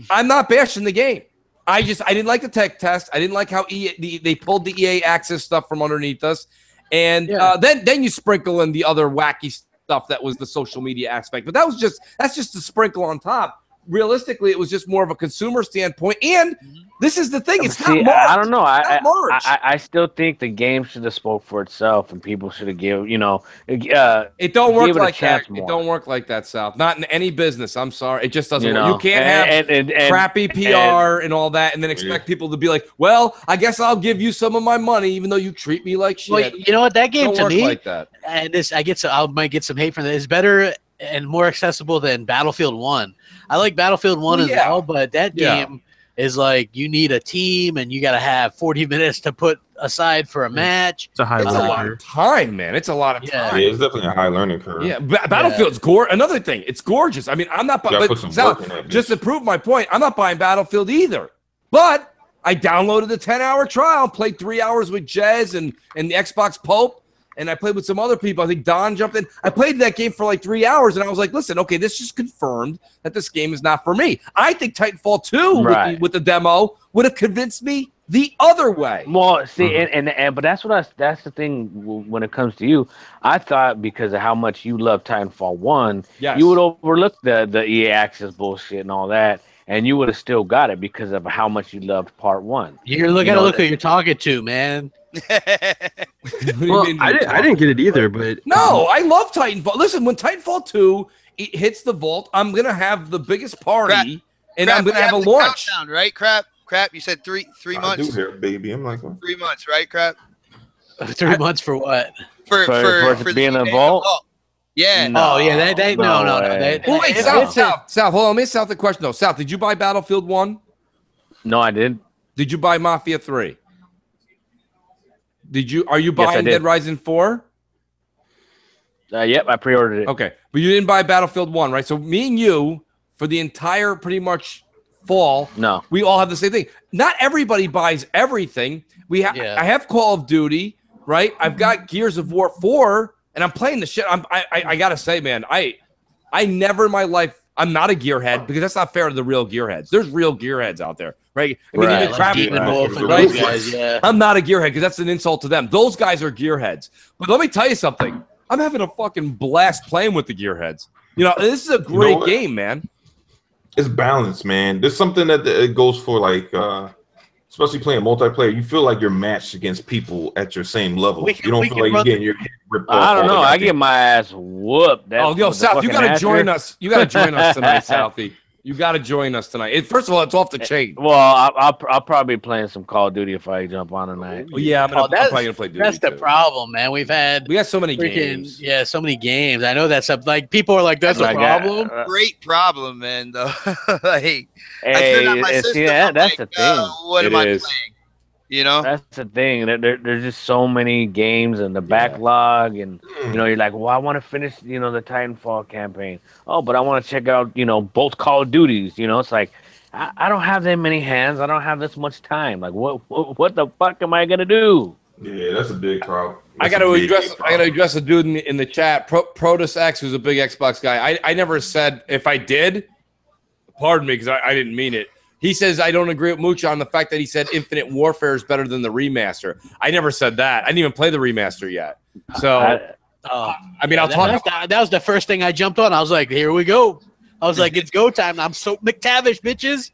I'm not bashing the game. I just I didn't like the tech test. I didn't like how E A, they pulled the E A Access stuff from underneath us, and yeah. uh, then then you sprinkle in the other wacky stuff that was the social media aspect. But that was just that's just the sprinkle on top. Realistically, it was just more of a consumer standpoint. And this is the thing; it's See, not merged. I don't know. I, I I still think the game should have spoke for itself, and people should have give you know. Uh, it don't work it like that. More. It don't work like that, South. Not in any business. I'm sorry, it just doesn't. You, know? work. You can't and, have and, and, crappy P R and, and all that, and then expect yeah. people to be like, "Well, I guess I'll give you some of my money, even though you treat me like shit." Well, you know what? That game it don't to work me, like that. And this, I get so I might get some hate from that. It's better and more accessible than Battlefield one. I like Battlefield one yeah. as well, but that yeah. game is like you need a team and you got to have forty minutes to put aside for a match. It's a high it's learning a lot curve. of time, man. It's a lot of yeah. time. Yeah, it's definitely a high learning curve. Yeah, B Battlefield's yeah. gore. Another thing, it's gorgeous. I mean, I'm not buying – just to prove my point, I'm not buying Battlefield either, but I downloaded the ten-hour trial, played three hours with Jez and, and the Xbox Pope. And I played with some other people. I think Don jumped in. I played that game for like three hours, and I was like, listen, okay, this just confirmed that this game is not for me. I think Titanfall two right. with, the, with the demo would have convinced me the other way. Well, see, mm-hmm. and, and, and but that's what I, that's the thing when it comes to you. I thought because of how much you love Titanfall one, yes. you would overlook the, the E A Access bullshit and all that. And you would have still got it because of how much you loved part one. You're looking you know, to look who you're talking to, man. well, I, didn't, I didn't get it either, but no, I love Titanfall. Listen, when Titanfall two it hits the vault, I'm gonna have the biggest party, crap. and crap, I'm gonna have, have a launch. Countdown, right, crap, crap. You said three, three I months. Do here, baby. I'm like three months, right, crap? Three I, months for what? For for, for, for, for being a vault. vault. Yeah. No, oh, yeah. They, they, no, no, no. no they, well, wait, South, South, South. Hold on. Let me ask South the question, though. South, did you buy Battlefield one? No, I didn't. Did you buy Mafia three? Did you? Are you buying yes, Dead Rising four? Uh, yep, I pre-ordered it. Okay. But you didn't buy Battlefield one, right? So me and you, for the entire pretty much fall, no. we all have the same thing. Not everybody buys everything. We ha yeah. I have Call of Duty, right? I've got Gears of War four. And I'm playing the shit. I'm, I, I I gotta say, man, I I never in my life I'm not a gearhead because that's not fair to the real gearheads. There's real gearheads out there, right? I mean, right. even Travis, right. right? Guys, yeah. I'm not a gearhead because that's an insult to them. Those guys are gearheads. But let me tell you something. I'm having a fucking blast playing with the gearheads. You know, this is a great you know game, man. It's balance, man. There's something that it goes for, like. Uh... Especially playing multiplayer, you feel like you're matched against people at your same level. Can, you don't feel like you're getting your head ripped off. I don't know. I get my ass whooped. That's oh, yo, South, you gotta join us. You gotta join us tonight, Southie. You gotta join us tonight. It, first of all, it's off the chain. Well, I, I'll I'll probably be playing some Call of Duty if I jump on tonight. Oh, yeah, I'm, gonna, oh, I'm probably gonna play Duty. That's the too. problem, man. We've had we got so many freaking, games. Yeah, so many games. I know that's a, like people are like, that's, that's a problem. Got, uh, Great problem. man. Though, like, hey, I my system, yeah, that's like, the thing. Oh, what it am I is. playing? You know, that's the thing. There, there, there's just so many games and the backlog, and you know, you're like, well, I want to finish, you know, the Titanfall campaign. Oh, but I want to check out, you know, both Call of Duties. You know, it's like, I, I don't have that many hands. I don't have this much time. Like, what, what, what the fuck am I gonna do? Yeah, that's a big problem. That's I gotta address. Problem. I gotta address a dude in the, in the chat, Pro, Protus X, who's a big Xbox guy. I, I never said if I did. Pardon me, because I, I didn't mean it. He says, I don't agree with Mucha on the fact that he said Infinite Warfare is better than the remaster. I never said that. I didn't even play the remaster yet. So, I, uh, I mean, yeah, I'll that, talk about That was the first thing I jumped on. I was like, here we go. I was like, it's go time. I'm so McTavish, bitches.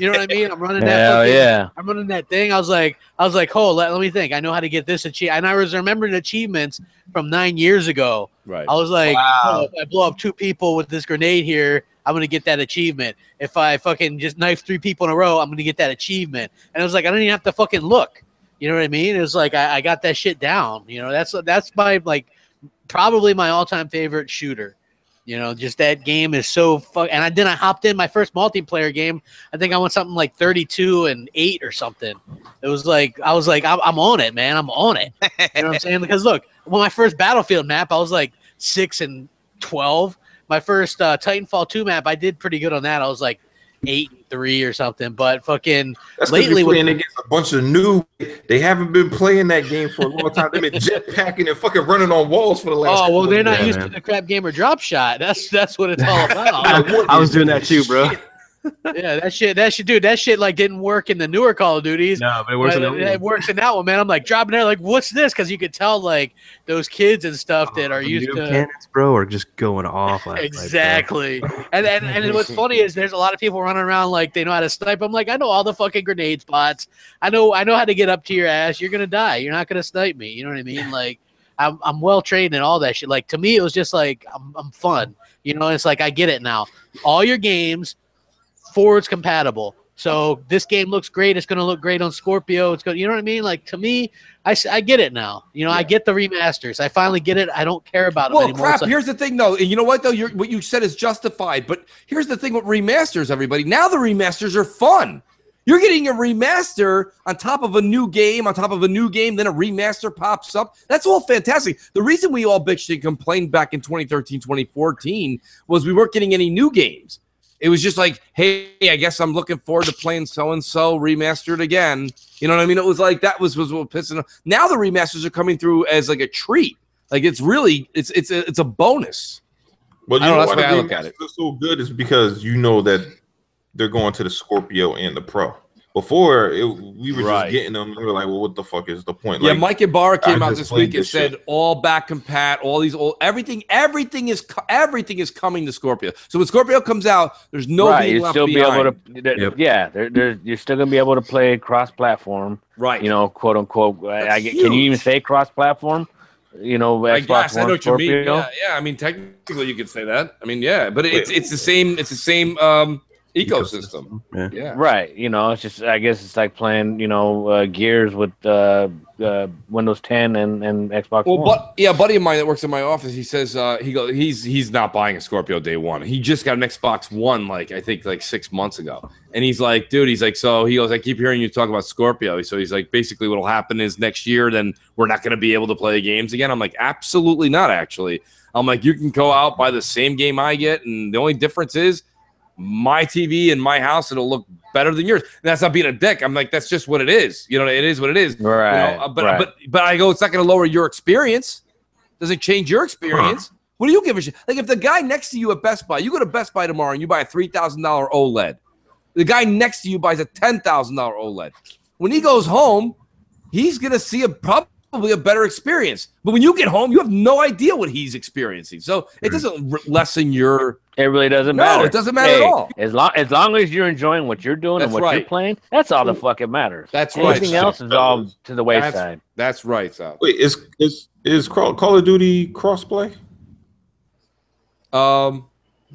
You know what I mean? I'm running that Hell fucking, yeah. I'm running that thing. I was like, I was like, oh, let, let me think. I know how to get this achievement. And I was remembering achievements from nine years ago. Right. I was like, wow. oh, if I blow up two people with this grenade here, I'm gonna get that achievement. If I fucking just knife three people in a row, I'm gonna get that achievement. And I was like, I don't even have to fucking look. You know what I mean? It was like I, I got that shit down. You know, that's that's my like probably my all-time favorite shooter. You know, just that game is so fuck. And I, then I hopped in my first multiplayer game. I think I went something like thirty-two and eight or something. It was like, I was like, I'm, I'm on it, man. I'm on it. You know what I'm saying? Because look, when my first Battlefield map, I was like six and twelve. My first uh, Titanfall two map, I did pretty good on that. I was like eight and three or something. But fucking That's lately, you're playing with against a bunch of new, they haven't been playing that game for a long time. They've been jetpacking and fucking running on walls for the last. Oh well, they're not yeah, used man. to the Crap Gamer drop shot. That's that's what it's all about. I, I was doing that too, bro. Yeah, that shit, that shit, dude, that shit like didn't work in the newer Call of Duties. No, but it works, but in it, it works in that one, man. I'm like dropping there, like, what's this? Because you could tell like those kids and stuff that oh, are used to cannons, bro, are just going off. Like, exactly. Like and and and what's funny is there's a lot of people running around like they know how to snipe. I'm like, I know all the fucking grenade spots. I know, I know how to get up to your ass. You're gonna die. You're not gonna snipe me. You know what I mean? Like, I'm I'm well trained in all that shit. Like to me, it was just like I'm I'm fun. You know, it's like I get it now. All your games. Forwards compatible. So this game looks great. It's going to look great on Scorpio. It's going, you know what I mean? Like to me, I, I get it now. You know, yeah. I get the remasters. I finally get it. I don't care about it well, anymore. Well, crap. Like, here's the thing, though. And you know what, though? You're, what you said is justified. But here's the thing with remasters, everybody. Now the remasters are fun. You're getting a remaster on top of a new game, on top of a new game, then a remaster pops up. That's all fantastic. The reason we all bitched and complained back in twenty thirteen, twenty fourteen was we weren't getting any new games. It was just like, hey, I guess I'm looking forward to playing so-and-so remastered again. You know what I mean? It was like that was, was what pissing off. Now the remasters are coming through as like a treat. Like it's really – it's it's a, it's a bonus. Well, you I don't know, know that's why I look at it. It's so good is because you know that they're going to the Scorpio and the Pro. Before, it, we were right. just getting them. And we were like, well, what the fuck is the point? Yeah, like, Mike and Barr came I out this week and this said shit. all back compat, all these old, everything, everything is everything is coming to Scorpio. So when Scorpio comes out, there's no right, being left still behind. Be able to, yep. Yeah, they're, they're, you're still going to be able to play cross-platform. Right. You know, quote, unquote. I, I, can you even say cross-platform? You know, Xbox I guess, One, I know what you mean. Yeah, yeah, I mean, technically you could say that. I mean, yeah, but it's, it's the same. It's the same um, – ecosystem, yeah. yeah, right. You know, it's just I guess it's like playing, you know, uh, Gears with uh, uh, Windows ten and and Xbox well, One. But yeah, a buddy of mine that works in my office, he says uh, he goes, he's he's not buying a Scorpio day one. He just got an Xbox One, like I think like six months ago, and he's like, dude, he's like, so he goes, I keep hearing you talk about Scorpio, so he's like, basically what'll happen is next year, then we're not going to be able to play games again. I'm like, absolutely not. Actually, I'm like, you can go out buy the same game I get, and the only difference is. My T V in my house, it'll look better than yours. And that's not being a dick. I'm like, that's just what it is. You know, it is what it is. Right. You know, but right. but but I go, it's not going to lower your experience. Doesn't change your experience. Huh. What do you give a shit? Like if the guy next to you at Best Buy, you go to Best Buy tomorrow and you buy a three thousand dollar OLED. The guy next to you buys a ten thousand dollar OLED. When he goes home, he's going to see a probably probably a better experience. But when you get home, you have no idea what he's experiencing. So it doesn't lessen your... It really doesn't matter. No, it doesn't matter hey, at all. As long, as long as you're enjoying what you're doing that's and what right. you're playing, that's all that fucking matters. That's Anything right. Anything else is all to the wayside. That's, that's right, South. Wait, is, is, is Call, Call of Duty cross-play? Um...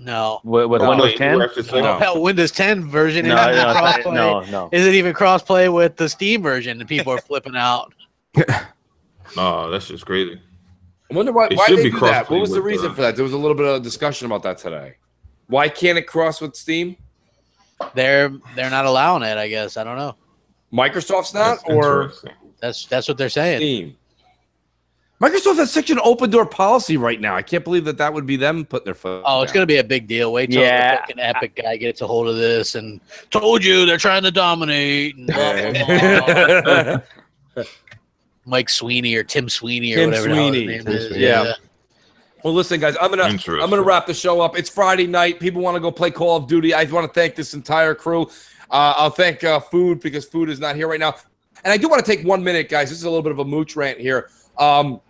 No. With, with no, Windows ten? No. Hell, Windows ten version. No, no, not no, no. Is it even crossplay with the Steam version? And people are flipping out. Oh, that's just crazy. I wonder why, why they do that. What was the reason uh, for that? There was a little bit of discussion about that today. Why can't it cross with Steam? They're they're not allowing it, I guess. I don't know. Microsoft's not? That's or that's that's what they're saying. Steam. Microsoft has such an open door policy right now. I can't believe that that would be them putting their foot. Oh, it's going to be a big deal. Wait till yeah. the fucking Epic guy gets a hold of this and told you they're trying to dominate. And blah, blah, blah. Mike Sweeney or Tim Sweeney or Tim whatever Sweeney. The hell his name is. Yeah. yeah. Well, listen, guys, I'm gonna I'm gonna wrap the show up. It's Friday night. People want to go play Call of Duty. I want to thank this entire crew. Uh, I'll thank uh, Food because Food is not here right now. And I do want to take one minute, guys. This is a little bit of a mooch rant here. Um,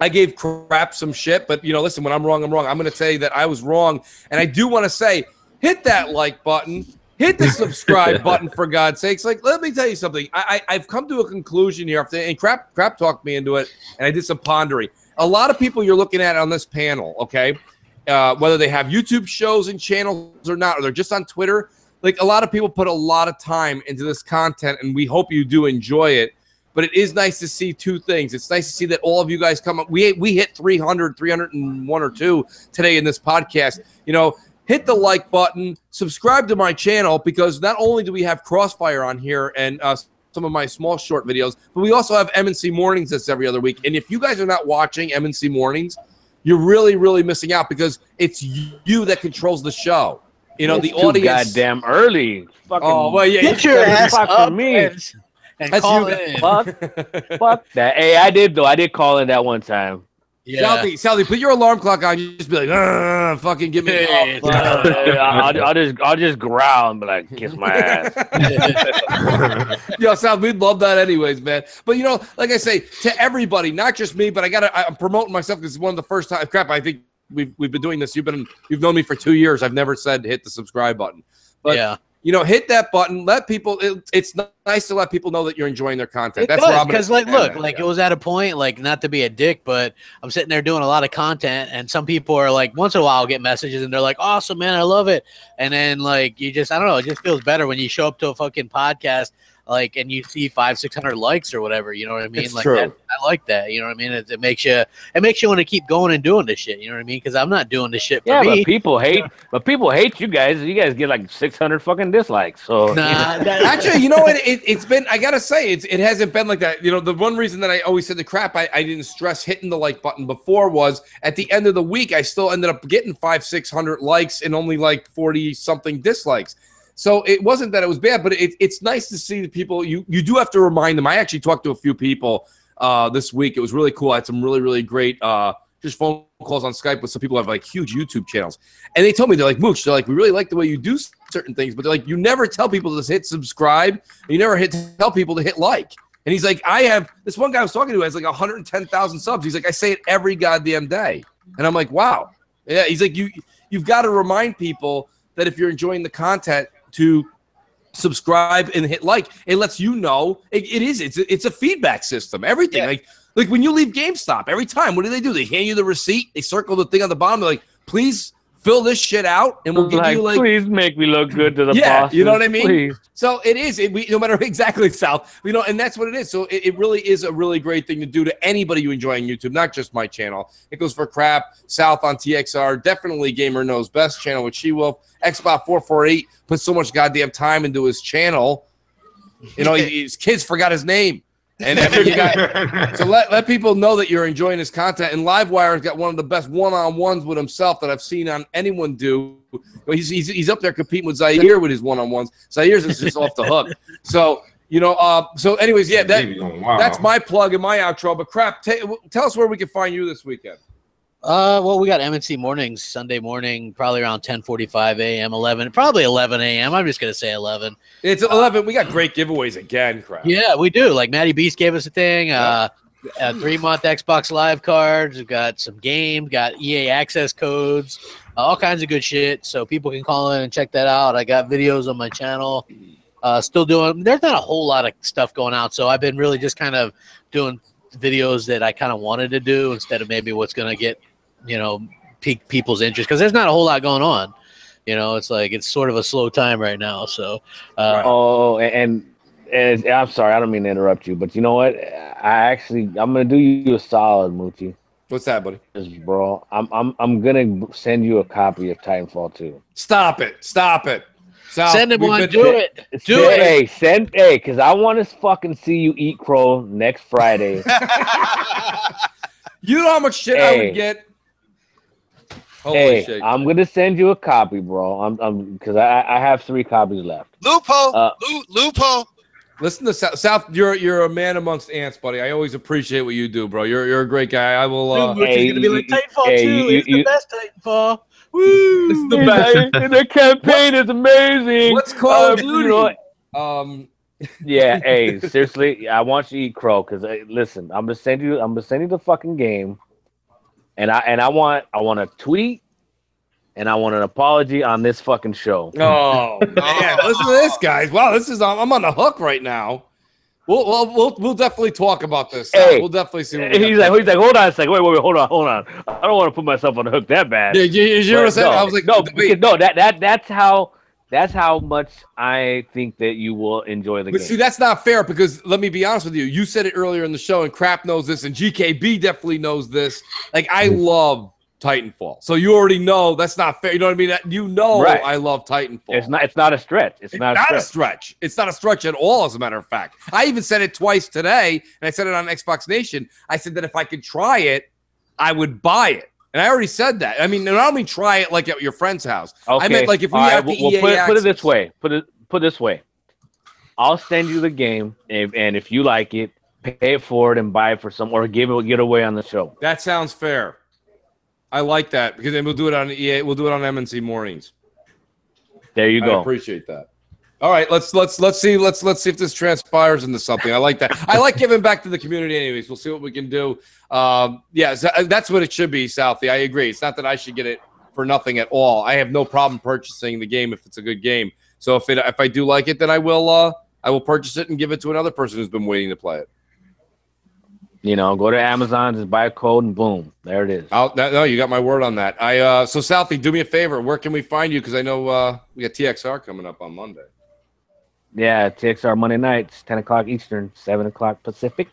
I gave Crap some shit, but, you know, listen, when I'm wrong, I'm wrong. I'm going to say that I was wrong, and I do want to say, hit that like button. Hit the subscribe button, for God's sakes. Like, let me tell you something. I, I, I've come to a conclusion here, and Crap, Crap talked me into it, and I did some pondering. A lot of people you're looking at on this panel, okay, uh, whether they have YouTube shows and channels or not, or they're just on Twitter, like, a lot of people put a lot of time into this content, and we hope you do enjoy it. But it is nice to see two things. It's nice to see that all of you guys come up. We we hit three hundred, three oh one or two today in this podcast. You know, hit the like button, subscribe to my channel, because not only do we have Crossfire on here and uh, some of my small short videos, but we also have M N C Mornings that's every other week. And if you guys are not watching M N C Mornings, you're really, really missing out, because it's you that controls the show. You know, it's the audience. Goddamn early. Fucking oh, well, yeah, get your ass up, me. And that's call you in. Fuck, fuck that. Hey, I did, though. I did call in that one time. Yeah. Southie, Southie, put your alarm clock on. You just be like, fucking give me hey, off. I'll, I'll, just, I'll just growl and be like, kiss my ass. Yo, South, we'd love that anyways, man. But, you know, like I say, to everybody, not just me, but I gotta, I'm promoting myself because it's one of the first times. Crap, I think we've, we've been doing this. You've, been, you've known me for two years. I've never said hit the subscribe button. But, yeah. You know, hit that button. Let people. It, it's nice to let people know that you're enjoying their content. It That's does because, like, look, like yeah. it was at a point, like, not to be a dick, but I'm sitting there doing a lot of content, and some people are like, once in a while, I'll get messages, and they're like, "Awesome, man, I love it." And then, like, you just, I don't know, it just feels better when you show up to a fucking podcast, like, and you see five, six hundred likes or whatever. You know what I mean? It's like, true. That, I like that. You know what I mean? It, it makes you, it makes you want to keep going and doing this shit. You know what I mean? Because I'm not doing this shit for yeah, me. But people hate, but people hate you guys. You guys get like six hundred fucking dislikes. So nah, you know. Actually, you know what? It, it, it's been. I gotta say, it's it hasn't been like that. You know, the one reason that I always said the crap, I, I didn't stress hitting the like button before was at the end of the week, I still ended up getting five, six hundred likes and only like forty something dislikes. So it wasn't that it was bad, but it, it's nice to see the people. You you do have to remind them. I actually talked to a few people uh, this week. It was really cool. I had some really, really great uh, just phone calls on Skype with some people who have, like, huge YouTube channels. And they told me, they're like, Mooch, they're like, we really like the way you do certain things. But they're like, you never tell people to hit subscribe. And you never hit tell people to hit like. And he's like, I have – this one guy I was talking to has, like, one hundred ten thousand subs. He's like, I say it every goddamn day. And I'm like, wow. Yeah, he's like, you, you've got to remind people that if you're enjoying the content – to subscribe and hit like. It lets you know. It, it is. It's it's a feedback system. Everything. Yeah. Like like when you leave GameStop, every time, what do they do? They hand you the receipt. They circle the thing on the bottom. They're like, please fill this shit out, and we'll give like, you like. Please make me look good to the yeah, boss. You know what I mean? Please. So it is. It, we, no matter exactly South, you know, and that's what it is. So it, it really is a really great thing to do to anybody you enjoy on YouTube, not just my channel. It goes for Crap, South on T X R, definitely Gamer Knows Best channel with She-Wolf. Xbot four forty-eight put so much goddamn time into his channel. You know, his kids forgot his name. And every guy, so let, let people know that you're enjoying his content. And LiveWire's got one of the best one-on-ones with himself that I've seen on anyone do. He's, he's, he's up there competing with Zaire with his one-on-ones. Zaire's is just off the hook. So, you know, uh, so anyways, yeah, that, wow. that's my plug and my outro. But Crap, tell us where we can find you this weekend. Uh, well, we got M N C Mornings Sunday morning, probably around ten forty-five a m, eleven, probably eleven a m I'm just going to say eleven. It's eleven. Uh, we got great giveaways again, Crap. Yeah, we do. Like Maddie Beast gave us a thing. Yeah. Uh, uh, three-month Xbox Live cards. We've got some game, got E A access codes, uh, all kinds of good shit. So people can call in and check that out. I got videos on my channel. Uh, still doing – there's not a whole lot of stuff going out, so I've been really just kind of doing videos that I kind of wanted to do instead of maybe what's going to get, you know, pique people's interest because there's not a whole lot going on. You know, it's like it's sort of a slow time right now. So uh, – Oh, and – And I'm sorry, I don't mean to interrupt you, but you know what? I actually, I'm gonna do you a solid, Moochie. What's that, buddy? Bro, I'm, I'm, I'm gonna send you a copy of Titanfall two. Stop it! Stop it! Stop. Send him We've one. Do it. it. Do send, it. Hey, send, hey, because I want to fucking see you eat crow next Friday. You know how much shit hey. I would get. Holy hey, shit, I'm gonna send you a copy, bro. I'm, I'm, because I, I have three copies left. Loophole. Uh, Lo loophole. Listen to South, South. You're you're a man amongst ants, buddy. I always appreciate what you do, bro. You're you're a great guy. I will. Uh, Dude, hey, gonna be like Titanfall hey, two. You, it's you, the you, best Titanfall. Woo! It's the best. And the campaign what? is amazing. What's Call of Duty? Um. Yeah. Hey, seriously, I want you to eat crow because hey, listen, I'm gonna send you. I'm gonna send you the fucking game, and I and I want I want a tweet. And I want an apology on this fucking show. Oh man, listen to this, guys! Wow, this is—I'm on the hook right now. We'll, we'll, we'll, we'll definitely talk about this. Hey, we'll definitely see. What we he's like, he's like, hold on a second, wait, wait, wait, hold on, hold on. I don't want to put myself on the hook that bad. Yeah, you, you know what I'm saying? No, I was like, no, because, no, that that that's how that's how much I think that you will enjoy the but game. See, that's not fair because let me be honest with you. You said it earlier in the show, and Crap knows this, and G K B definitely knows this. Like, I love Titanfall, so you already know that's not fair. You know what I mean? That you know, right. I love Titanfall. It's not. It's not a stretch. It's, it's not, not a, stretch. a stretch. It's not a stretch at all. As a matter of fact, I even said it twice today, and I said it on Xbox Nation. I said that if I could try it, I would buy it, and I already said that. I mean, and I don't mean try it like at your friend's house. Okay. I meant like if we all have right, the well, E A put, access. Put it this way. Put it. Put it this way. I'll send you the game, and, and if you like it, pay it forward and buy it for some, or give it get away on the show. That sounds fair. I like that because then we'll do it on E A. We'll do it on M N C Mornings. There you go. I appreciate that. All right, let's let's let's see let's let's see if this transpires into something. I like that. I like giving back to the community, anyways. We'll see what we can do. Um, yeah, that's what it should be, Southie. I agree. It's not that I should get it for nothing at all. I have no problem purchasing the game if it's a good game. So if it if I do like it, then I will uh, I will purchase it and give it to another person who's been waiting to play it. You know, go to Amazon, just buy a code, and boom, there it is. I'll, no, you got my word on that. I uh, so, Southie, do me a favor. Where can we find you? Because I know uh, we got T X R coming up on Monday. Yeah, T X R Monday nights, ten o'clock Eastern, seven o'clock Pacific.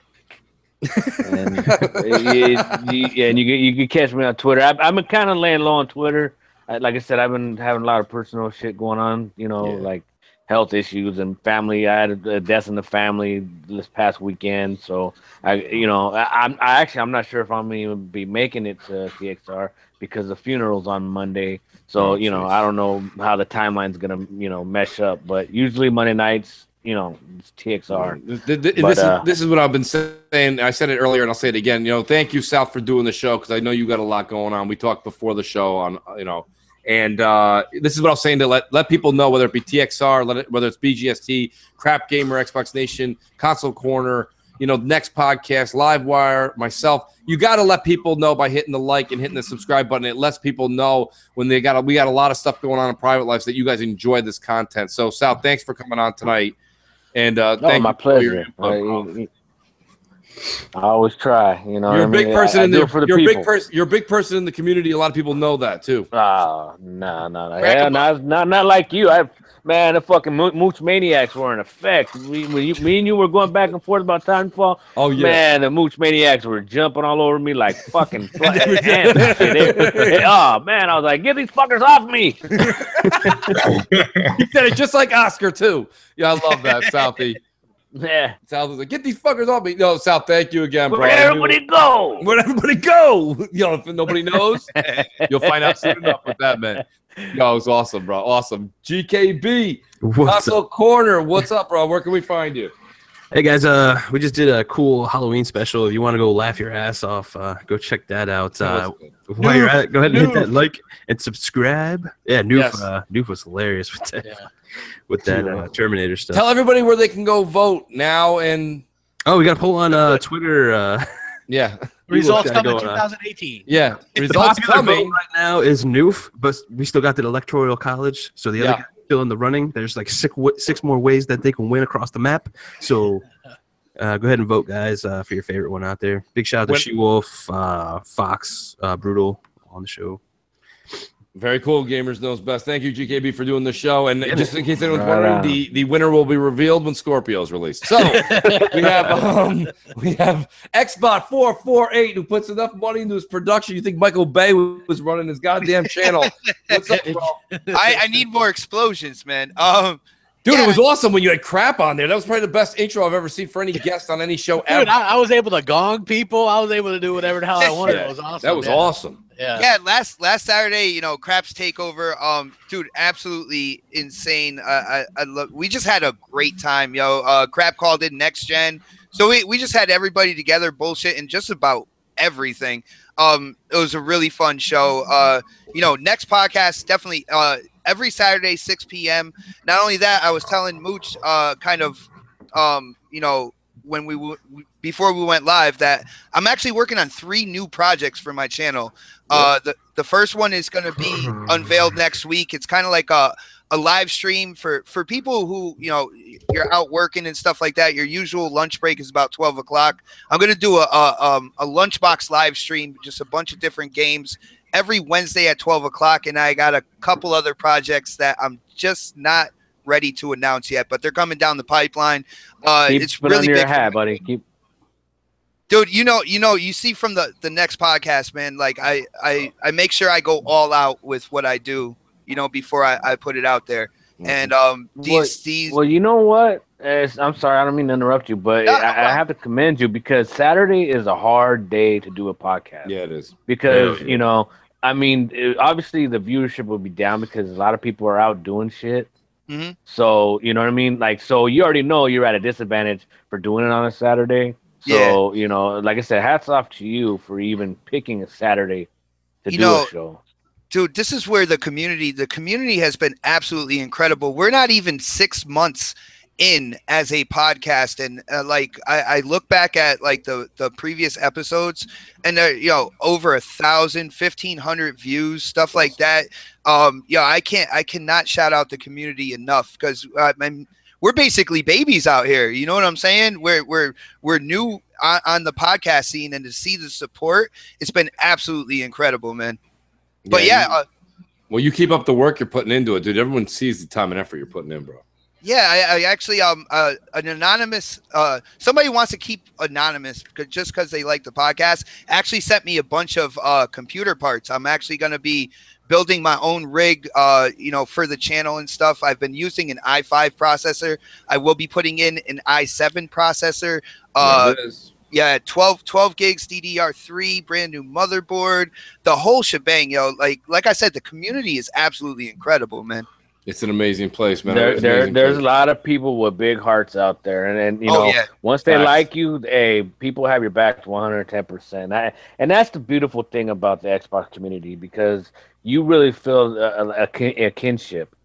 And, you, you, and you, you can catch me on Twitter. I, I've been kind of laying low on Twitter. I, like I said, I've been having a lot of personal shit going on, you know, yeah. like health issues and family. I had a death in the family this past weekend, so I, you know, I, I'm I actually I'm not sure if I'm even be making it to T X R because the funeral's on Monday. So you know, I don't know how the timeline's gonna you know mesh up, but usually Monday nights, you know, it's T X R. This, this, but, this, uh, is, this is what I've been saying. I said it earlier, and I'll say it again. You know, thank you, South, for doing the show because I know you got a lot going on. We talked before the show on you know. And uh, this is what I was saying to let, let people know, whether it be T X R, let it, whether it's B G S T, Crap Gamer, Xbox Nation, Console Corner, you know, next podcast, Live Wire, myself. You got to let people know by hitting the like and hitting the subscribe button. It lets people know when they got a, we got a lot of stuff going on in private lives that you guys enjoy this content. So, Sal, thanks for coming on tonight. And uh, no, thank my you pleasure. For your I always try, you know. You're a big I mean? person I, I in the, the you're people. big person. You're a big person in the community. A lot of people know that too. Oh, no, no, no, yeah, not, not, not like you. I, man, the fucking Mooch Maniacs were in effect. We, when you, me and you were going back and forth about Titanfall. Oh yeah, man, the Mooch Maniacs were jumping all over me like fucking. fly, and, they, they, oh man, I was like, get these fuckers off me. You said it just like Oscar too. Yeah, I love that, Southie. Yeah, South was like, get these fuckers off me. No, South, thank you again, bro. Where everybody go? Where everybody go? You know, if nobody knows, you'll find out soon enough with that, man. Yo, it was awesome, bro. Awesome. G K B, Console Corner, what's up, bro? Where can we find you? Hey, guys, uh, we just did a cool Halloween special. If you want to go laugh your ass off, uh, go check that out. Uh, that while you're at it, go ahead and Noof. hit that like and subscribe. Yeah, Noof, yes. uh, Noof was hilarious with that, yeah. with that uh, Terminator stuff. Tell everybody where they can go vote now. And oh, we got a poll on uh, Twitter. Uh, Yeah. Results coming in twenty eighteen. On. Yeah. Results coming right now is Noof, but we still got the electoral college. So the yeah. other guy is still in the running. There's like six six more ways that they can win across the map. So uh, go ahead and vote, guys, uh, for your favorite one out there. Big shout out to when- She-Wolf, uh, Fox, uh, Brutal on the show. Very cool. Gamers Knows Best. Thank you, G K B, for doing the show. And yeah, just in case anyone's right wondering, on. the, the winner will be revealed when Scorpio is released. So we have um, we have Xbot four forty-eight, who puts enough money into his production. You think Michael Bay was running his goddamn channel. What's up, bro? I, I need more explosions, man. Um, Dude, yeah. It was awesome when you had crap on there. That was probably the best intro I've ever seen for any guest on any show ever. Dude, I, I was able to gong people. I was able to do whatever the hell I wanted. That was awesome. That was man. awesome. Yeah. Yeah. Last last Saturday, you know, Crap's takeover. Um, dude, absolutely insane. Uh, I, I love. We just had a great time, yo. Uh, Crap called in Next Gen, so we we just had everybody together, bullshitting just about everything. Um, it was a really fun show. Uh, you know, next podcast definitely. Uh. Every Saturday, six p.m. Not only that, I was telling Mooch, uh, kind of, um, you know, when we w- before we went live, that I'm actually working on three new projects for my channel. Uh, the the first one is going to be unveiled next week. It's kind of like a a live stream for for people who, you know, you're out working and stuff like that. Your usual lunch break is about twelve o'clock. I'm going to do a a, um, a lunchbox live stream, just a bunch of different games. Every Wednesday at twelve o'clock, and I got a couple other projects that I'm just not ready to announce yet, but they're coming down the pipeline. Uh, Keep it's really big. Your hat, buddy. Keep. Dude, you know, you know, you see from the, the next podcast, man, like I, I, I make sure I go all out with what I do, you know, before I, I put it out there. And um, these, well, these... well, you know what? It's, I'm sorry, I don't mean to interrupt you, but no, I, I have to commend you because Saturday is a hard day to do a podcast. Yeah, it is. Because, yeah, you know, I mean, it, obviously the viewership will be down because a lot of people are out doing shit. Mm-hmm. So, you know what I mean? Like, so you already know you're at a disadvantage for doing it on a Saturday. So, yeah. You know, like I said, hats off to you for even picking a Saturday to you do know, a show. Dude, this is where the community, the community has been absolutely incredible. We're not even six months in as a podcast. And uh, like, I, I look back at like the, the previous episodes and they're, you know, over a thousand, fifteen hundred views, stuff like that. Um, yeah, you know, I can't, I cannot shout out the community enough because uh, we're basically babies out here. You know what I'm saying? We're, we're, we're new on, on the podcast scene, and to see the support, it's been absolutely incredible, man. But yeah, yeah you, uh, well, you keep up the work you're putting into it, dude. Everyone sees the time and effort you're putting in, bro. Yeah, I, I actually, um, uh, an anonymous, uh, somebody wants to keep anonymous cause, just because they like the podcast. Actually, sent me a bunch of uh, computer parts. I'm actually going to be building my own rig, uh, you know, for the channel and stuff. I've been using an i five processor. I will be putting in an i seven processor. Uh, yeah, Yeah, twelve, twelve gigs D D R three, brand new motherboard, the whole shebang, yo. Like, like I said, the community is absolutely incredible, man. It's an amazing place, man. There, there, there's place. a lot of people with big hearts out there, and, and you oh, know, yeah. once they nice. like you, hey, people have your back one hundred ten percent. I, and that's the beautiful thing about the Xbox community, because you really feel a, a, a kinship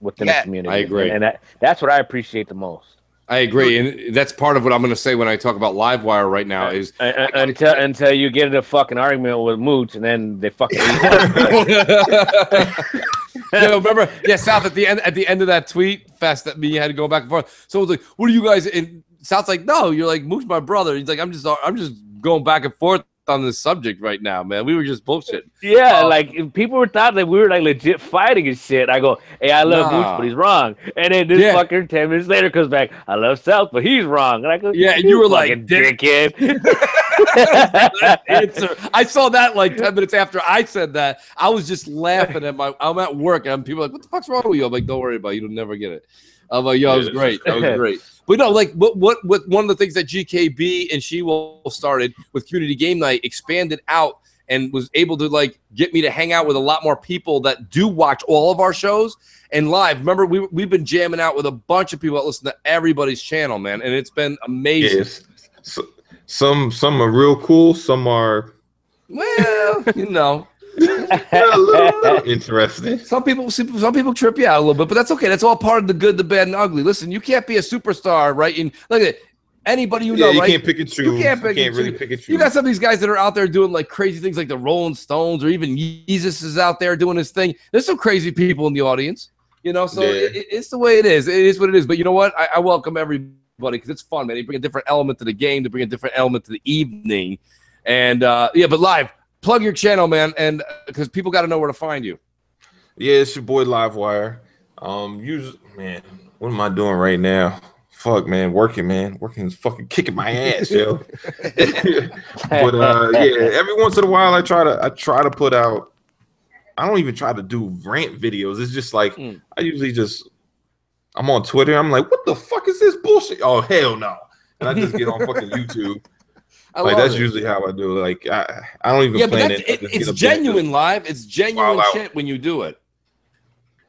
within yeah, the community. I agree, and, and that, that's what I appreciate the most. I agree, and that's part of what I'm going to say when I talk about Livewire right now is uh, uh, until until you get in a fucking argument with Mooch, and then they fucking. Yeah, remember, yeah, South at the end at the end of that tweet fest that me had to go back and forth. So I was like, "What are you guys?" And South's like, "No, you're like Mooch, my brother." He's like, "I'm just I'm just going back and forth on this subject right now, man. We were just bullshit." Yeah, um, like people were thought that we were like legit fighting and shit. I go, hey, I love nah. Mooch, but he's wrong. And then this yeah. fucker ten minutes later comes back, I love South, but he's wrong. And I go, yeah, and you were like, dickhead. I saw that like ten minutes after I said that. I was just laughing at my. I'm at work and people are like, what the fuck's wrong with you? I'm like, don't worry about it. You'll never get it. I'm like, yo, it was great. That was great. But no, like what, what, what one of the things that G K B and She-Wolf started with Community Game Night expanded out and was able to like get me to hang out with a lot more people that do watch all of our shows and live. Remember, we, we've been jamming out with a bunch of people that listen to everybody's channel, man. And it's been amazing. Yes. So, some some are real cool. Some are, well, you know. Interesting. Some people, some people trip you out a little bit, but that's okay. That's all part of the good, the bad, and ugly. Listen, you can't be a superstar, right? And look at it. Anybody you yeah, know, you right? Can't pick and choose. You can't, pick you can't and really choose. pick and choose. You got some of these guys that are out there doing like crazy things, like the Rolling Stones, or even Yeezus is out there doing his thing. There's some crazy people in the audience, you know. So yeah. it, it, it's the way it is. It is what it is. But you know what? I, I welcome everybody because it's fun, man. They bring a different element to the game. They bring a different element to the evening, and uh, yeah. But Live, plug your channel, man, and because people got to know where to find you. Yeah, it's your boy Live Wire. Um, usually, man, what am I doing right now? Fuck, man, working, man. Working is fucking kicking my ass, yo. But uh, yeah, every once in a while, I try to, I try to put out. I don't even try to do rant videos. It's just like mm. I usually just. I'm on Twitter. I'm like, what the fuck is this bullshit? Oh hell no! And I just get on fucking YouTube. I like that's it. usually how I do. Like I, I don't even. Yeah, plan but that's, it. It, it's genuine Live. It's genuine shit when you do it.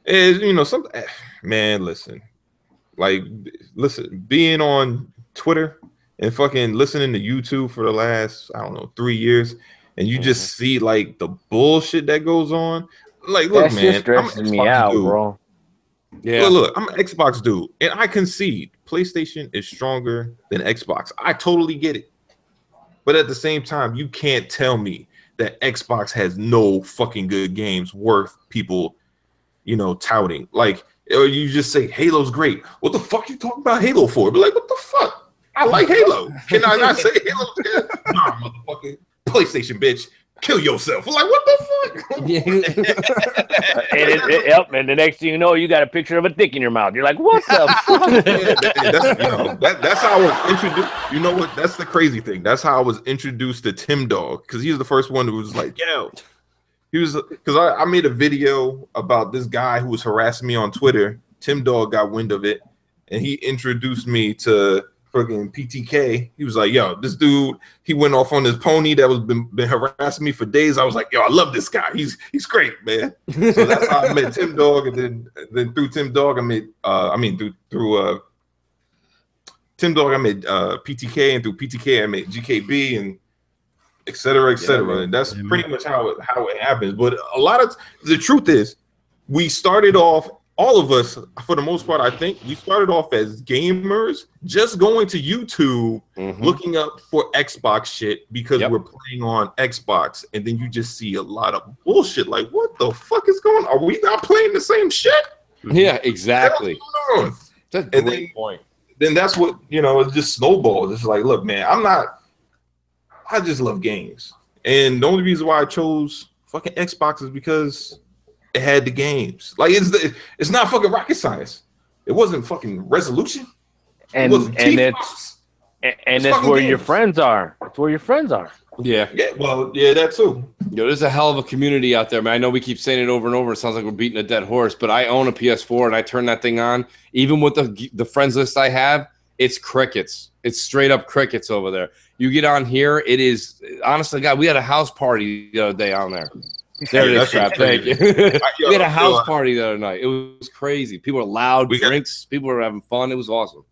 Is you know some man? Listen. Like, listen, being on Twitter and fucking listening to YouTube for the last, I don't know, three years, and you just see, like, the bullshit that goes on. Like, look, That's man. That's just stressing me out, dude. bro. Yeah. Look, look, I'm an Xbox dude, and I concede PlayStation is stronger than Xbox. I totally get it. But at the same time, you can't tell me that Xbox has no fucking good games worth people, you know, touting. Like, or you just say Halo's great. What the fuck you talking about Halo for? Be like, what the fuck? I like Halo. Can I not say Halo's good? Nah, motherfucking PlayStation bitch. Kill yourself. We're like, what the fuck? and, it, it, yep, and the next thing you know, you got a picture of a dick in your mouth. You're like, what the fuck? Yeah, that, that's, you know, that, that's how I was introduced. You know what? That's the crazy thing. That's how I was introduced to Tim Dog, because he was the first one who was like, yo. He was because I, I made a video about this guy who was harassing me on Twitter. Tim Dog got wind of it, and he introduced me to fucking P T K. He was like, "Yo, this dude." He went off on his pony that was been, been harassing me for days. I was like, "Yo, I love this guy. He's he's great, man." So that's how I met Tim Dog, and then then through Tim Dog, I met uh, I mean through through uh, Tim Dog, I met uh, P T K, and through P T K, I met G K B, and et cetera, et cetera. Yeah, I mean, and that's I mean, pretty much how it, how it happens. But a lot of the truth is, we started off, all of us, for the most part, I think, we started off as gamers just going to YouTube, mm-hmm. looking up for Xbox shit because yep. we're playing on Xbox. And then you just see a lot of bullshit. Like, what the fuck is going on? Are we not playing the same shit? Yeah, exactly. That's, that's a great then, point. Then that's what, you know, it just snowballs. It's like, look, man, I'm not. I just love games, and the only reason why I chose fucking Xbox is because it had the games. Like it's the, it's not fucking rocket science. It wasn't fucking resolution. And it wasn't and T-Fox. It's and it's that's where games. your friends are. That's where your friends are. Yeah. Yeah. Well, yeah, that too. Yo, there's a hell of a community out there, man. I know we keep saying it over and over. It sounds like we're beating a dead horse, but I own a P S four and I turn that thing on. Even with the the friends list I have, it's crickets. It's straight up crickets over there. You get on here, it is honestly, God, we had a house party the other day on there. There hey, it is, crap. Thank you. We had a house party the other night. It was crazy. People were loud, we drinks. Got, people were having fun. It was awesome.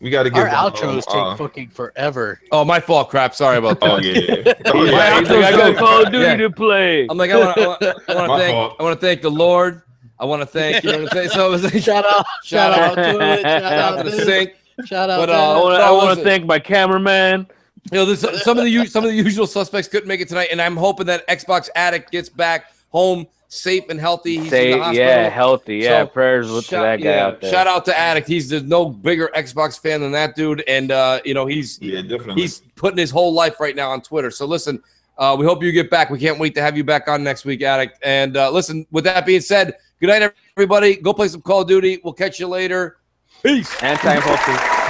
We got to get our outros take uh, fucking forever. Oh, my fault, crap. Sorry about that. Oh yeah. Oh, yeah. Like, I got Call of Duty yeah. to play. I'm like, I want to thank, I want to thank the Lord. I want to thank you know what I'm saying. So it was like, shout out, shout out to it, shout out to the sink. Shout out! But, uh, I want to thank my cameraman. You know, this, uh, some of the some of the usual suspects couldn't make it tonight, and I'm hoping that Xbox Addict gets back home safe and healthy. He's safe, in the hospital. Yeah, healthy. So, yeah, prayers with that guy yeah, out there. Shout out to Addict. He's there's no bigger Xbox fan than that dude, and uh, you know he's yeah, definitely. he's putting his whole life right now on Twitter. So listen, uh, we hope you get back. We can't wait to have you back on next week, Addict. And uh, listen, with that being said, good night, everybody. Go play some Call of Duty. We'll catch you later. Peace. And time, hopefully.